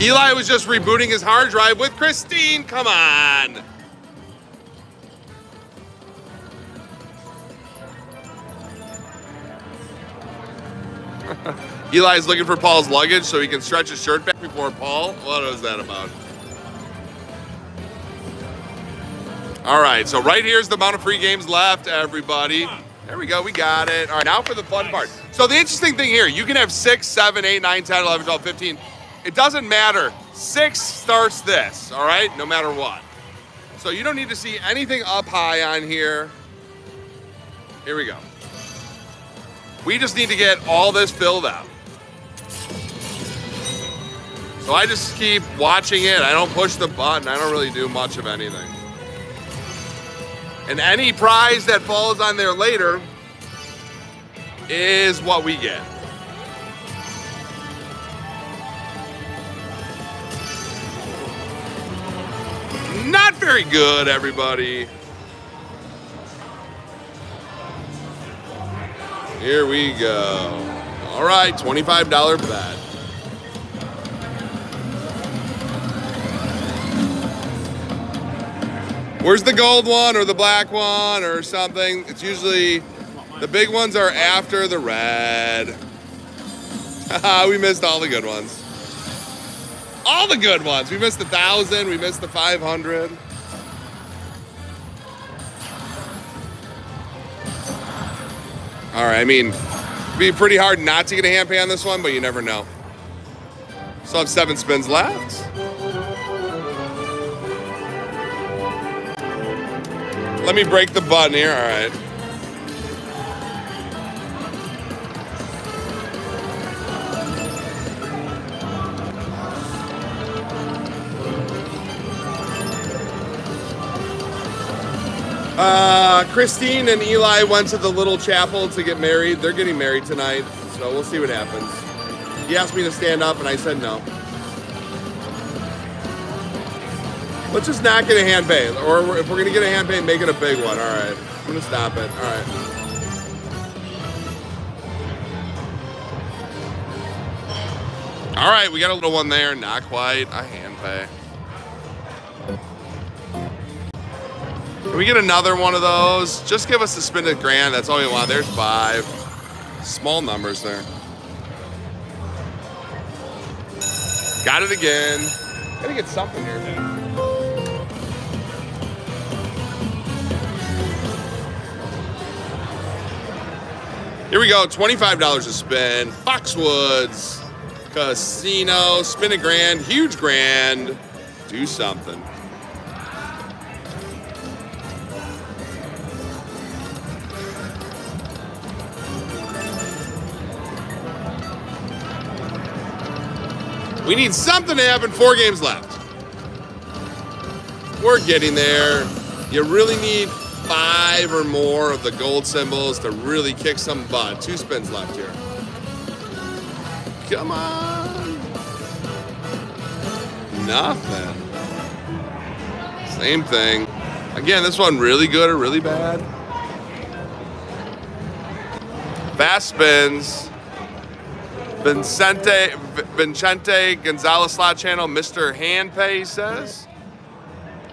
Eli was just rebooting his hard drive with Christine. Come on. Eli's looking for Paul's luggage so he can stretch his shirt back before Paul. What was that about? All right, so right here's the amount of free games left, everybody. There we go, we got it. All right, now for the fun part. So the interesting thing here, you can have 6, 7, 8, 9, 10, 11, 12, 15. It doesn't matter. 6 starts this, all right, no matter what. So you don't need to see anything up high on here. Here we go. We just need to get all this filled out. So I just keep watching it. I don't push the button. I don't really do much of anything. And any prize that falls on there later is what we get. Not very good, everybody. Here we go. All right, $25 bet. Where's the gold one or the black one or something? It's usually, the big ones are after the red. We missed all the good ones. All the good ones. We missed the 1,000, we missed the 500. All right, I mean, it'd be pretty hard not to get a hand pay on this one, but you never know. Still have 7 spins left. Let me break the button here, all right. Christine and Eli went to the little chapel to get married. They're getting married tonight, so we'll see what happens. He asked me to stand up and I said no. Let's just not get a hand pay, or if we're gonna get a hand pay, make it a big one. All right, I'm gonna stop it. All right. All right, we got a little one there. Not quite a hand pay. Can we get another one of those? Just give us a spin at grand. That's all we want. There's 5. Small numbers there. Got it again. Gotta get something here, man. Here we go, $25 a spin. Foxwoods, casino, spin a grand, huge grand. Do something. We need something to happen, 4 games left. We're getting there. You really need 5 or more of the gold symbols to really kick some butt. 2 spins left here. Come on! Nothing. Same thing. Again, this one really good or really bad. Fast spins. Vicente Gonzalez slot channel, Mr. Hand Pay says.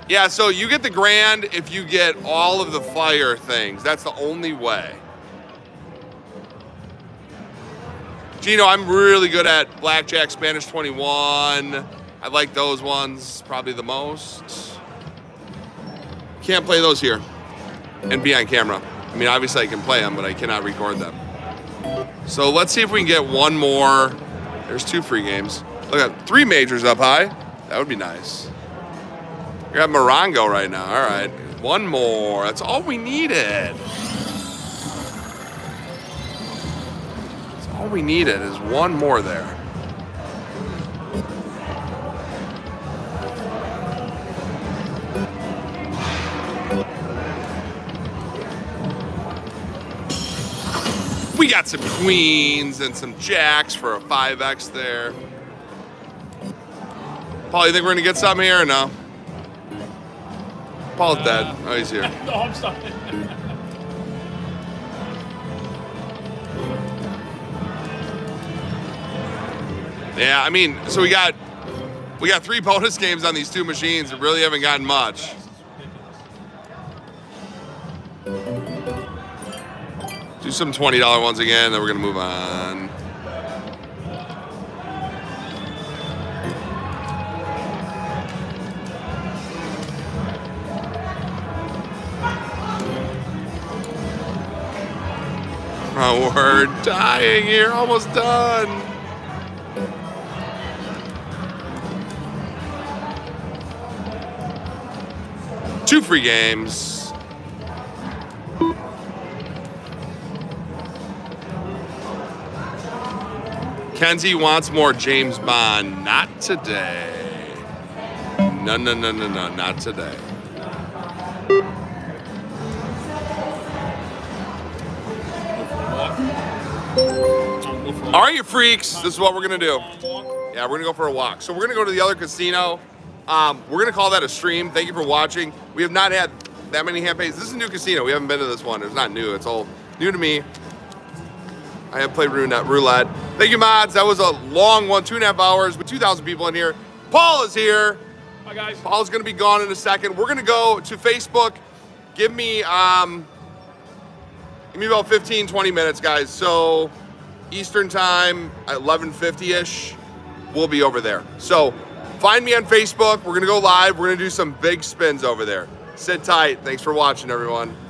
Yeah, so you get the grand if you get all of the fire things. That's the only way. Gino, I'm really good at blackjack, Spanish 21. I like those ones probably the most. Can't play those here and be on camera. I mean, obviously I can play them, but I cannot record them. So let's see if we can get one more. There's two free games. Look at three majors up high. That would be nice. You're at Morongo right now. All right, one more. That's all we needed. That's all we needed is one more there. We got some queens and some jacks for a 5X there. Paul, you think we're gonna get something here or no? Paul's dead. Oh, he's here. No, I'm sorry. Yeah, I mean, so we got three bonus games on these two machines and really haven't gotten much. Do some $20 ones again, then we're gonna move on. Oh, we're dying here, almost done. Two free games. Kenzie wants more James Bond. Not today. No, no, no, no, no, not today. All right, you freaks, this is what we're gonna do. Yeah, we're gonna go for a walk. So we're gonna go to the other casino. We're gonna call that a stream. Thank you for watching. We have not had that many hand pays. This is a new casino. We haven't been to this one. It's not new, it's all new to me. I have played roulette. Thank you, mods. That was a long one, 2.5 hours with 2,000 people in here. Paul is here. Hi, guys. Paul's going to be gone in a second. We're going to go to Facebook. Give me about 15, 20 minutes, guys. So Eastern time at 11:50-ish, we'll be over there. So find me on Facebook. We're going to go live. We're going to do some big spins over there. Sit tight. Thanks for watching, everyone.